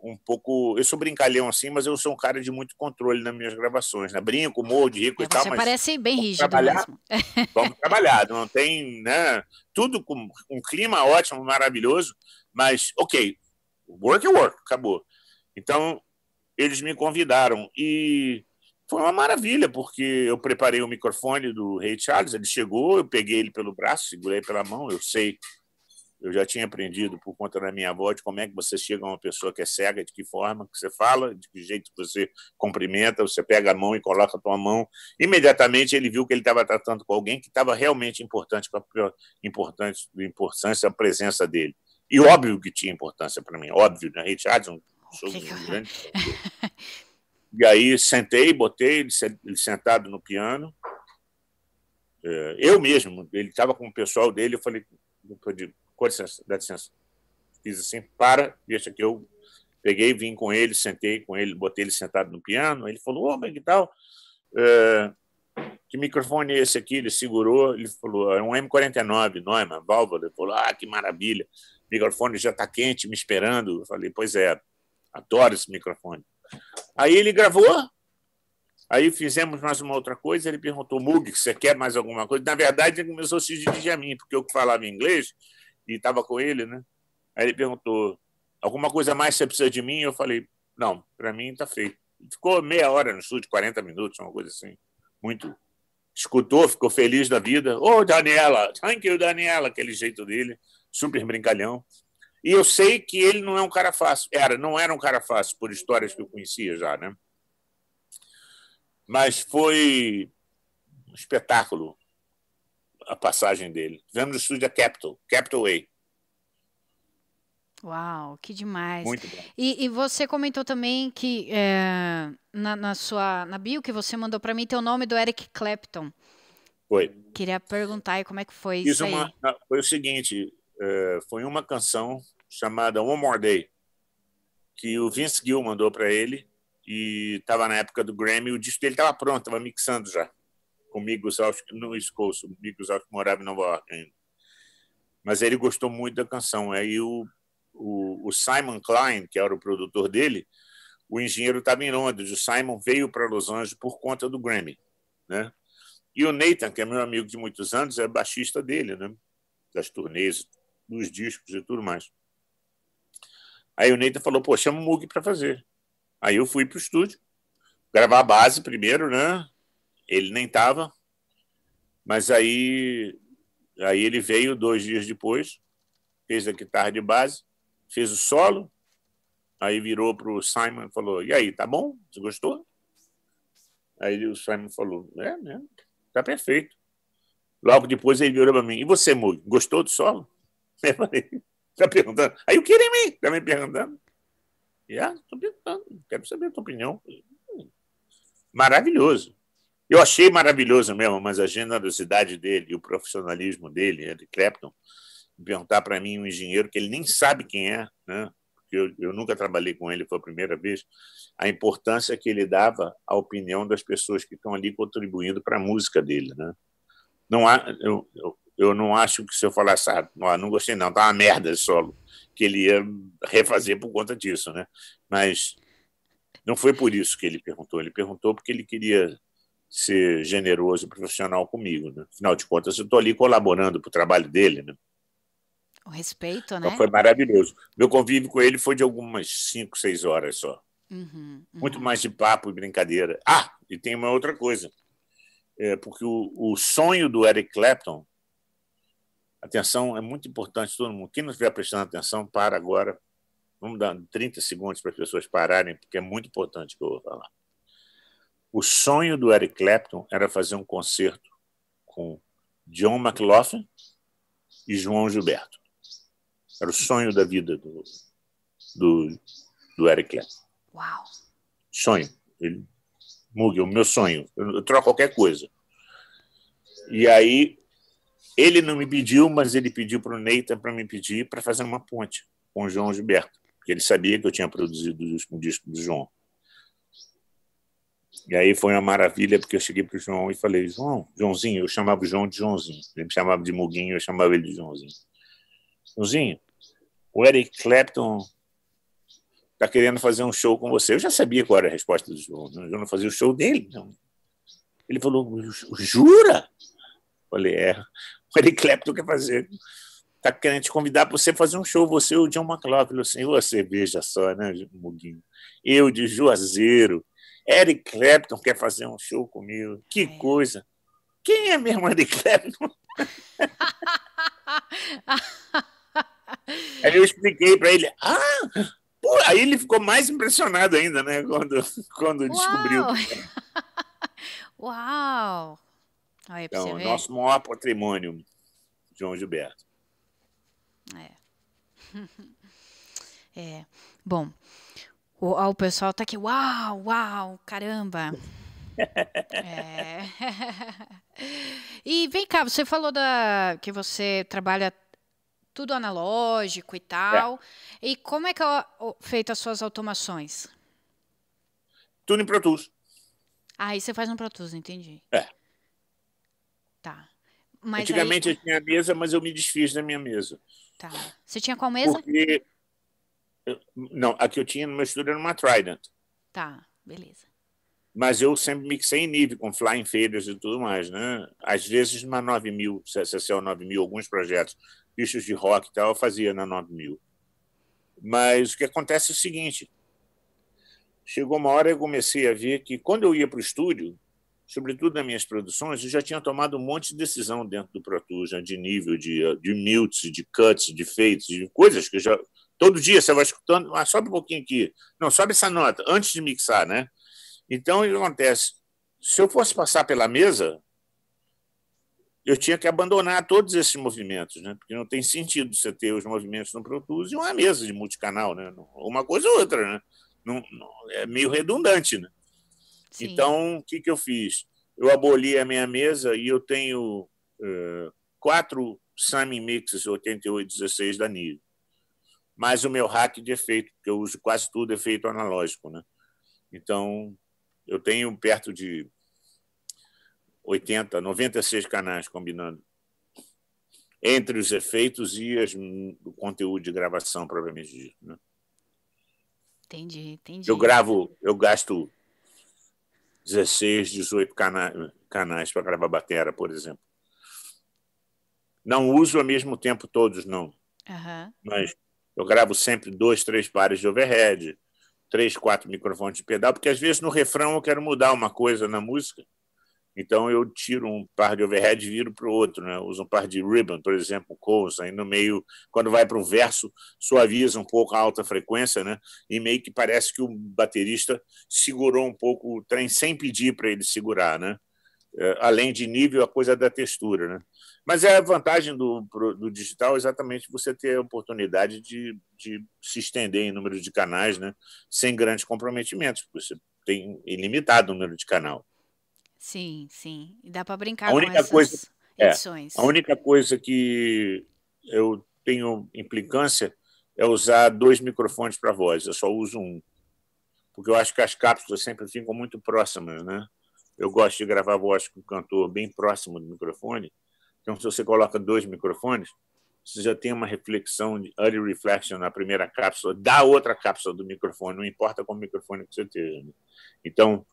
um pouco... Eu sou brincalhão assim, mas eu sou um cara de muito controle nas minhas gravações, né? Brinco, morro de rico e tal, mas... Você parece bem rígido mesmo. Vamos trabalhar, não tem... Né, tudo com um clima ótimo, maravilhoso, mas ok... Work é work, acabou. Então, eles me convidaram e foi uma maravilha, porque eu preparei o microfone do Ray Charles, ele chegou, eu peguei ele pelo braço, segurei pela mão, eu sei, eu já tinha aprendido por conta da minha avó de como é que você chega a uma pessoa que é cega, de que forma que você fala, de que jeito que você cumprimenta, você pega a mão e coloca a tua mão. Imediatamente ele viu que ele estava tratando com alguém que estava realmente importante, a presença dele. E óbvio que tinha importância para mim, óbvio, né? Richardson, sou um grande. E aí sentei, botei ele sentado no piano. Eu mesmo, ele estava com o pessoal dele, eu falei, com licença, dá licença. Fiz assim, para, deixa que eu peguei, vim com ele, sentei com ele, botei ele sentado no piano. Ele falou, ô, mas que tal? Que microfone é esse aqui? Ele segurou, ele falou, é um M49, Neumann, válvula. Ele falou, ah, que maravilha. O microfone já está quente, me esperando. Eu falei, pois é, adoro esse microfone. Aí ele gravou, aí fizemos mais uma outra coisa, ele perguntou, Mug, você quer mais alguma coisa? Na verdade, ele começou a se dirigir a mim, porque eu falava inglês e estava com ele, né? Aí ele perguntou, alguma coisa mais você precisa de mim? Eu falei, não, para mim está feito. Ficou meia hora no estúdio, 40 minutos, uma coisa assim, muito... Escutou, ficou feliz da vida. Ô, Daniela, thank you, Daniela, aquele jeito dele, super brincalhão. E eu sei que ele não é um cara fácil. Não era um cara fácil, por histórias que eu conhecia já, né? Mas foi um espetáculo a passagem dele. Tivemos no estúdio da Capital Way. Uau, que demais. Muito bom. E você comentou também que na bio que você mandou para mim tem o nome do Eric Clapton. Foi. Queria perguntar aí como é que foi isso aí. Foi o seguinte, foi uma canção chamada One More Day, que o Vince Gill mandou para ele, e estava na época do Grammy, o disco dele estava pronto, estava mixando já, comigo no East Coast, comigo que morava em Nova York ainda. Mas ele gostou muito da canção, aí o Simon Klein, que era o produtor dele, o engenheiro estava em Londres, o Simon veio para Los Angeles por conta do Grammy, né? E o Nathan, que é meu amigo de muitos anos, é baixista dele, né? Das turnês, dos discos e tudo mais. Aí o Nathan falou, pô, chama o Mug para fazer. Aí eu fui para o estúdio, gravar a base primeiro, né? Ele nem estava, mas aí ele veio 2 dias depois, fez a guitarra de base, fez o solo, aí virou para o Simon e falou, e aí, tá bom? Você gostou? Aí o Simon falou, é mesmo, tá perfeito. Logo depois ele virou para mim, e você, Mug, gostou do solo? Eu falei, tá perguntando. Aí o que ele me tá me perguntando? Tô perguntando, quero saber a tua opinião. Maravilhoso. Eu achei maravilhoso mesmo, mas a generosidade dele e o profissionalismo dele, Eric Clapton, perguntar para mim um engenheiro que ele nem sabe quem é, né? Porque eu nunca trabalhei com ele, foi a primeira vez, a importância que ele dava à opinião das pessoas que estão ali contribuindo para a música dele, né? Não há, eu não acho que se eu falar, sabe, não gostei não, tá uma merda esse solo, que ele ia refazer por conta disso, né? Mas não foi por isso que ele perguntou porque ele queria ser generoso e profissional comigo, né? Afinal de contas, eu estou ali colaborando para o trabalho dele, né? O respeito, né? Então foi maravilhoso. Meu convívio com ele foi de algumas 5, 6 horas só. Muito mais de papo e brincadeira. Ah, e tem uma outra coisa. Porque o sonho do Eric Clapton... Atenção, é muito importante todo mundo. Quem não estiver prestando atenção, para agora. Vamos dar 30 segundos para as pessoas pararem, porque é muito importante o que eu vou falar. O sonho do Eric Clapton era fazer um concerto com John McLaughlin e João Gilberto. Era o sonho da vida do Eric Clapton. Uau! Sonho. Mug, o meu sonho. Eu troco qualquer coisa. E aí, ele não me pediu, mas ele pediu para o Nathan para me pedir para fazer uma ponte com o João Gilberto, porque ele sabia que eu tinha produzido um disco do João. E aí foi uma maravilha, porque eu cheguei para o João e falei, Joãozinho, eu chamava o João de Joãozinho. Ele me chamava de Muguinho, eu chamava ele de Joãozinho. Joãozinho, o Eric Clapton está querendo fazer um show com você. Eu já sabia qual era a resposta do João. Eu não fazia o show dele, não. Ele falou, jura? Eu falei, o Eric Clapton quer fazer. Está querendo te convidar para você fazer um show, você e o John McLaughlin. Assim, você veja só, né, Muguinho? Eu de Juazeiro. Eric Clapton quer fazer um show comigo. Que coisa! Quem é mesmo Eric Clapton? Aí eu expliquei para ele. Pô, aí ele ficou mais impressionado ainda, né? Quando descobriu. Uau! Olha, então, você ver. Nosso maior patrimônio, João Gilberto. Bom. O pessoal tá aqui, uau, caramba. E vem cá, você falou que você trabalha tudo analógico e tal. E como é que é feito as suas automações? Tudo em Pro Tools. Aí você faz no Pro Tools, entendi. Tá. Mas antigamente eu tinha a mesa, mas eu me desfiz da minha mesa. Tá. Você tinha qual mesa? Porque... Não, a que eu tinha no meu estúdio era uma Trident. Tá, beleza. Mas eu sempre mixei em nível, com flying faders e tudo mais, né? Às vezes uma 9000, CCL 9000, alguns projetos, bichos de rock e tal, eu fazia na 9000. Mas o que acontece é o seguinte. Chegou uma hora eu comecei a ver que quando eu ia para o estúdio, sobretudo nas minhas produções, eu já tinha tomado um monte de decisão dentro do Pro Tools, né? De nível, de mutes, de cuts, de fades, de coisas que eu já... Todo dia você vai escutando, sobe um pouquinho aqui. Não, sobe essa nota, antes de mixar, né? Então, o que acontece? Se eu fosse passar pela mesa, eu tinha que abandonar todos esses movimentos, né? Porque não tem sentido você ter os movimentos no Pro Tools e uma mesa de multicanal, né? Uma coisa ou outra, né? Não, é meio redundante, né? Sim. Então, o que eu fiz? Eu aboli a minha mesa e eu tenho 4 Sammy Mixes 8816 da Nive. Mas o meu rack de efeito, porque eu uso quase tudo efeito analógico, né? Então, eu tenho perto de 80, 96 canais combinando entre os efeitos e o conteúdo de gravação, propriamente dito, né? Entendi. Eu gasto 16, 18 canais para gravar batera, por exemplo. Não uso ao mesmo tempo todos, não. Mas eu gravo sempre 2, 3 pares de overhead, 3, 4 microfones de pedal, porque às vezes no refrão eu quero mudar uma coisa na música, então eu tiro um par de overhead e viro para o outro, né? Uso um par de ribbon, por exemplo, chorus, aí no meio, quando vai para um verso, suaviza um pouco a alta frequência, né? E meio que parece que o baterista segurou um pouco o trem sem pedir para ele segurar, né? Além de nível, a coisa da textura, né? Mas é a vantagem do digital, exatamente, você ter a oportunidade de se estender em número de canais, né? Sem grandes comprometimentos, porque você tem ilimitado o número de canal. Sim. E dá para brincar com essas edições. A única coisa que eu tenho implicância é usar 2 microfones para voz. Eu só uso um, porque eu acho que as cápsulas sempre ficam muito próximas, né? Eu gosto de gravar voz com o cantor bem próximo do microfone. Então, se você coloca 2 microfones, você já tem uma reflexão, early reflection na primeira cápsula, da outra cápsula do microfone, não importa qual microfone que você tenha. Então,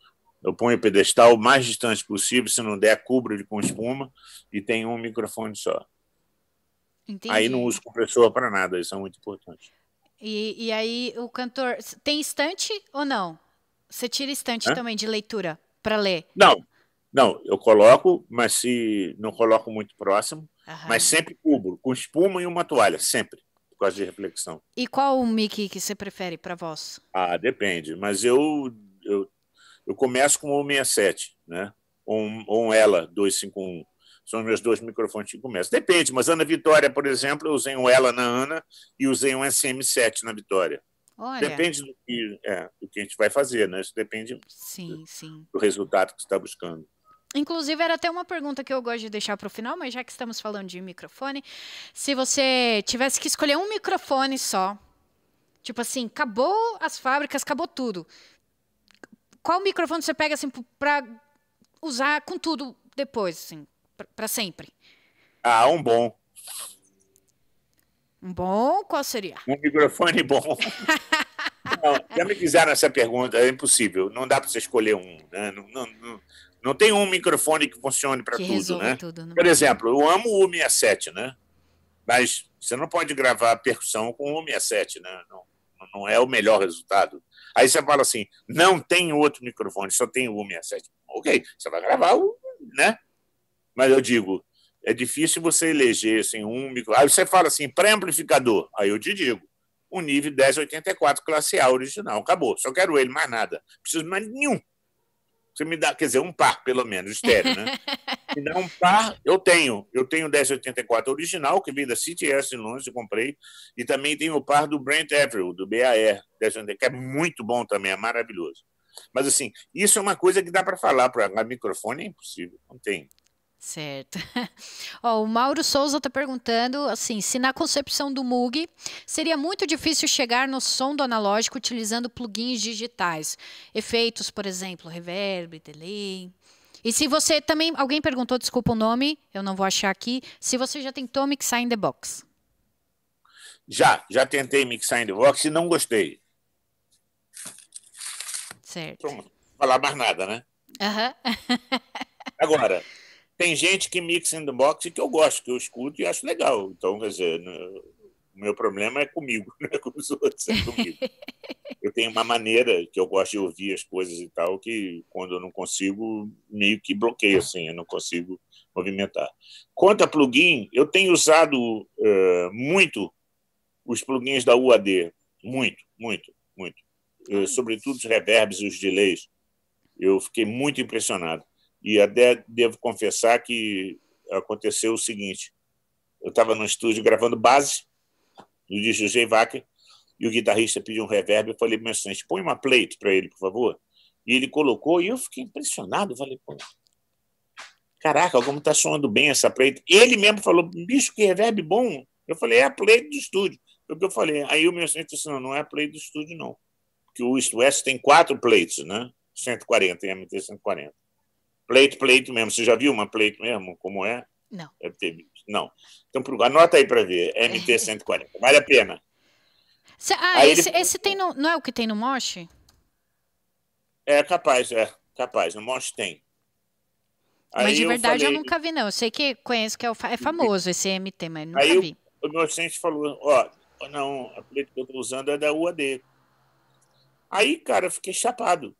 eu ponho o pedestal o mais distante possível, se não der, cubro ele com espuma e tem um microfone só. Entendi. Aí não uso compressor para nada, isso é muito importante. E aí, o cantor... Tem estante ou não? Você tira estante também de leitura para ler? Não, eu coloco, mas se não coloco muito próximo, mas sempre cubro, com espuma e uma toalha, sempre, por causa de reflexão. E qual o mic que você prefere para voz? Depende, mas eu Eu começo com o 167, né? Ou um Ela 251. São os meus dois microfones que começam. Depende, mas Ana Vitória, por exemplo, eu usei um Ela na Ana e usei um SM7 na Vitória. Olha. Depende do que a gente vai fazer, né? Isso depende do resultado que você está buscando. Inclusive, era até uma pergunta que eu gosto de deixar para o final, mas já que estamos falando de microfone, se você tivesse que escolher um microfone só, tipo assim, acabou as fábricas, acabou tudo, qual microfone você pega assim para usar com tudo depois, assim, para sempre? Ah, um bom. Um bom? Qual seria? Um microfone bom. Não, já me fizeram essa pergunta, é impossível, não dá para você escolher um, né? Não tem um microfone que funcione para tudo, né? Por exemplo, eu amo o 167, né? Mas você não pode gravar percussão com o 167, né? Não é o melhor resultado. Aí você fala assim, não tem outro microfone, só tem o 167. Ok, você vai gravar o, né? Mas eu digo, é difícil você eleger assim, um microfone. Aí você fala assim, pré-amplificador. Aí eu te digo, o nível 1084 classe A original, acabou. Só quero ele, mais nada. Preciso mais nenhum. Você me dá, quer dizer, um par, pelo menos, estéreo, né? Me dá um par, eu tenho. Eu tenho o 1084 original, que vem da CTS em Londres, eu comprei. E também tenho o par do Brent Averill, do BAR, que é muito bom também, é maravilhoso. Mas, assim, isso é uma coisa que dá para falar para microfone, é impossível, não tem. Certo. Ó, o Mauro Souza está perguntando, assim, se na concepção do Mug seria muito difícil chegar no som do analógico utilizando plugins digitais, efeitos, por exemplo, reverb, delay. E se você também, alguém perguntou, desculpa o nome, eu não vou achar aqui, se você já tentou mixar in the box? Já tentei mixar in the box e não gostei. Certo. Não vou falar mais nada, né? Uhum. Agora, tem gente que mixa in the box e que eu gosto, que eu escuto e acho legal. Então, quer dizer, o meu problema é comigo, não é com os outros, é comigo. Eu tenho uma maneira que eu gosto de ouvir as coisas e tal, que quando eu não consigo, meio que bloqueio, assim, eu não consigo movimentar. Quanto a plugin, eu tenho usado muito os plugins da UAD, muito. Sobretudo os reverbs e os delays. Eu fiquei muito impressionado. E até devo confessar que aconteceu o seguinte. Eu estava no estúdio gravando base do DJ Vaca e o guitarrista pediu um reverb. Eu falei para o meu assistente, põe uma plate para ele, por favor. E ele colocou e eu fiquei impressionado. Eu falei, pô, caraca, como está soando bem essa plate. Ele mesmo falou, bicho, que reverb bom. Eu falei, é a plate do estúdio. Foi o que eu falei. Aí o meu assistente disse, não é a plate do estúdio, não. Porque o East-West tem 4 plates, né? 140, MT 140. Plate mesmo. Você já viu uma plate mesmo? Como é? Não. Deve ter visto. Não. Então, anota aí para ver. MT-140. Vale a pena. Esse tem no, não é o que tem no Mosh? É capaz, No Mosh tem. Aí mas de verdade eu nunca vi, não. Eu sei que conheço que é famoso esse MT, mas nunca aí vi. O meu assistente falou, ó, não, a plate que eu estou usando é da UAD. Aí, cara, eu fiquei chapado.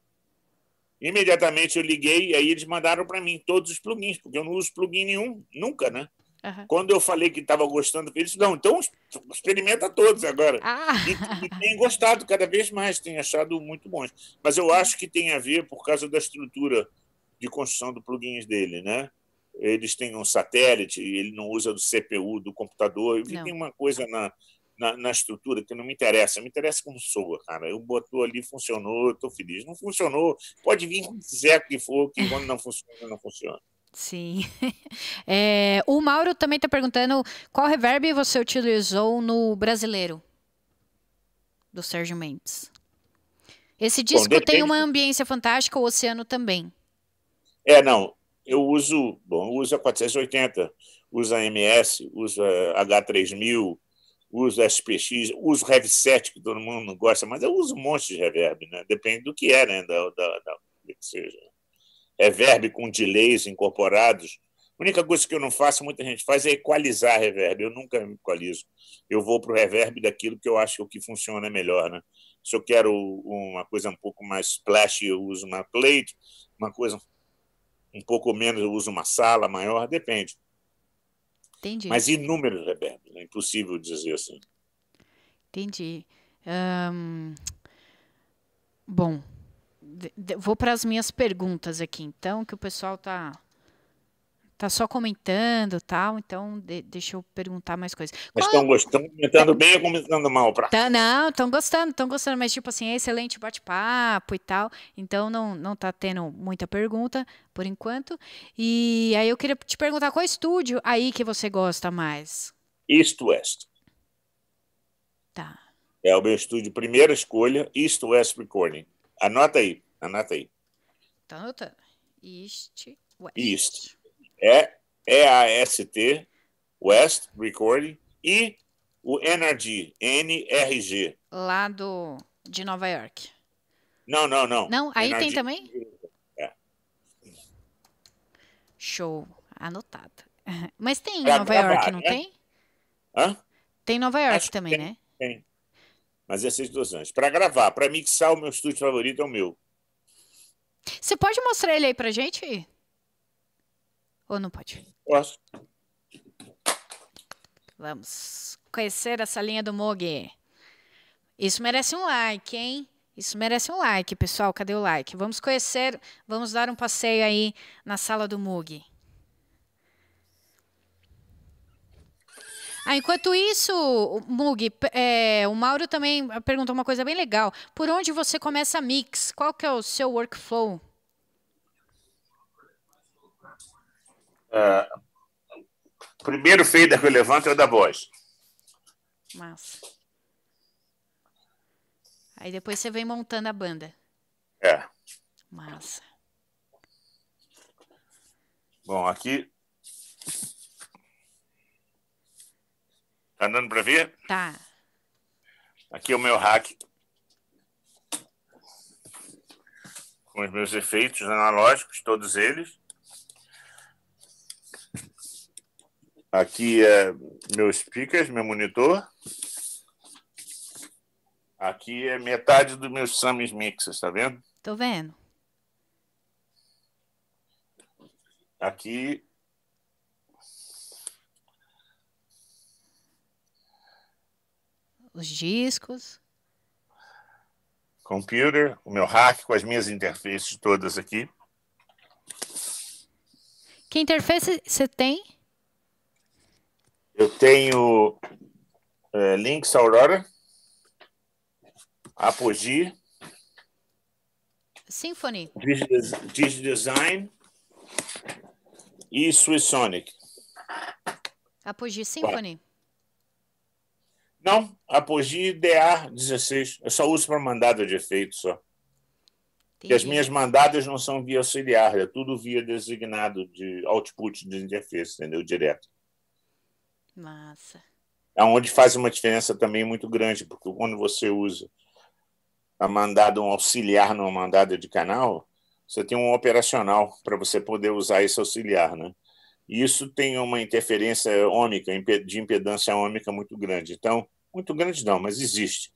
Imediatamente eu liguei e aí eles mandaram para mim todos os plugins, porque eu não uso plugin nenhum, nunca, né? Uhum. Quando eu falei que estava gostando, eles disseram, não, então experimenta todos agora. Ah. E tem gostado cada vez mais, tem achado muito bons. Mas eu acho que tem a ver por causa da estrutura de construção do plugins dele, né? Eles têm um satélite, ele não usa do CPU, do computador, e tem uma coisa na estrutura que não me interessa como soa, cara. Eu botou ali, funcionou, eu tô feliz. Não funcionou, pode vir quando quiser que for, que quando não funciona, não funciona. Sim. O Mauro também tá perguntando qual reverb você utilizou no Brasileiro, do Sérgio Mendes. Esse disco tem uma ambiência fantástica, o Oceano também. Não, eu uso a 480, uso a MS, uso a H3000, uso SPX, uso Rev 7, que todo mundo não gosta, mas eu uso um monte de reverb, né? Depende do que é, né? Que seja. Reverb com delays incorporados. A única coisa que eu não faço, muita gente faz, é equalizar reverb. Eu nunca me equalizo. Eu vou para o reverb daquilo que eu acho que o que funciona é melhor, né? Se eu quero uma coisa um pouco mais splash, eu uso uma plate, uma coisa um pouco menos, eu uso uma sala maior, depende. Entendi. Mas inúmeros reverbs, é impossível dizer assim. Entendi. Bom, Vou para as minhas perguntas aqui, então, que o pessoal tá só comentando e tal, então deixa eu perguntar mais coisas. Mas estão gostando, comentando bem ou comentando mal? Não, estão gostando, mas tipo assim, é excelente bate-papo e tal, então não tá tendo muita pergunta por enquanto. E aí eu queria te perguntar qual estúdio aí que você gosta mais? East-West. Tá. É o meu estúdio, primeira escolha, East-West Recording. Anota aí, anota aí. Tá anotando. East-West. East. EAST, West Recording, e o NRG, NRG. Lá de Nova York. Não. Não, aí NRG. Tem também? É. Show, anotado. Mas tem pra Nova York, não, né? Tem? Hã? Tem Nova York. Acho também, tem, né? Tem. Mas esses dois anos. Para gravar, para mixar, o meu estúdio favorito é o meu. Você pode mostrar ele aí pra gente? Ou não pode? Posso. Vamos conhecer essa linha do Mug. Isso merece um like, hein? Isso merece um like, pessoal. Cadê o like? Vamos conhecer, vamos dar um passeio aí na sala do Mug. Ah, enquanto isso, Mug, o Mauro também perguntou uma coisa bem legal. Por onde você começa a mix? Qual que é o seu workflow? O primeiro fader que eu levanto é o da voz. Massa. Aí depois você vem montando a banda. É. Massa. Bom, aqui. Tá dando para ver? Tá. Aqui é o meu rack. Com os meus efeitos analógicos, todos eles. Aqui é meus speakers, meu monitor. Aqui é metade dos meus Sam's Mixers, tá vendo? Tô vendo. Aqui. Os discos. Computer, o meu rack com as minhas interfaces todas aqui. Que interface você tem? Eu tenho Lynx Aurora, Apogee, Symphony, DigiDesign e Swiss Sonic. Apogee Symphony? Não, Apogee DA16. Eu só uso para mandada de efeito só. E as minhas mandadas não são via auxiliar, é tudo via designado de output de interface, entendeu? Direto. Massa. É onde faz uma diferença também muito grande, porque quando você usa a mandada, um auxiliar numa mandada de canal, você tem um operacional para você poder usar esse auxiliar, né? E isso tem uma interferência ômica, de impedância ômica muito grande. Então, muito grande não, mas existe.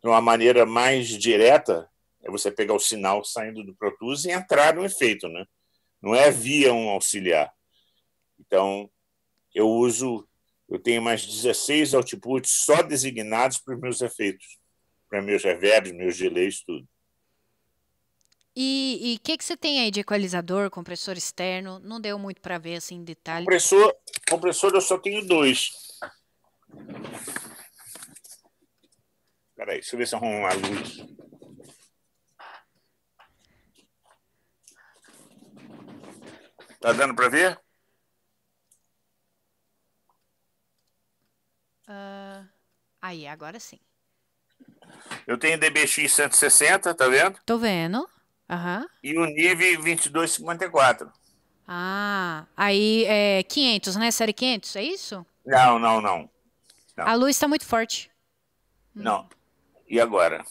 Então, a maneira mais direta é você pegar o sinal saindo do Pro Tools e entrar no efeito, né? Não é via um auxiliar. Então, eu tenho mais 16 outputs só designados para os meus efeitos, para meus reverbs, meus delays, tudo. E o que você tem aí de equalizador, compressor externo? Não deu muito para ver assim em detalhe. Compressor eu só tenho 2. Espera aí, deixa eu ver se eu arrumo uma luz. Tá dando para ver? Aí, agora sim. Eu tenho DBX 160, tá vendo? Tô vendo. Uhum. E o NIV 2254. Ah, aí é 500, né? Série 500, é isso? Não. A luz tá muito forte. Não. E agora?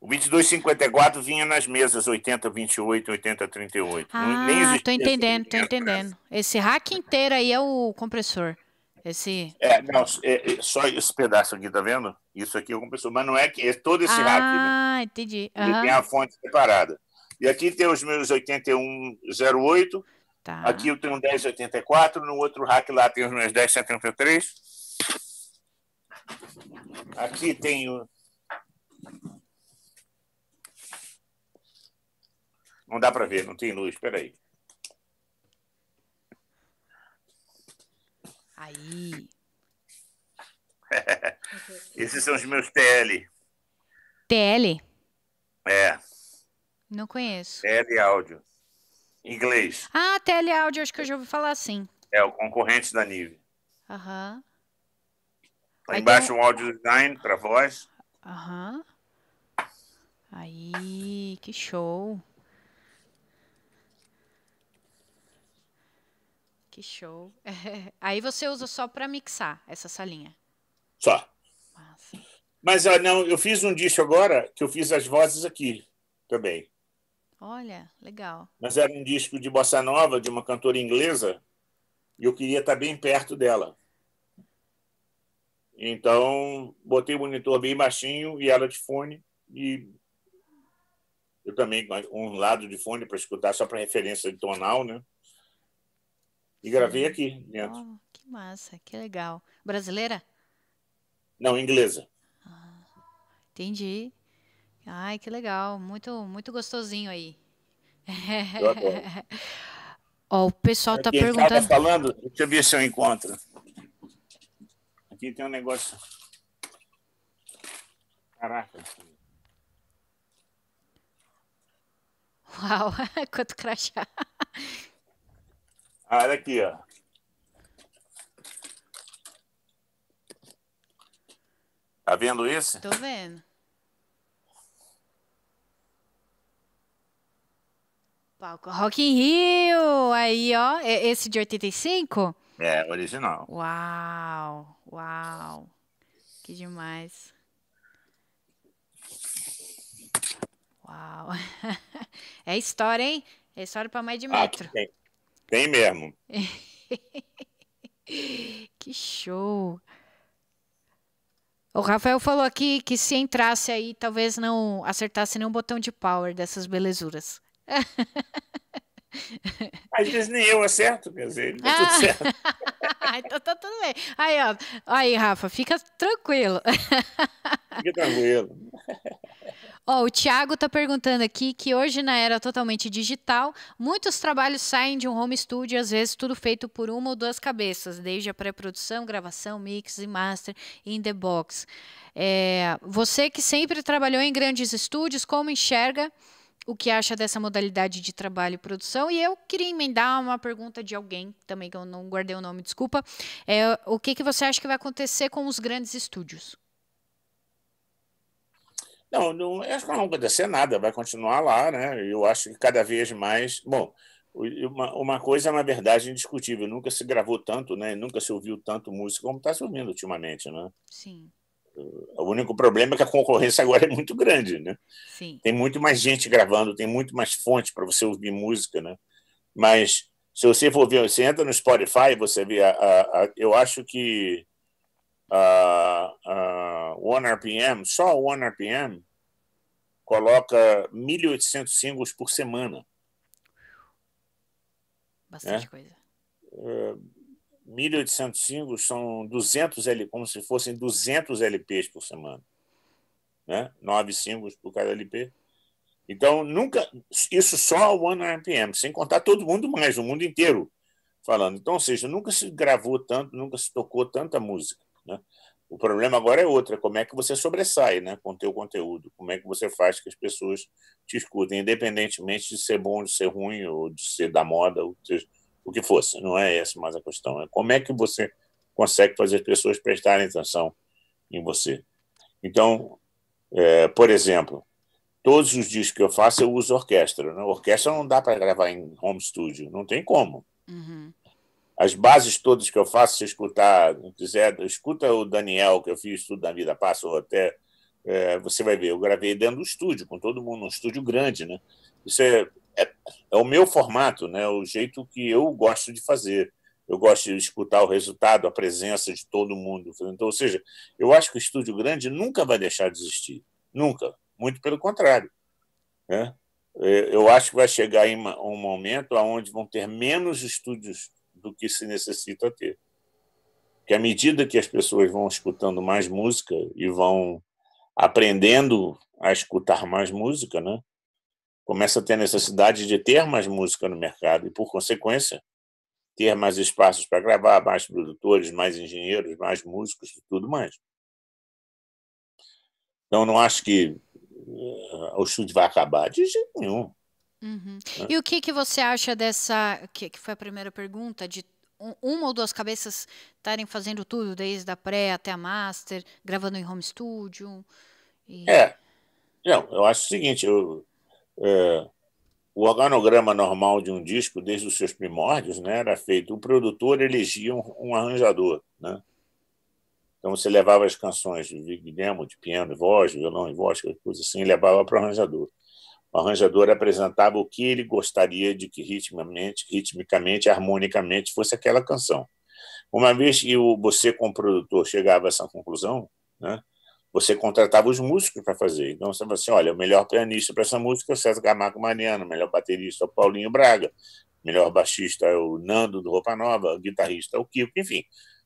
O 2254 vinha nas mesas 8028, 8038. Ah, nem tô entendendo, Esse rack inteiro aí é o compressor. Esse... só esse pedaço aqui, tá vendo? Isso aqui é o compressor, mas não é que é todo esse rack. Ah, né? Entendi. Ele tem a fonte separada. E aqui tem os meus 8108, tá. Aqui eu tenho um 1084, no outro rack lá tem os meus 1073. Aqui tem Não dá para ver, não tem luz. Espera aí. Aí. Esses são os meus TL. TL? É. Não conheço. TL áudio. Em inglês. Ah, TL áudio, acho que eu já ouvi falar assim. É, o concorrente da Nive. Aham. Lá embaixo um áudio design para voz. Aham. Aí, que show. Que show. É. Aí você usa só para mixar essa salinha. Só. Nossa. Mas não, eu fiz um disco agora que eu fiz as vozes aqui também. Olha, legal. Mas era um disco de bossa nova, de uma cantora inglesa, e eu queria estar bem perto dela. Então, botei o monitor bem baixinho e ela de fone. E eu também, um lado de fone para escutar, só para referência de tonal, né? E gravei aqui dentro. Oh, que massa, que legal. Brasileira? Não, inglesa. Ah, entendi. Ai, que legal. Muito, muito gostosinho aí. Eu adoro. Ó, o pessoal está perguntando... falando, deixa eu ver se eu encontro. Aqui tem um negócio... Caraca. Uau, quanto crachá. Ah, olha aqui, ó. Tá vendo isso? Tô vendo. Palco Rock in Rio. Aí, ó. Esse de 85? É, original. Uau, uau. Que demais. Uau. É história, hein? É história pra mais de metro. Ah, tem mesmo. Que show. O Rafael falou aqui que se entrasse aí, talvez não acertasse nenhum botão de power dessas belezuras. Às vezes nem eu acerto, quer dizer, mas tudo certo. Então tá tudo bem. Aí, ó. Aí, Rafa, fica tranquilo. Fica tranquilo. Ó, o Thiago tá perguntando aqui que hoje na era totalmente digital, muitos trabalhos saem de um home studio, às vezes tudo feito por uma ou duas cabeças, desde a pré-produção, gravação, mix e master in the box. É, você que sempre trabalhou em grandes estúdios, como enxerga o que acha dessa modalidade de trabalho e produção? E eu queria emendar uma pergunta de alguém também, que eu não guardei o nome, desculpa. É, o que você acha que vai acontecer com os grandes estúdios? Não, eu acho que não vai acontecer nada, vai continuar lá, né? Eu acho que cada vez mais... Bom, uma coisa é uma verdade indiscutível, nunca se gravou tanto, né? Nunca se ouviu tanto música como está se ouvindo ultimamente, né? Sim. O único problema é que a concorrência agora é muito grande, né? Sim. Tem muito mais gente gravando, tem muito mais fontes para você ouvir música, né? Mas se você for ver, você entra no Spotify, você vê... eu acho que... One RPM, só One RPM coloca 1.800 singles por semana. Bastante coisa. 1.800 singles são 200 LPs, como se fossem 200 LPs por semana, né? 9 singles por cada LP. Então, nunca, isso só One RPM, sem contar todo mundo mais, o mundo inteiro falando. Então, ou seja, nunca se gravou tanto, nunca se tocou tanta música, né? O problema agora é outro, é como é que você sobressai, né, com o teu conteúdo, como é que você faz que as pessoas te escutem, independentemente de ser bom, de ser ruim, ou de ser da moda, ou seja, o que fosse. Não é essa mais a questão, é como é que você consegue fazer as pessoas prestarem atenção em você. Então, por exemplo, todos os discos que eu faço eu uso orquestra, né? Orquestra não dá para gravar em home studio, não tem como. Uhum. As bases todas que eu faço, se escutar, não quiser, escuta o Daniel, que eu fiz tudo na vida, passa ou até, você vai ver, eu gravei dentro do estúdio, com todo mundo, um estúdio grande, né? Isso é o meu formato, né? O jeito que eu gosto de fazer. Eu gosto de escutar o resultado, a presença de todo mundo. Então, ou seja, eu acho que o estúdio grande nunca vai deixar de existir. Nunca. Muito pelo contrário, né? Eu acho que vai chegar em um momento onde vão ter menos estúdios do que se necessita ter. Porque à medida que as pessoas vão escutando mais música e vão aprendendo a escutar mais música, né, começa a ter a necessidade de ter mais música no mercado e, por consequência, ter mais espaços para gravar, mais produtores, mais engenheiros, mais músicos e tudo mais. Então, não acho que o estúdio vai acabar de jeito nenhum. Uhum. Né? E o que você acha dessa... que foi a primeira pergunta, de uma ou duas cabeças estarem fazendo tudo, desde a pré até a master, gravando em home studio? E... Não, eu acho o seguinte... O organograma normal de um disco, desde os seus primórdios, né, era feito, o produtor elegia um arranjador, né? Então você levava as canções de demo, de piano e voz, violão e voz, coisa assim, e levava para o arranjador. O arranjador apresentava o que ele gostaria de que ritmicamente, harmonicamente fosse aquela canção. Uma vez que você, como produtor, chegava a essa conclusão, né, você contratava os músicos para fazer. Então, você fala assim, olha, o melhor pianista para essa música é o César Camargo Mariano, o melhor baterista é o Paulinho Braga, o melhor baixista é o Nando, do Roupa Nova, o guitarrista é o Kiko, enfim.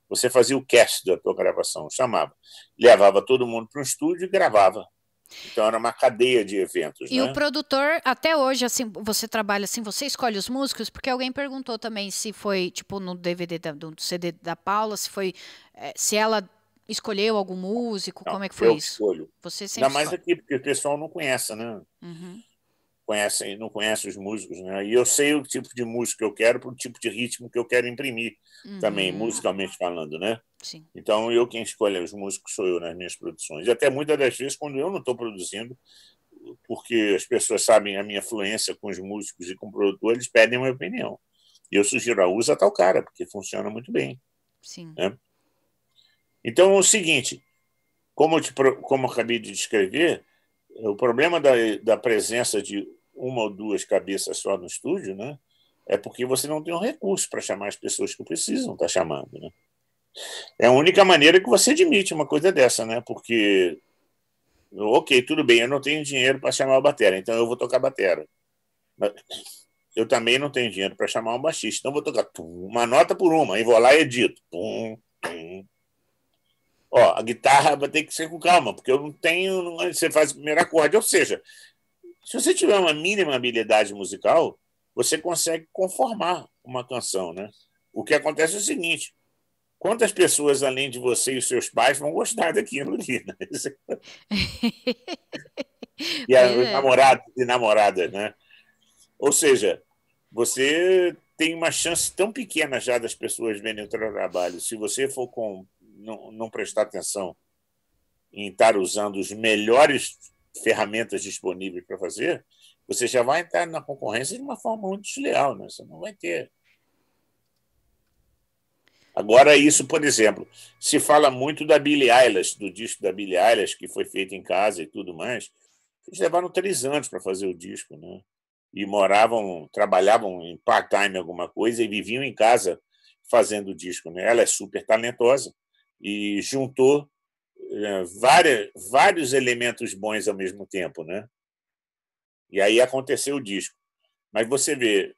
Você fazia o cast da tua gravação, chamava. Levava todo mundo para um estúdio e gravava. Então, era uma cadeia de eventos. E né? O produtor, até hoje, assim, você trabalha assim, você escolhe os músicos, porque alguém perguntou também se foi, tipo, no DVD, do CD da Paula, se foi, se ela... Escolheu algum músico? Não, como é que foi isso? Escolho. Você sempre escolhe. Ainda mais aqui, porque o pessoal não conhece, né? Uhum. Não conhece os músicos, né? E eu sei o tipo de música que eu quero para o tipo de ritmo que eu quero imprimir, uhum, também, musicalmente falando, né? Sim. Então, eu quem escolhe os músicos sou eu nas minhas produções. E até muitas das vezes, quando eu não estou produzindo, porque as pessoas sabem a minha fluência com os músicos e com o produtor, eles pedem a minha opinião. E eu sugiro, usa tal cara, porque funciona muito bem. Sim. Né? Então, é o seguinte, como eu acabei de descrever, o problema da presença de uma ou duas cabeças só no estúdio, né, é porque você não tem um recurso para chamar as pessoas que precisam estar chamando. Né? É a única maneira que você admite uma coisa dessa, né? Porque, ok, tudo bem, eu não tenho dinheiro para chamar o batera, então eu vou tocar batera. Mas eu também não tenho dinheiro para chamar um baixista, então eu vou tocar uma nota por uma, e vou lá e edito. Ó, a guitarra vai ter que ser com calma, porque eu não tenho... Você faz o primeiro acorde. Ou seja, se você tiver uma mínima habilidade musical, você consegue conformar uma canção, né? O que acontece é o seguinte, quantas pessoas, além de você e os seus pais, vão gostar daquilo ali, né? E os namorados e namoradas, né? Ou seja, você tem uma chance tão pequena já das pessoas verem o seu trabalho. Se você for com... Não prestar atenção em estar usando as melhores ferramentas disponíveis para fazer, você já vai entrar na concorrência de uma forma muito desleal, né? Você não vai ter. Agora, isso, por exemplo, se fala muito da Billie Eilish, do disco da Billie Eilish, que foi feito em casa e tudo mais. Eles levaram 3 anos para fazer o disco, né? E trabalhavam em part-time alguma coisa e viviam em casa fazendo o disco, né? Ela é super talentosa e juntou vários elementos bons ao mesmo tempo, né? E aí aconteceu o disco. Mas você vê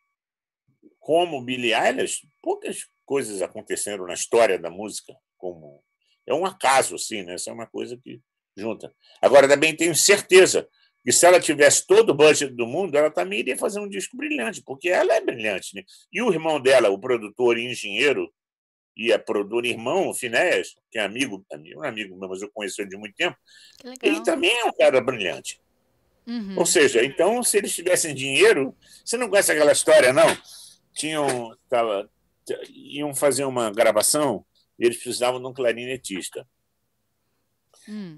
como Billie Eilish, poucas coisas aconteceram na história da música, como é um acaso assim, né? Essa é uma coisa que junta. Agora também tenho certeza que se ela tivesse todo o budget do mundo, ela também iria fazer um disco brilhante, porque ela é brilhante, né? E o irmão dela, o produtor e engenheiro, e a produtora irmão, o Finés, que é um amigo meu, mas eu conheço ele de muito tempo, ele também é um cara brilhante. Uhum. Ou seja, então, se eles tivessem dinheiro... Você não conhece aquela história, não? Iam fazer uma gravação e eles precisavam de um clarinetista.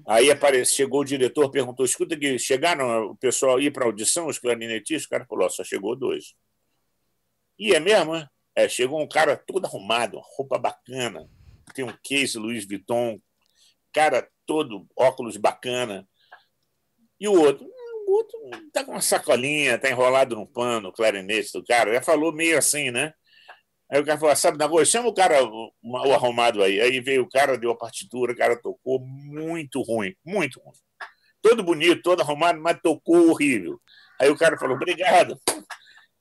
Aí chegou o diretor, perguntou, escuta, que chegaram o pessoal ir para audição, os clarinetistas? O cara falou, só chegou 2. E é mesmo, né? Chegou um cara todo arrumado, roupa bacana, tem um case Louis Vuitton, cara todo, óculos bacana. E o outro tá com uma sacolinha, tá enrolado num pano, o clarinete do cara. Já falou meio assim, né? Aí o cara falou, sabe, na rua, chama o cara, o arrumado aí. Aí veio o cara, deu a partitura, o cara tocou muito ruim, muito ruim. Todo bonito, todo arrumado, mas tocou horrível. Aí o cara falou, obrigado.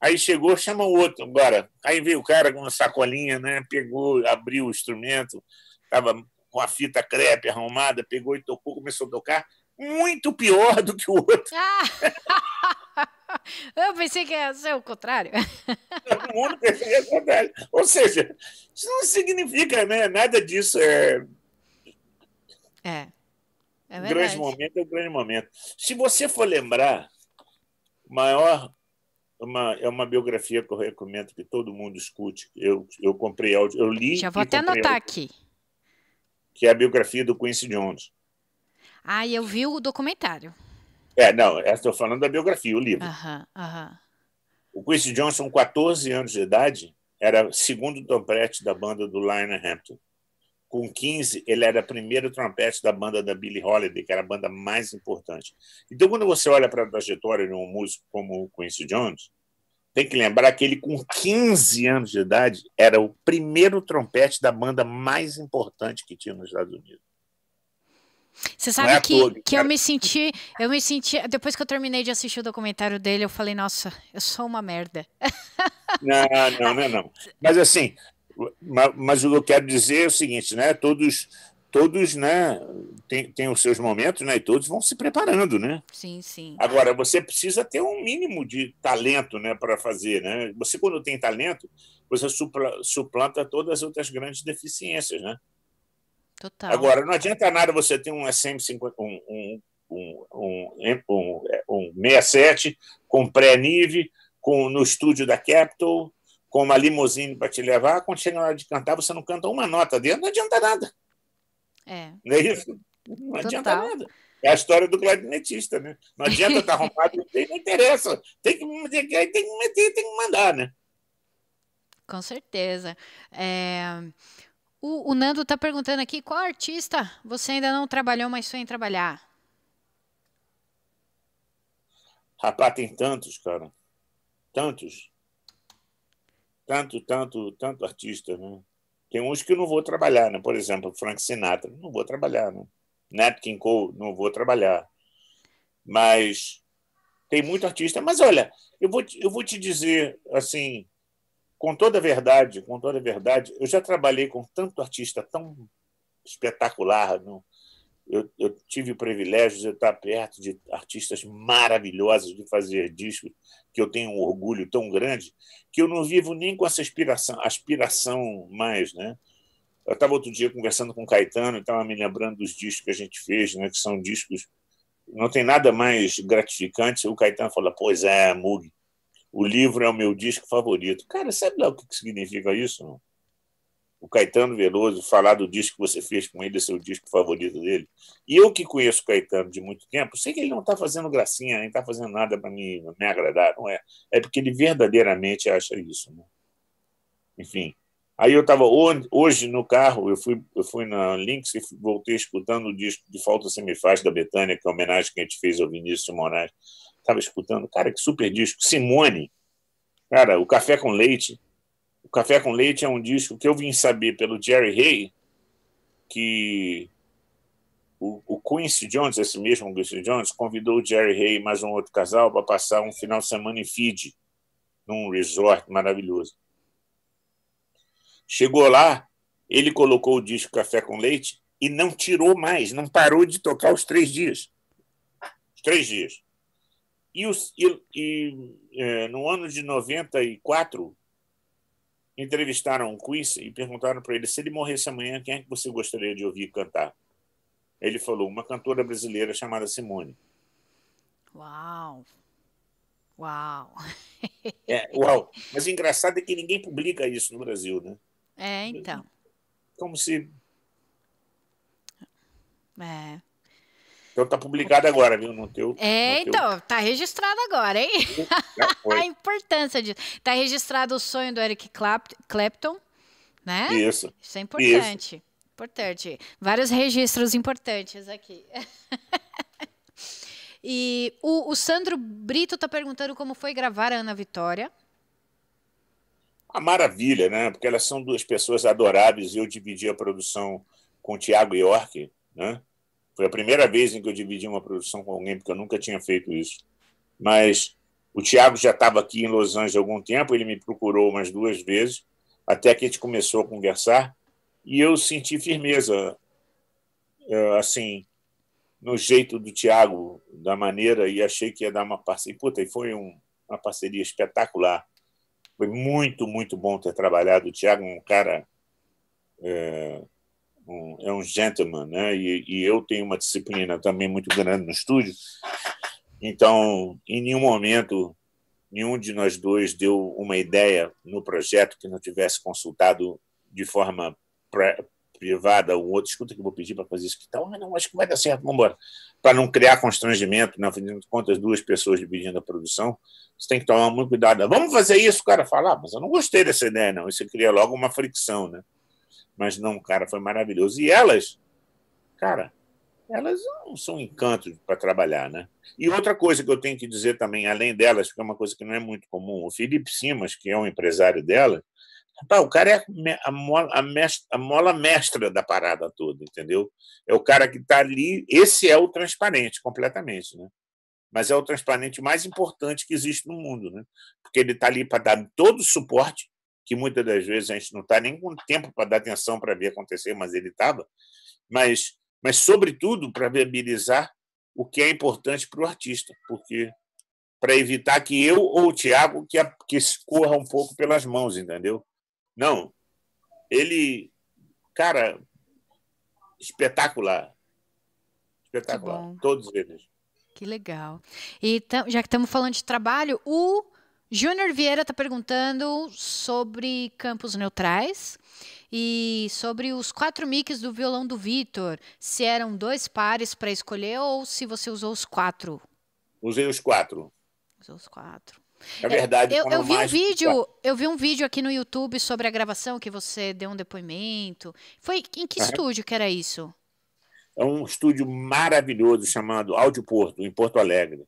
Aí chegou, chama o outro agora. Aí veio o cara com uma sacolinha, né? Pegou, abriu o instrumento, estava com a fita crepe arrumada, pegou e tocou, começou a tocar muito pior do que o outro. Eu pensei que ia ser o contrário. Todo mundo pensa que é o contrário. Ou seja, isso não significa, né, nada disso. É verdade. O grande momento é o grande momento. Se você for lembrar, é uma biografia que eu recomendo que todo mundo escute. Eu comprei áudio, eu li. Já vou até anotar aqui. Que é a biografia do Quincy Jones. Ah, eu vi o documentário. Não, estou falando da biografia, o livro. O Quincy Jones, com 14 anos de idade, era segundo trompete da banda do Lionel Hampton. Com 15, ele era primeiro trompete da banda da Billie Holiday, que era a banda mais importante. Então, quando você olha para a trajetória de um músico como o Quincy Jones, tem que lembrar que ele, com 15 anos de idade, era o primeiro trompete da banda mais importante que tinha nos Estados Unidos. Você sabe que eu me senti depois que eu terminei de assistir o documentário dele, eu falei, nossa, eu sou uma merda. Não. Mas assim, mas o que eu quero dizer é o seguinte, né? Todos, né? Tem os seus momentos, né? E todos vão se preparando, né? Sim. Agora você precisa ter um mínimo de talento, né? Para fazer, né? Você quando tem talento, você suplanta todas as outras grandes deficiências, né? Total. Agora, não adianta nada você ter um SM50, um 67 com pré-nive, no estúdio da Capitol, com uma limusine para te levar. Quando chega na hora de cantar, você não canta uma nota dentro, não adianta nada. Não é isso? Não adianta nada. É a história do clarinetista, né? Não adianta estar arrumado, não interessa. Tem que meter, tem que mandar, né? Com certeza. O Nando está perguntando aqui, qual artista você ainda não trabalhou, mas sonha em trabalhar? Rapaz, tem tantos, cara. Tantos. Tanto artista, né? Tem uns que eu não vou trabalhar, né? Por exemplo, Frank Sinatra, não vou trabalhar, né? Nat King Cole, não vou trabalhar. Mas tem muito artista. Mas, olha, eu vou te dizer, assim... Com toda a verdade, eu já trabalhei com tanto artista tão espetacular. Não? Eu tive o privilégio de estar perto de artistas maravilhosos, de fazer discos, que eu tenho um orgulho tão grande, que eu não vivo nem com essa aspiração mais. Né? Eu estava outro dia conversando com o Caetano e estava me lembrando dos discos que a gente fez, né? Que são discos... Não tem nada mais gratificante. O Caetano fala, pois é, Mug, o livro é o meu disco favorito. Cara, sabe lá o que significa isso? Não? O Caetano Veloso falar do disco que você fez com ele, seu disco favorito dele. E eu que conheço o Caetano de muito tempo, sei que ele não está fazendo gracinha, nem está fazendo nada para me agradar, não é? É porque ele verdadeiramente acha isso. Não? Enfim. Aí eu estava hoje no carro, eu fui na Links e voltei escutando o disco de Falta Você Me Faz, da Bethânia, que é a homenagem que a gente fez ao Vinícius Moraes. Estava escutando, cara, que super disco. Simone, cara, o Café com Leite. O Café com Leite é um disco que eu vim saber pelo Jerry Hay, que o Quincy Jones, esse mesmo Quincy Jones, convidou o Jerry Hay e mais um outro casal para passar um final de semana em Fiji, num resort maravilhoso. Chegou lá, ele colocou o disco Café com Leite e não tirou mais, não parou de tocar os 3 dias. Os 3 dias. E no ano de 94, entrevistaram o Quincy e perguntaram para ele, se ele morresse amanhã, quem é que você gostaria de ouvir cantar? Ele falou, uma cantora brasileira chamada Simone. Uau! Uau! Mas o engraçado é que ninguém publica isso no Brasil, né? Então. Como se... Então tá publicado agora, viu? No teu. Então, tá registrado agora, hein? A importância disso. Tá registrado o sonho do Eric Clapton, né? Isso. Isso é importante. Isso. Importante. Vários registros importantes aqui. E o Sandro Brito tá perguntando como foi gravar a Ana Vitória. Uma maravilha, né? Porque elas são duas pessoas adoráveis. Eu dividi a produção com o Tiago York, né? Foi a primeira vez em que eu dividi uma produção com alguém, porque eu nunca tinha feito isso. Mas o Tiago já estava aqui em Los Angeles há algum tempo, ele me procurou umas 2 vezes, até que a gente começou a conversar, e eu senti firmeza. Assim, no jeito do Thiago, da maneira, e achei que ia dar uma parceria. Puta, e foi uma parceria espetacular. Foi muito, muito bom ter trabalhado. O Thiago é um cara... É um gentleman, né? E eu tenho uma disciplina também muito grande no estúdio. Então, em nenhum momento, nenhum de nós dois deu uma ideia no projeto que não tivesse consultado de forma privada o outro. Escuta que eu vou pedir para fazer isso aqui. Então, não, acho que vai dar certo, vamos embora. Para não criar constrangimento, na fim de contas, duas pessoas dividindo a produção, você tem que tomar muito cuidado. Vamos fazer isso? O cara fala, mas eu não gostei dessa ideia, não. Isso cria logo uma fricção, né? Mas não, cara, foi maravilhoso. E elas, cara, elas não são um encanto para trabalhar, né? E outra coisa que eu tenho que dizer também, além delas, porque é uma coisa que não é muito comum, o Felipe Simas, que é um empresário dela, o cara é a mola mestra da parada toda, entendeu? É o cara que está ali, esse é o transparente completamente, né? Mas é o transparente mais importante que existe no mundo, né? Porque ele está ali para dar todo o suporte, que muitas das vezes a gente não está nem com tempo para dar atenção para ver acontecer, mas ele estava, mas sobretudo, para viabilizar o que é importante para o artista, porque para evitar que eu ou o Thiago que corra um pouco pelas mãos, entendeu? Não, ele... Cara, espetacular. Espetacular, todos eles. Que legal. E já que estamos falando de trabalho, o... Júnior Vieira está perguntando sobre campos neutrais e sobre os 4 mics do violão do Vitor. Se eram 2 pares para escolher ou se você usou os 4? Usei os 4. Usou os 4. É verdade. Eu vi um vídeo aqui no YouTube sobre a gravação que você deu um depoimento. Foi em que estúdio que era isso? É um estúdio maravilhoso chamado Áudio Porto, em Porto Alegre.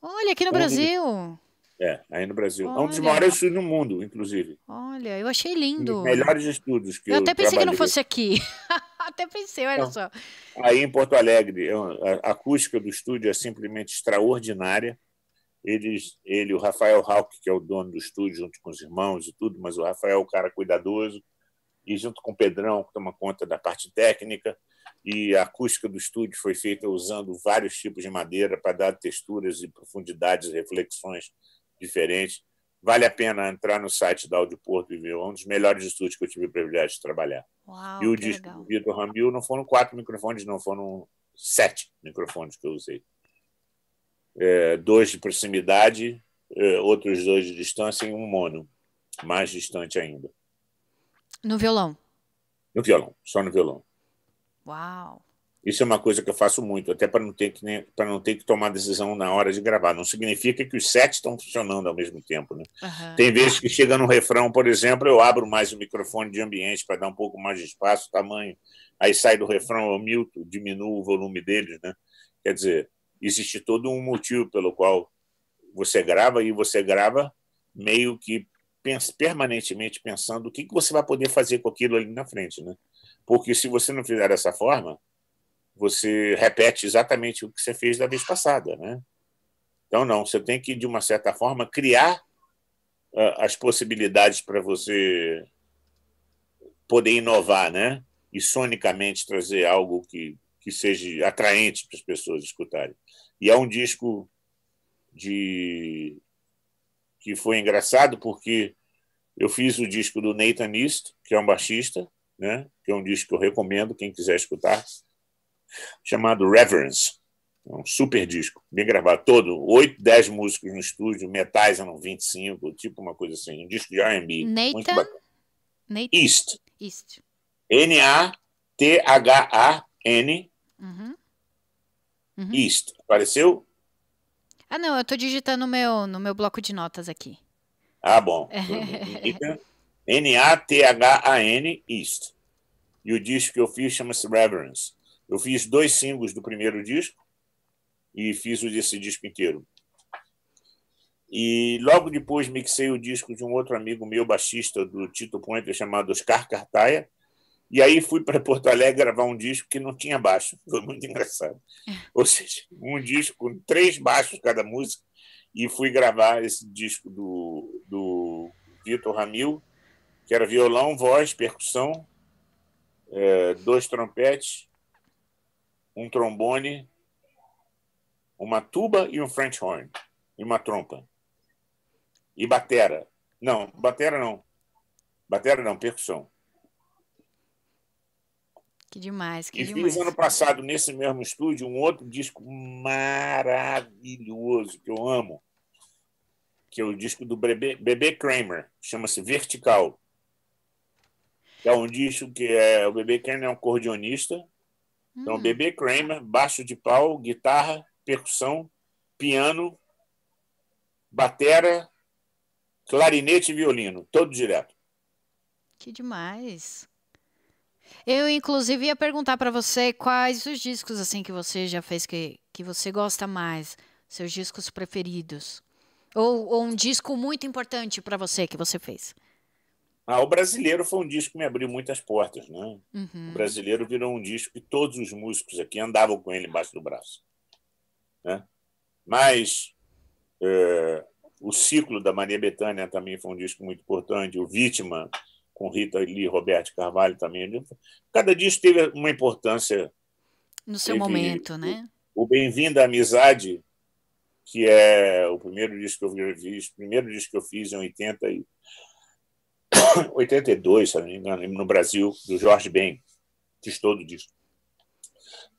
Olha, aqui no Brasil. É, aí no Brasil. Olha. É um dos maiores estúdios no mundo, inclusive. Olha, eu achei lindo. Um dos melhores estúdios que eu até pensei que não fosse aqui. Até pensei, olha só. Aí em Porto Alegre, a acústica do estúdio é simplesmente extraordinária. O Rafael Hauck, que é o dono do estúdio, junto com os irmãos e tudo, mas o Rafael é o cara cuidadoso, e junto com o Pedrão, que toma conta da parte técnica, e a acústica do estúdio foi feita usando vários tipos de madeira para dar texturas e profundidades, reflexões diferente. Vale a pena entrar no site da Áudio Porto e ver. É um dos melhores estúdios que eu tive o privilégio de trabalhar. Uau, e o disco do Vitor Ramil não foram 4 microfones, não, foram 7 microfones que eu usei. 2 de proximidade, outros 2 de distância e um mono, mais distante ainda. No violão? No violão, só no violão. Uau! Isso é uma coisa que eu faço muito, até para não ter que tomar decisão na hora de gravar. Não significa que os 7 estão funcionando ao mesmo tempo, né? Uhum. Tem vezes que chega no refrão, por exemplo, eu abro mais o microfone de ambiente para dar um pouco mais de espaço, tamanho. Aí sai do refrão, eu muto, diminuo o volume deles, né? Quer dizer, existe todo um motivo pelo qual você grava, e você grava meio que permanentemente pensando o que você vai poder fazer com aquilo ali na frente, né? Porque se você não fizer dessa forma, você repete exatamente o que você fez da vez passada, né? Então, não, você tem que, de uma certa forma, criar as possibilidades para você poder inovar, né? E sonicamente trazer algo que seja atraente para as pessoas escutarem. E é um disco que foi engraçado, porque eu fiz o disco do Nathan East, que é um baixista, né? Que é um disco que eu recomendo, quem quiser escutar, chamado Reverence. É um super disco, bem gravado todo, 8, 10 músicos no estúdio, metais eram 25, tipo uma coisa assim, um disco de R&B. Nathan East. N-A-T-H-A-N East. Apareceu? Ah, não, eu estou digitando no meu bloco de notas aqui. Ah, bom. N-A-T-H-A-N East. E o disco que eu fiz chama-se Reverence. Eu fiz 2 singles do primeiro disco e fiz esse disco inteiro. E logo depois mixei o disco de um outro amigo meu, baixista do Tito Pointer, chamado Oscar Cartaia. E aí fui para Porto Alegre gravar um disco que não tinha baixo. Foi muito engraçado. Ou seja, um disco com 3 baixos cada música. E fui gravar esse disco do Vitor Ramil, que era violão, voz, percussão, 2 trompetes, um trombone, uma tuba e um French horn. E uma trompa. E batera. Não, batera não. Batera não, percussão. Que demais, que demais. E fiz ano passado, nesse mesmo estúdio, um outro disco maravilhoso, que eu amo, que é o disco do Bebê Kramer, chama-se Vertical. É um disco que é... O Bebê Kramer é um acordeonista. Então, Bebê Kramer, baixo de pau, guitarra, percussão, piano, batera, clarinete e violino. Todo direto. Que demais. Eu, inclusive, ia perguntar para você quais os discos assim que você já fez que você gosta mais, seus discos preferidos. Ou um disco muito importante para você que você fez. Ah, o Brasileiro foi um disco que me abriu muitas portas, né? Uhum. O Brasileiro virou um disco que todos os músicos aqui andavam com ele embaixo do braço, né? Mas o Ciclo da Maria Bethânia também foi um disco muito importante, o Vítima, com Rita Lee e Roberto Carvalho também. Cada disco teve uma importância. No seu momento, né? O Bem-vindo à Amizade, que é o primeiro disco que eu fiz, em 82, se não me engano, no Brasil, do Jorge Ben. Fiz todo o disco.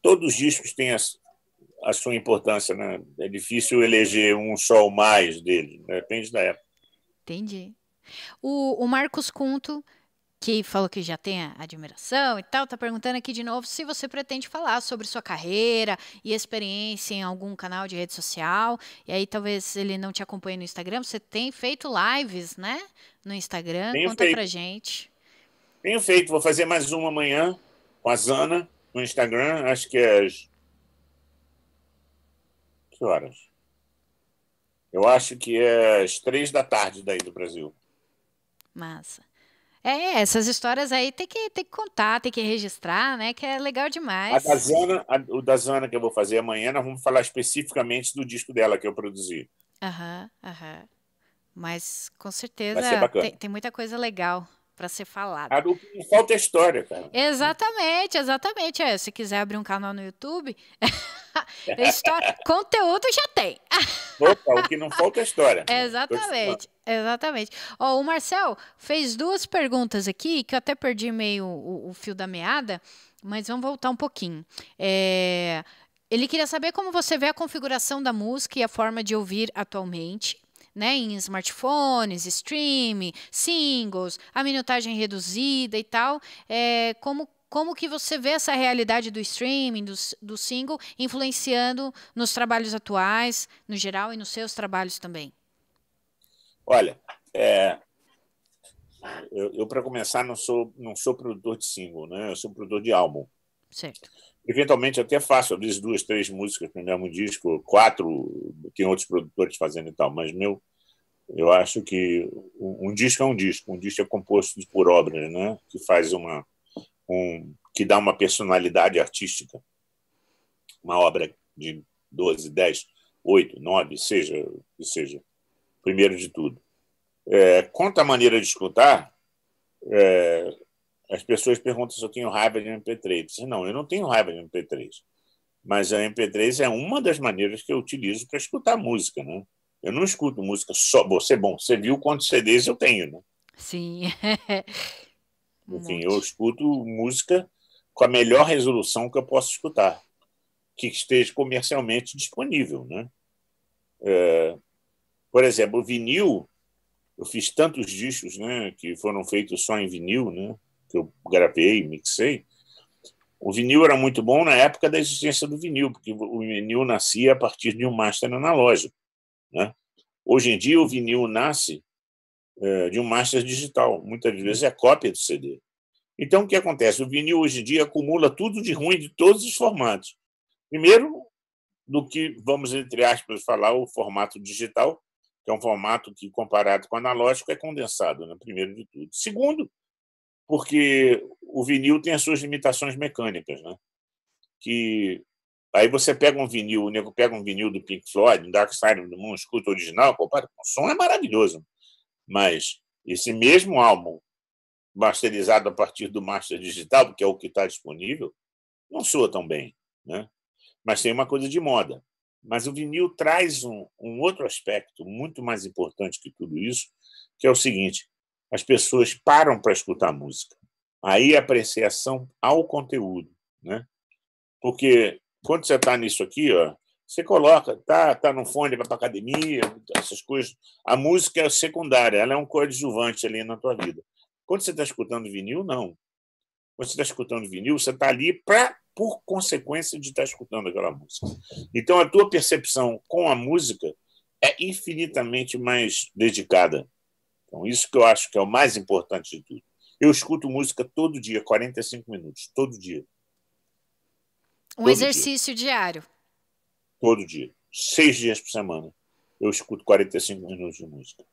Todos os discos têm a sua importância, né? É difícil eleger um só ou mais dele, depende da época. Entendi. O Marcos Cunto, que falou que já tem a admiração e tal, tá perguntando aqui de novo se você pretende falar sobre sua carreira e experiência em algum canal de rede social. E aí talvez ele não te acompanhe no Instagram. Você tem feito lives, né? No Instagram. Conta pra gente. Tenho feito. Vou fazer mais uma amanhã com a Zana no Instagram. Acho que é às... Que horas? Eu acho que é às 3 da tarde daí do Brasil. Massa. É, essas histórias aí tem que contar, tem que registrar, né? Que é legal demais. O da Zana que eu vou fazer amanhã, nós vamos falar especificamente do disco dela que eu produzi. Aham, aham. Mas, com certeza, tem muita coisa legal para ser falada. O que falta é história, cara. Exatamente, exatamente. É, se quiser abrir um canal no YouTube, história, conteúdo já tem. Opa, o que não falta é história. Exatamente. Exatamente. Oh, o Marcel fez 2 perguntas aqui, que eu até perdi meio o fio da meada, mas vamos voltar um pouquinho. Ele queria saber como você vê a configuração da música e a forma de ouvir atualmente, né, em smartphones, streaming, singles, a minutagem reduzida e tal. Como que você vê essa realidade do streaming, do single, influenciando nos trabalhos atuais, no geral, e nos seus trabalhos também? Olha, eu para começar, não sou produtor de single, né? Eu sou produtor de álbum. Certo. Eventualmente até faço, às vezes, 2, 3 músicas no mesmo disco, 4, tem outros produtores fazendo e tal, mas eu acho que um disco é um disco. Um disco é composto por obras, né? Que faz que dá uma personalidade artística. Uma obra de 12, 10, 8, 9, seja o que seja. Primeiro de tudo. Quanto à maneira de escutar, as pessoas perguntam se eu tenho raiva de MP3. Não, eu não tenho raiva de MP3. Mas a MP3 é uma das maneiras que eu utilizo para escutar música, né? Eu não escuto música só... Você viu quantos CDs eu tenho, né? Sim. Enfim, eu escuto música com a melhor resolução que eu posso escutar, que esteja comercialmente disponível, né? Por exemplo, o vinil, eu fiz tantos discos, né, que foram feitos só em vinil, né, que eu gravei, mixei. O vinil era muito bom na época da existência do vinil, porque o vinil nascia a partir de um master analógico, né? Hoje em dia, o vinil nasce de um master digital. Muitas vezes é cópia do CD. Então, o que acontece? O vinil, hoje em dia, acumula tudo de ruim de todos os formatos. Primeiro, do que vamos, entre aspas, falar, o formato digital, que é um formato que, comparado com o analógico, é condensado, né? Primeiro de tudo. Segundo, porque o vinil tem as suas limitações mecânicas, né? Que aí você pega um vinil, o nego pega um vinil do Pink Floyd, um Dark Side of the Moon, escuta original, compara, o som é maravilhoso. Mas esse mesmo álbum, masterizado a partir do master digital, que é o que está disponível, não soa tão bem. né? Mas tem uma coisa de moda. Mas o vinil traz um outro aspecto muito mais importante que tudo isso, que é o seguinte: as pessoas param para escutar música. Aí a apreciação ao conteúdo, né? Porque quando você está nisso aqui, ó, você coloca, tá no fone, vai para academia, essas coisas. A música é secundária, ela é um coadjuvante ali na tua vida. Quando você está escutando vinil, não. Quando você está escutando vinil, você está ali por consequência de estar escutando aquela música. Então, a tua percepção com a música é infinitamente mais dedicada. Então, isso que eu acho que é o mais importante de tudo. Eu escuto música todo dia, 45 minutos, todo dia. Um exercício diário. Todo dia. 6 dias por semana. Eu escuto 45 minutos de música.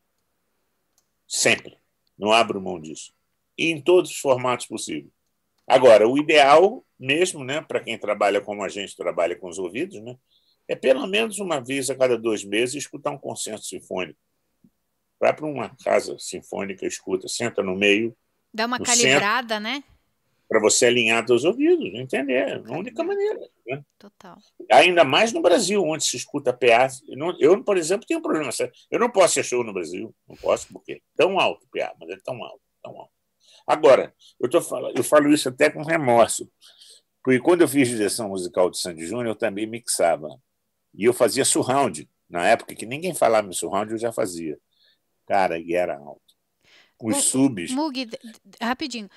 Sempre. Não abro mão disso. E em todos os formatos possíveis. Agora, o ideal mesmo, né, para quem trabalha como a gente trabalha com os ouvidos, né, é pelo menos uma vez a cada 2 meses escutar um concerto sinfônico. Vai para uma casa sinfônica, escuta, senta no meio. Dá uma calibrada, centro, né? Para você alinhar teus ouvidos, entender. É a única maneira, né? Total. Ainda mais no Brasil, onde se escuta PA. Eu, por exemplo, tenho um problema. Eu não posso ser show no Brasil. Não posso, porque é tão alto o PA, mas é tão alto, tão alto. Agora, eu falo isso até com remorso, porque quando eu fiz direção musical de Sandy Júnior, eu também mixava. E eu fazia surround. Na época que ninguém falava em surround, eu já fazia. Cara, e era alto. Os subs... Mug, rapidinho.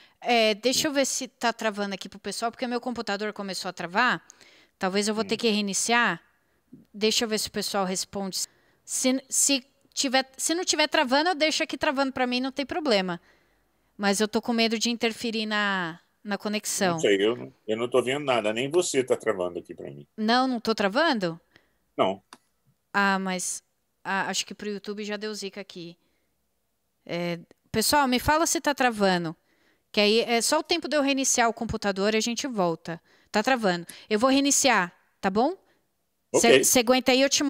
Deixa eu ver se está travando aqui para o pessoal, porque meu computador começou a travar. Talvez eu vou ter que reiniciar. Deixa eu ver se o pessoal responde. Se não tiver travando, eu deixo aqui travando para mim, não tem problema. Mas eu tô com medo de interferir na conexão. Não sei, eu não tô vendo nada. Nem você tá travando aqui para mim. Não tô travando? Não. Ah, mas acho que pro YouTube já deu zica aqui. Pessoal, me fala se tá travando. Que aí é só o tempo de eu reiniciar o computador e a gente volta. Tá travando. Eu vou reiniciar, tá bom? Ok. Você aguenta aí, eu te...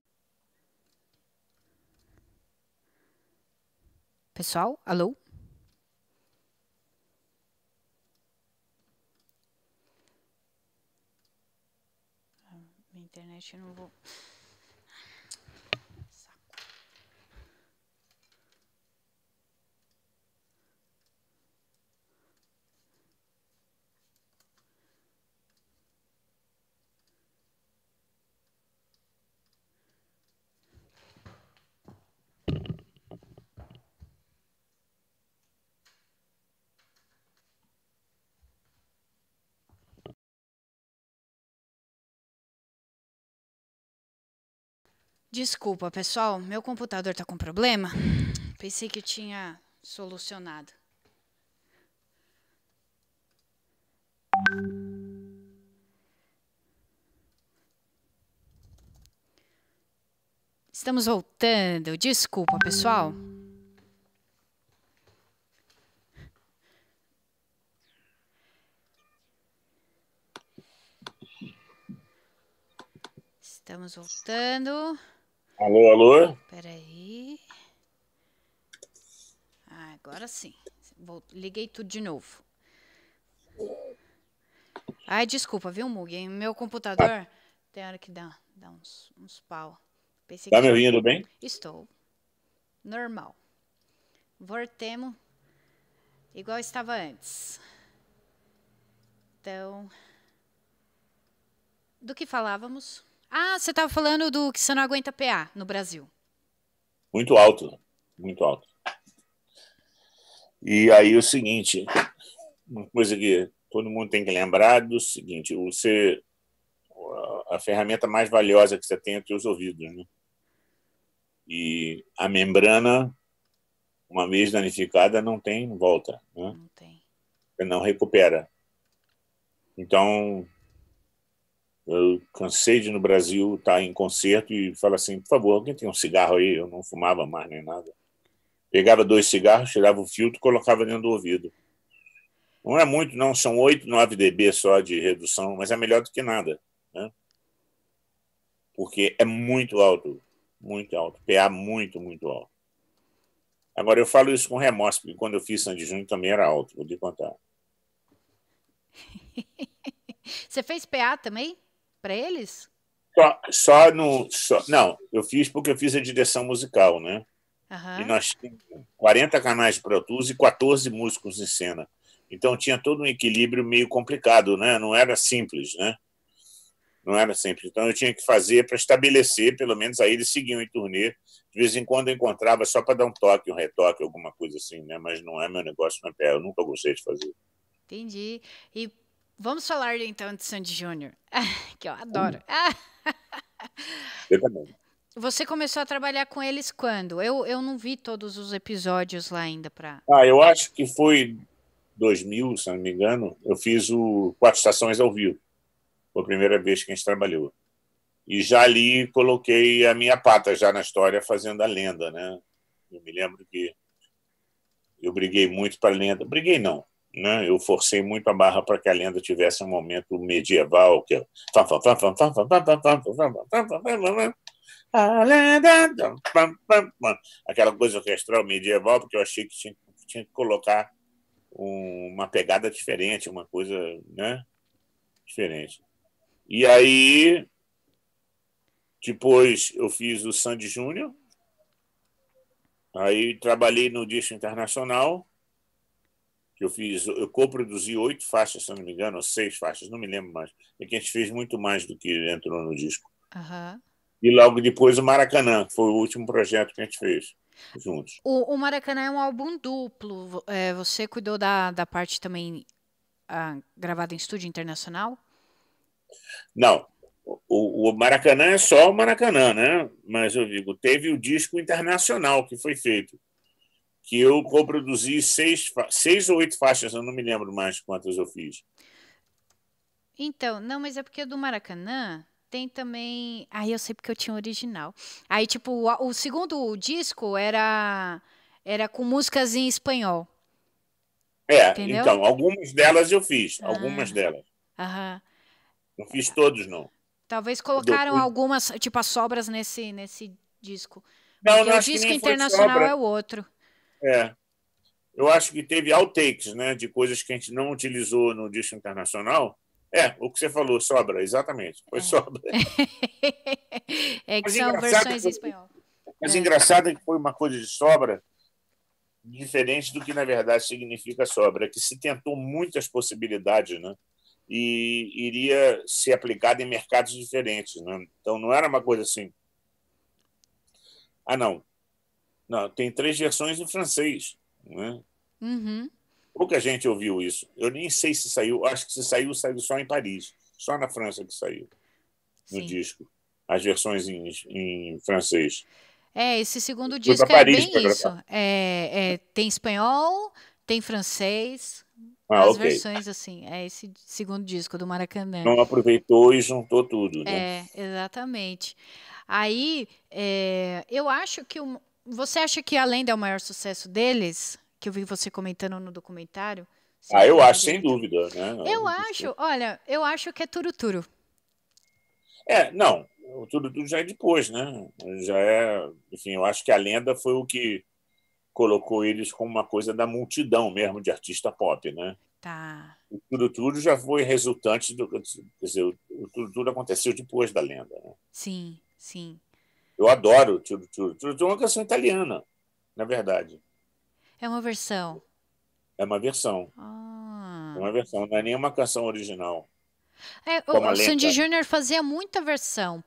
Pessoal, alô? Internet, não vou. Saco. Desculpa, pessoal, meu computador tá com problema. Pensei que tinha solucionado. Estamos voltando. Desculpa, pessoal. Estamos voltando. Alô, alô? Peraí. Ah, agora sim. Liguei tudo de novo. Ai, desculpa, viu, Mug? Meu computador tem hora que dá uns pau. Pensei tá que... me ouvindo bem? Estou. Normal. Voltemos igual estava antes. Então, do que falávamos? Ah, você estava falando do que você não aguenta PA no Brasil. Muito alto, muito alto. E aí o seguinte, uma coisa que todo mundo tem que lembrar do seguinte, a ferramenta mais valiosa que você tem é os teus ouvidos, né? E a membrana, uma vez danificada, não tem volta, né? Não tem. Você não recupera. Então... eu cansei de, no Brasil, estar em concerto e falar assim, por favor, alguém tem um cigarro aí? Eu não fumava mais nem nada. Pegava 2 cigarros, tirava o filtro e colocava dentro do ouvido. Não é muito, não. São 8, 9 dB só de redução, mas é melhor do que nada, né? Porque é muito alto, muito alto. PA muito, muito alto. Agora, eu falo isso com remorso, porque quando eu fiz Sandy Júnior também era alto, vou lhe contar. Você fez PA também? para eles? Não, eu fiz porque eu fiz a direção musical, né? Uhum. E nós tínhamos 40 canais de Pro Tools e 14 músicos em cena. Então tinha todo um equilíbrio meio complicado, né? Não era simples, né? Não era simples. Então eu tinha que fazer para estabelecer, pelo menos aí eles seguiam em turnê. De vez em quando eu encontrava só para dar um toque, um retoque, alguma coisa assim, né? Mas não é meu negócio, não é pé. Eu nunca gostei de fazer. Entendi. E vamos falar então de Sandy Júnior, que eu adoro. Eu também. Você começou a trabalhar com eles quando? Eu não vi todos os episódios lá ainda. Eu acho que foi 2000, se não me engano. Eu fiz o 4 Estações ao Vivo. Foi a primeira vez que a gente trabalhou. E já ali coloquei a minha pata já na história fazendo a lenda, né? Eu me lembro que eu briguei muito para a lenda. Briguei não, né? Eu forcei muito a barra para que a lenda tivesse um momento medieval, que é... aquela coisa orquestral medieval, porque eu achei que tinha que colocar uma pegada diferente, uma coisa, né, diferente. E aí depois eu fiz o Sandy Júnior, aí trabalhei no disco internacional, que eu coproduzi 8 faixas, se não me engano, ou 6 faixas, não me lembro mais. É que a gente fez muito mais do que entrou no disco. Aham. E logo depois o Maracanã, que foi o último projeto que a gente fez juntos. O Maracanã é um álbum duplo. Você cuidou da parte também gravada em estúdio internacional? Não. O Maracanã é só o Maracanã, né? Mas eu digo, teve o disco internacional que foi feito, que eu coproduzi 6 ou 8 faixas, eu não me lembro mais quantas eu fiz. Então, não, mas é porque do Maracanã... Tem também... Aí eu sei porque eu tinha o original. Aí, tipo, o segundo disco era com músicas em espanhol. É, entendeu? Então, algumas delas eu fiz. Algumas delas. Aham. Não fiz todos, não. Talvez colocaram algumas, tipo, as sobras nesse disco. Não, porque o disco internacional é o outro. É. Eu acho que teve outtakes, né, de coisas que a gente não utilizou no disco internacional. É, o que você falou, sobra, exatamente. Foi sobra. É que são versões em espanhol. Mas engraçado é que foi uma coisa de sobra diferente do que, na verdade, significa sobra, que se tentou muitas possibilidades, né? E iria ser aplicada em mercados diferentes, né? Então, não era uma coisa assim... Ah, não. Não, tem 3 versões em francês, né? Uhum. Pouca gente ouviu isso. Eu nem sei se saiu. Acho que se saiu, saiu só em Paris. Só na França que saiu. Sim. No disco. As versões em francês. É, esse segundo disco é bem isso. Tem espanhol, tem francês. As versões, assim. É esse segundo disco do Maracanã. Não aproveitou e juntou tudo, né? É, exatamente. Aí, eu acho que... Você acha que A Lenda é o maior sucesso deles? Que eu vi você comentando no documentário. Eu acho, sem dúvida, né? Eu acho, olha, eu acho que é Turuturu. Não, o Turuturu já é depois, né? Já é, enfim, eu acho que A Lenda foi o que colocou eles como uma coisa da multidão mesmo, de artista pop, né? Tá. O Turuturu já foi resultante do... Quer dizer, o Turuturu aconteceu depois da Lenda, né? Sim, sim. Eu adoro o Turuturu. O Turuturu é uma canção italiana, na verdade. É uma versão. É uma versão. É uma versão, não é nenhuma canção original. O Sandy Júnior fazia muita versão.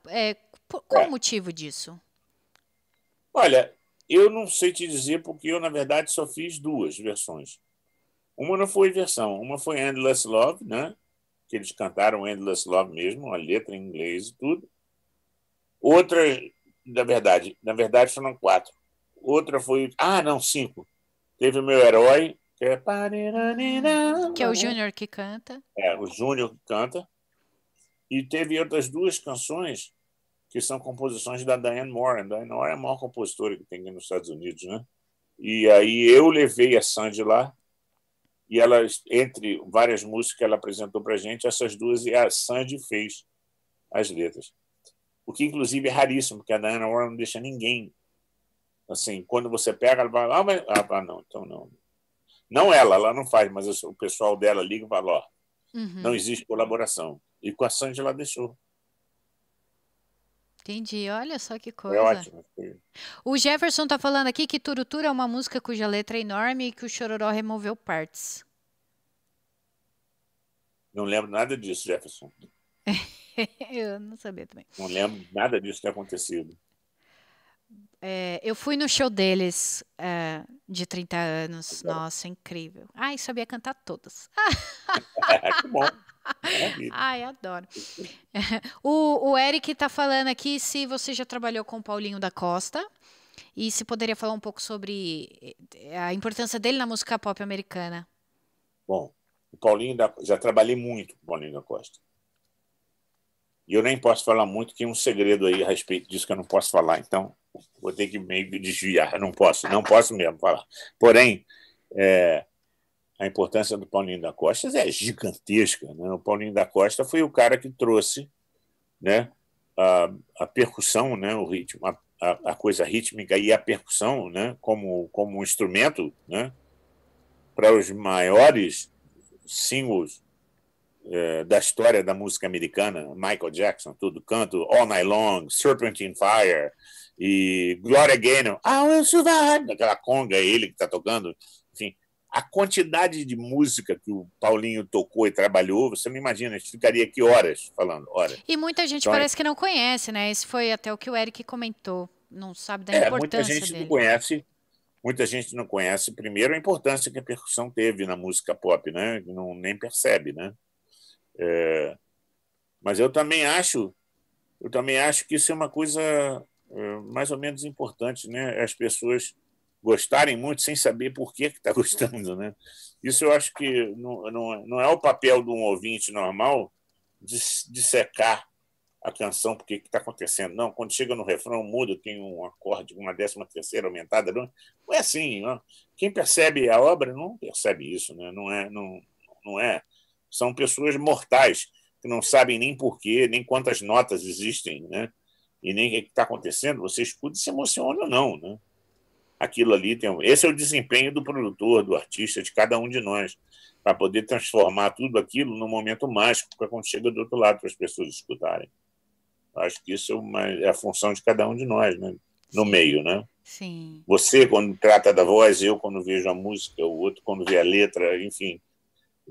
Qual o motivo disso? Olha, eu não sei te dizer, porque eu, na verdade, só fiz 2 versões. Uma não foi versão, uma foi Endless Love, né? Que eles cantaram Endless Love mesmo, a letra em inglês e tudo. Outra, na verdade foram 4. Outra foi... Ah, não, 5. Teve o Meu Herói, que é o Júnior que canta. É, o Júnior que canta. E teve outras 2 canções que são composições da Diane Warren. Diane Warren é a maior compositora que tem aqui nos Estados Unidos, né? E aí eu levei a Sandy lá e ela, entre várias músicas que ela apresentou pra gente, essas 2, e a Sandy fez as letras. O que, inclusive, é raríssimo, porque a Diane Warren não deixa ninguém. Assim, quando você pega, ela fala, não, então não. Não ela não faz, mas o pessoal dela liga e fala, não existe colaboração. E com a Sandy ela deixou. Entendi, olha só que coisa. É ótimo. O Jefferson tá falando aqui que Turutura é uma música cuja letra é enorme e que o Chororó removeu partes. Não lembro nada disso, Jefferson. Eu não sabia também. Não lembro nada disso ter acontecido. É, eu fui no show deles de 30 anos. Nossa, incrível. Ai, sabia cantar todas. Que bom. Ai, adoro. O Eric está falando aqui se você já trabalhou com o Paulinho da Costa e se poderia falar um pouco sobre a importância dele na música pop americana. Bom, o Paulinho já trabalhei muito com o Paulinho da Costa. E eu nem posso falar muito, que é um segredo aí a respeito disso que eu não posso falar. Então, vou ter que meio desviar. Eu não posso mesmo falar. Porém, a importância do Paulinho da Costa é gigantesca, né? O Paulinho da Costa foi o cara que trouxe, né, a percussão, né, o ritmo, a coisa rítmica e a percussão, né, como um instrumento, né, para os maiores singles da história da música americana, Michael Jackson, tudo canto, All Night Long, Serpentine Fire e Gloria Gaynor, I Will Survive, aquela conga, ele que está tocando, enfim, a quantidade de música que o Paulinho tocou e trabalhou, você não imagina, a gente ficaria aqui horas falando, horas. E muita gente então, parece que não conhece, né? Esse foi até o que o Eric comentou, não sabe da importância dele. Muita gente não conhece. Muita gente não conhece, primeiro, a importância que a percussão teve na música pop, né? Não, nem percebe, né? Mas eu também acho que isso é uma coisa mais ou menos importante, né? As pessoas gostarem muito sem saber por que está gostando, né? Isso eu acho que não é o papel de um ouvinte normal de secar a canção, porque que está acontecendo. Não, quando chega no refrão, muda, tem um acorde, uma 13ª aumentada. Não é assim. Não. Quem percebe a obra não percebe isso, né? Não é. São pessoas mortais que não sabem nem porquê, nem quantas notas existem, né? E nem o que está acontecendo. Você escuta e se emociona ou não, né? Aquilo ali tem. Esse é o desempenho do produtor, do artista, de cada um de nós, para poder transformar tudo aquilo num momento mágico, para quando chega do outro lado, para as pessoas escutarem. Acho que isso é a função de cada um de nós, né? No meio, né? Sim. Você, quando trata da voz, eu, quando vejo a música, o outro, quando vê a letra, enfim.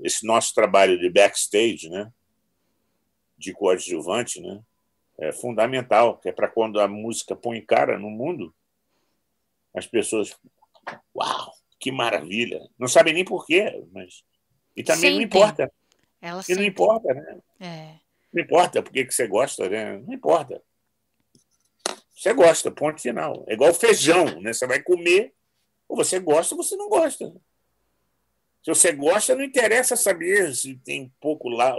Esse nosso trabalho de backstage, né, de coadjuvante, né, é fundamental, que é para quando a música põe cara no mundo, as pessoas, uau, que maravilha! Não sabem nem porquê, mas e também não importa. E não importa, né? É. Não importa porque que você gosta, né? Não importa. Você gosta, ponto final. É igual feijão, né? Você vai comer, ou você gosta ou você não gosta. Se você gosta, não interessa saber se tem pouco lá,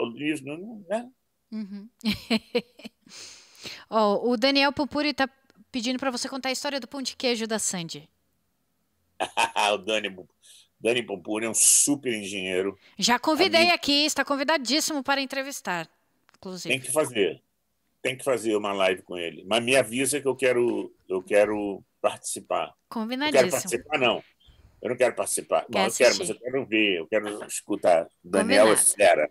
né? Uhum. O Daniel Pupuri está pedindo para você contar a história do pão de queijo da Sandy. O Dani Pupuri é um super engenheiro. Já convidei aqui, está convidadíssimo para entrevistar, inclusive. Tem que fazer uma live com ele. Mas me avisa que eu quero participar. Combinadíssimo. Eu quero participar, não. Eu não quero participar. Não, eu quero, mas eu quero ver, eu quero escutar. Daniel Estera,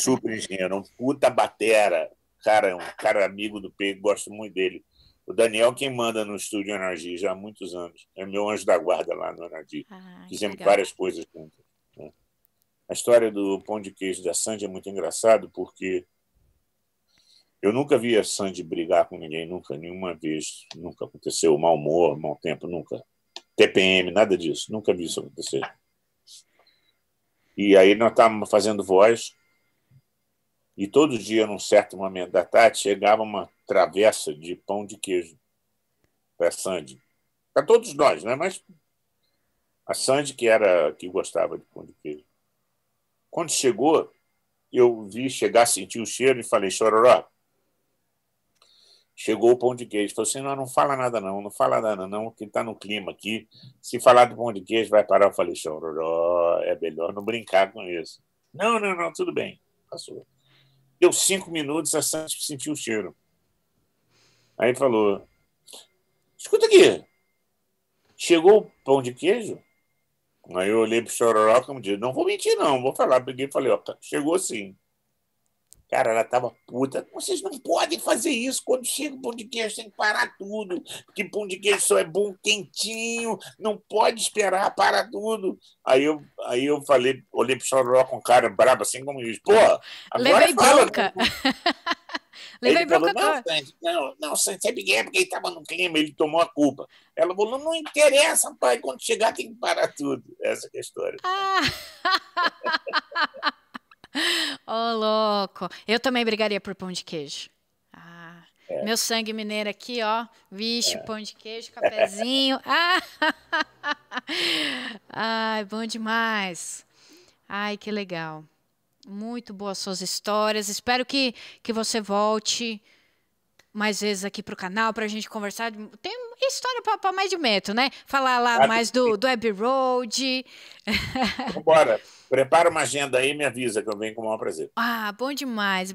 super engenheiro, um puta batera. Cara, é um cara amigo do Pedro, gosto muito dele. O Daniel quem manda no Estúdio Energia já há muitos anos. É meu anjo da guarda lá no Energia. Fizemos várias coisas juntos. A história do pão de queijo da Sandy é muito engraçado porque eu nunca vi a Sandy brigar com ninguém, nunca, nenhuma vez. Nunca aconteceu mau humor, mau tempo, nunca. TPM, nada disso. Nunca vi isso acontecer. E aí nós estávamos fazendo voz e todo dia, num certo momento da tarde, chegava uma travessa de pão de queijo para a Sandy. Para todos nós, né? Mas a Sandy que gostava de pão de queijo. Quando chegou, eu vi chegar, senti o cheiro e falei, Chororó, chegou o pão de queijo. Falei assim, não fala nada não, não fala nada não, que está no clima aqui. Se falar do pão de queijo, vai parar. Eu falei, Chororó, é melhor não brincar com isso. Não, tudo bem. Passou. Deu 5 minutos, a Sandy sentiu o cheiro. Aí falou, escuta aqui, chegou o pão de queijo? Aí eu olhei para o Chororó, como disse, não vou mentir não, vou falar. Peguei e falei, ó, chegou sim. Cara, ela estava puta. Vocês não podem fazer isso. Quando chega o pão de queijo, tem que parar tudo. Porque pão de queijo só é bom quentinho, não pode esperar, para tudo. Aí eu falei, olhei pro Chororó com cara brabo, assim como diz, porra, agora levei bronca. Levei bronca agora. Não, Sandy, sabe que é porque ele estava no clima, ele tomou a culpa. Ela falou, não interessa, pai, quando chegar tem que parar tudo. Essa que é a história. Ah. Ô, louco. Eu também brigaria por pão de queijo. Ah, é. Meu sangue mineiro aqui, ó. Vixe, é. Pão de queijo, cafezinho. Ah. Ai, bom demais. Ai, que legal. Muito boas suas histórias. Espero que você volte mais vezes aqui pro canal pra gente conversar. Tem história para mais de metro, né? Falar lá mais do Abbey Road. Vambora. Prepara uma agenda aí e me avisa que eu venho com o maior prazer. Ah, bom demais,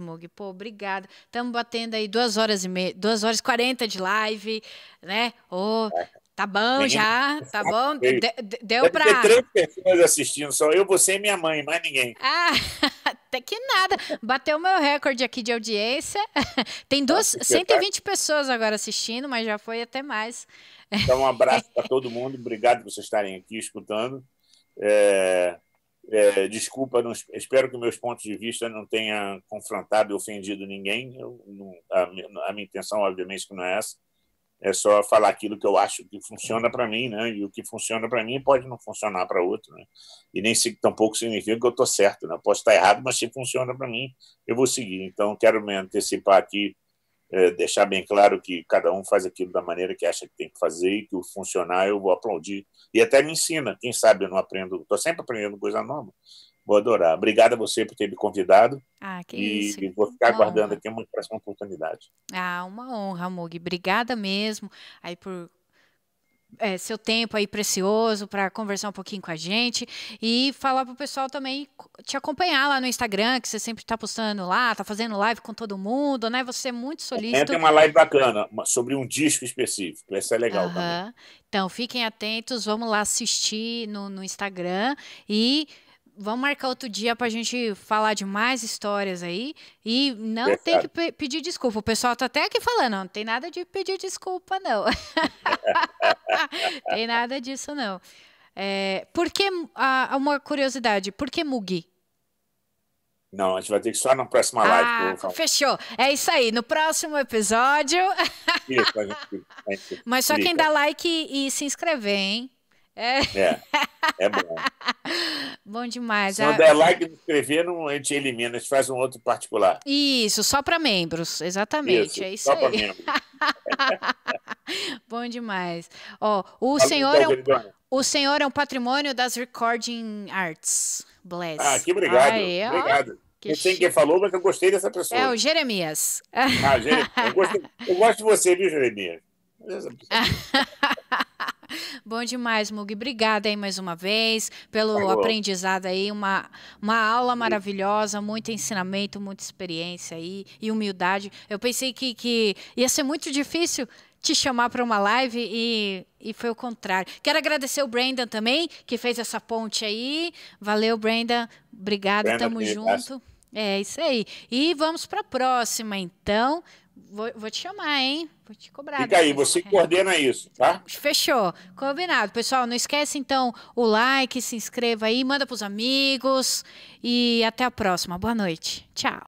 Mug. Pô, obrigada. Estamos batendo aí 2h40 de live, né? Oh, tá bom já, tá bom? Deu pra... Deve ter 3 pessoas assistindo, só eu, você e minha mãe, mais ninguém. Ah, até que nada. Bateu o meu recorde aqui de audiência. Tem 120 pessoas agora assistindo, mas já foi até mais. Então, um abraço para todo mundo. Obrigado por vocês estarem aqui escutando. Desculpa, não, espero que meus pontos de vista não tenham confrontado e ofendido ninguém. A minha intenção, obviamente, que não é essa. É só falar aquilo que eu acho que funciona para mim, né? E o que funciona para mim pode não funcionar para outro, né? E nem tampouco significa que eu estou certo, né? Posso estar errado, mas se funciona para mim, eu vou seguir. Então, quero me antecipar aqui, deixar bem claro que cada um faz aquilo da maneira que acha que tem que fazer e que o funcionar eu vou aplaudir. E até me ensina. Quem sabe eu não aprendo. Estou sempre aprendendo coisa nova. Vou adorar. Obrigado a você por ter me convidado. Ah, que isso. E vou ficar aguardando aqui uma próxima oportunidade. Ah, uma honra, Mug. Obrigada mesmo aí por seu tempo aí precioso para conversar um pouquinho com a gente e falar para o pessoal também te acompanhar lá no Instagram, que você sempre está postando lá, está fazendo live com todo mundo, né? Você é muito solícito. Tem uma live bacana sobre um disco específico, essa é legal também. Então, fiquem atentos, vamos lá assistir no Instagram e vamos marcar outro dia para a gente falar de mais histórias aí. E não tem que pedir desculpa. O pessoal tá até aqui falando, não tem nada de pedir desculpa, não. Tem nada disso, não. Porque, uma curiosidade, por que Mug? Não, a gente vai ter que só na próxima live. Fechou. É isso aí, no próximo episódio. Isso, a gente mas só quem dá like e se inscrever, hein? É bom. Bom demais. Se não der like e não escrever, a gente elimina, a gente faz um outro particular. Isso, só para membros, exatamente. Isso, é isso só aí. Para membros. Bom demais. Ó, o senhor é um patrimônio das Recording Arts. Bless. Ah, que obrigado. Aê, obrigado. Não sei quem falou, mas eu gostei dessa pessoa. É o Jeremias. Ah, Jeremias. Eu gosto de você, viu, Jeremias? Bom demais, Mug. Obrigada aí mais uma vez pelo aprendizado aí, uma aula maravilhosa, muito ensinamento, muita experiência aí e humildade. Eu pensei que ia ser muito difícil te chamar para uma live e foi o contrário. Quero agradecer o Brandon também, que fez essa ponte aí. Valeu, Brandon. Obrigada, tamo junto. É isso aí. E vamos para a próxima, então. Vou te chamar, hein? Vou te cobrar. Fica aí, você coordena isso, tá? Fechou. Combinado. Pessoal, não esquece, então, o like, se inscreva aí, manda pros amigos e até a próxima. Boa noite. Tchau.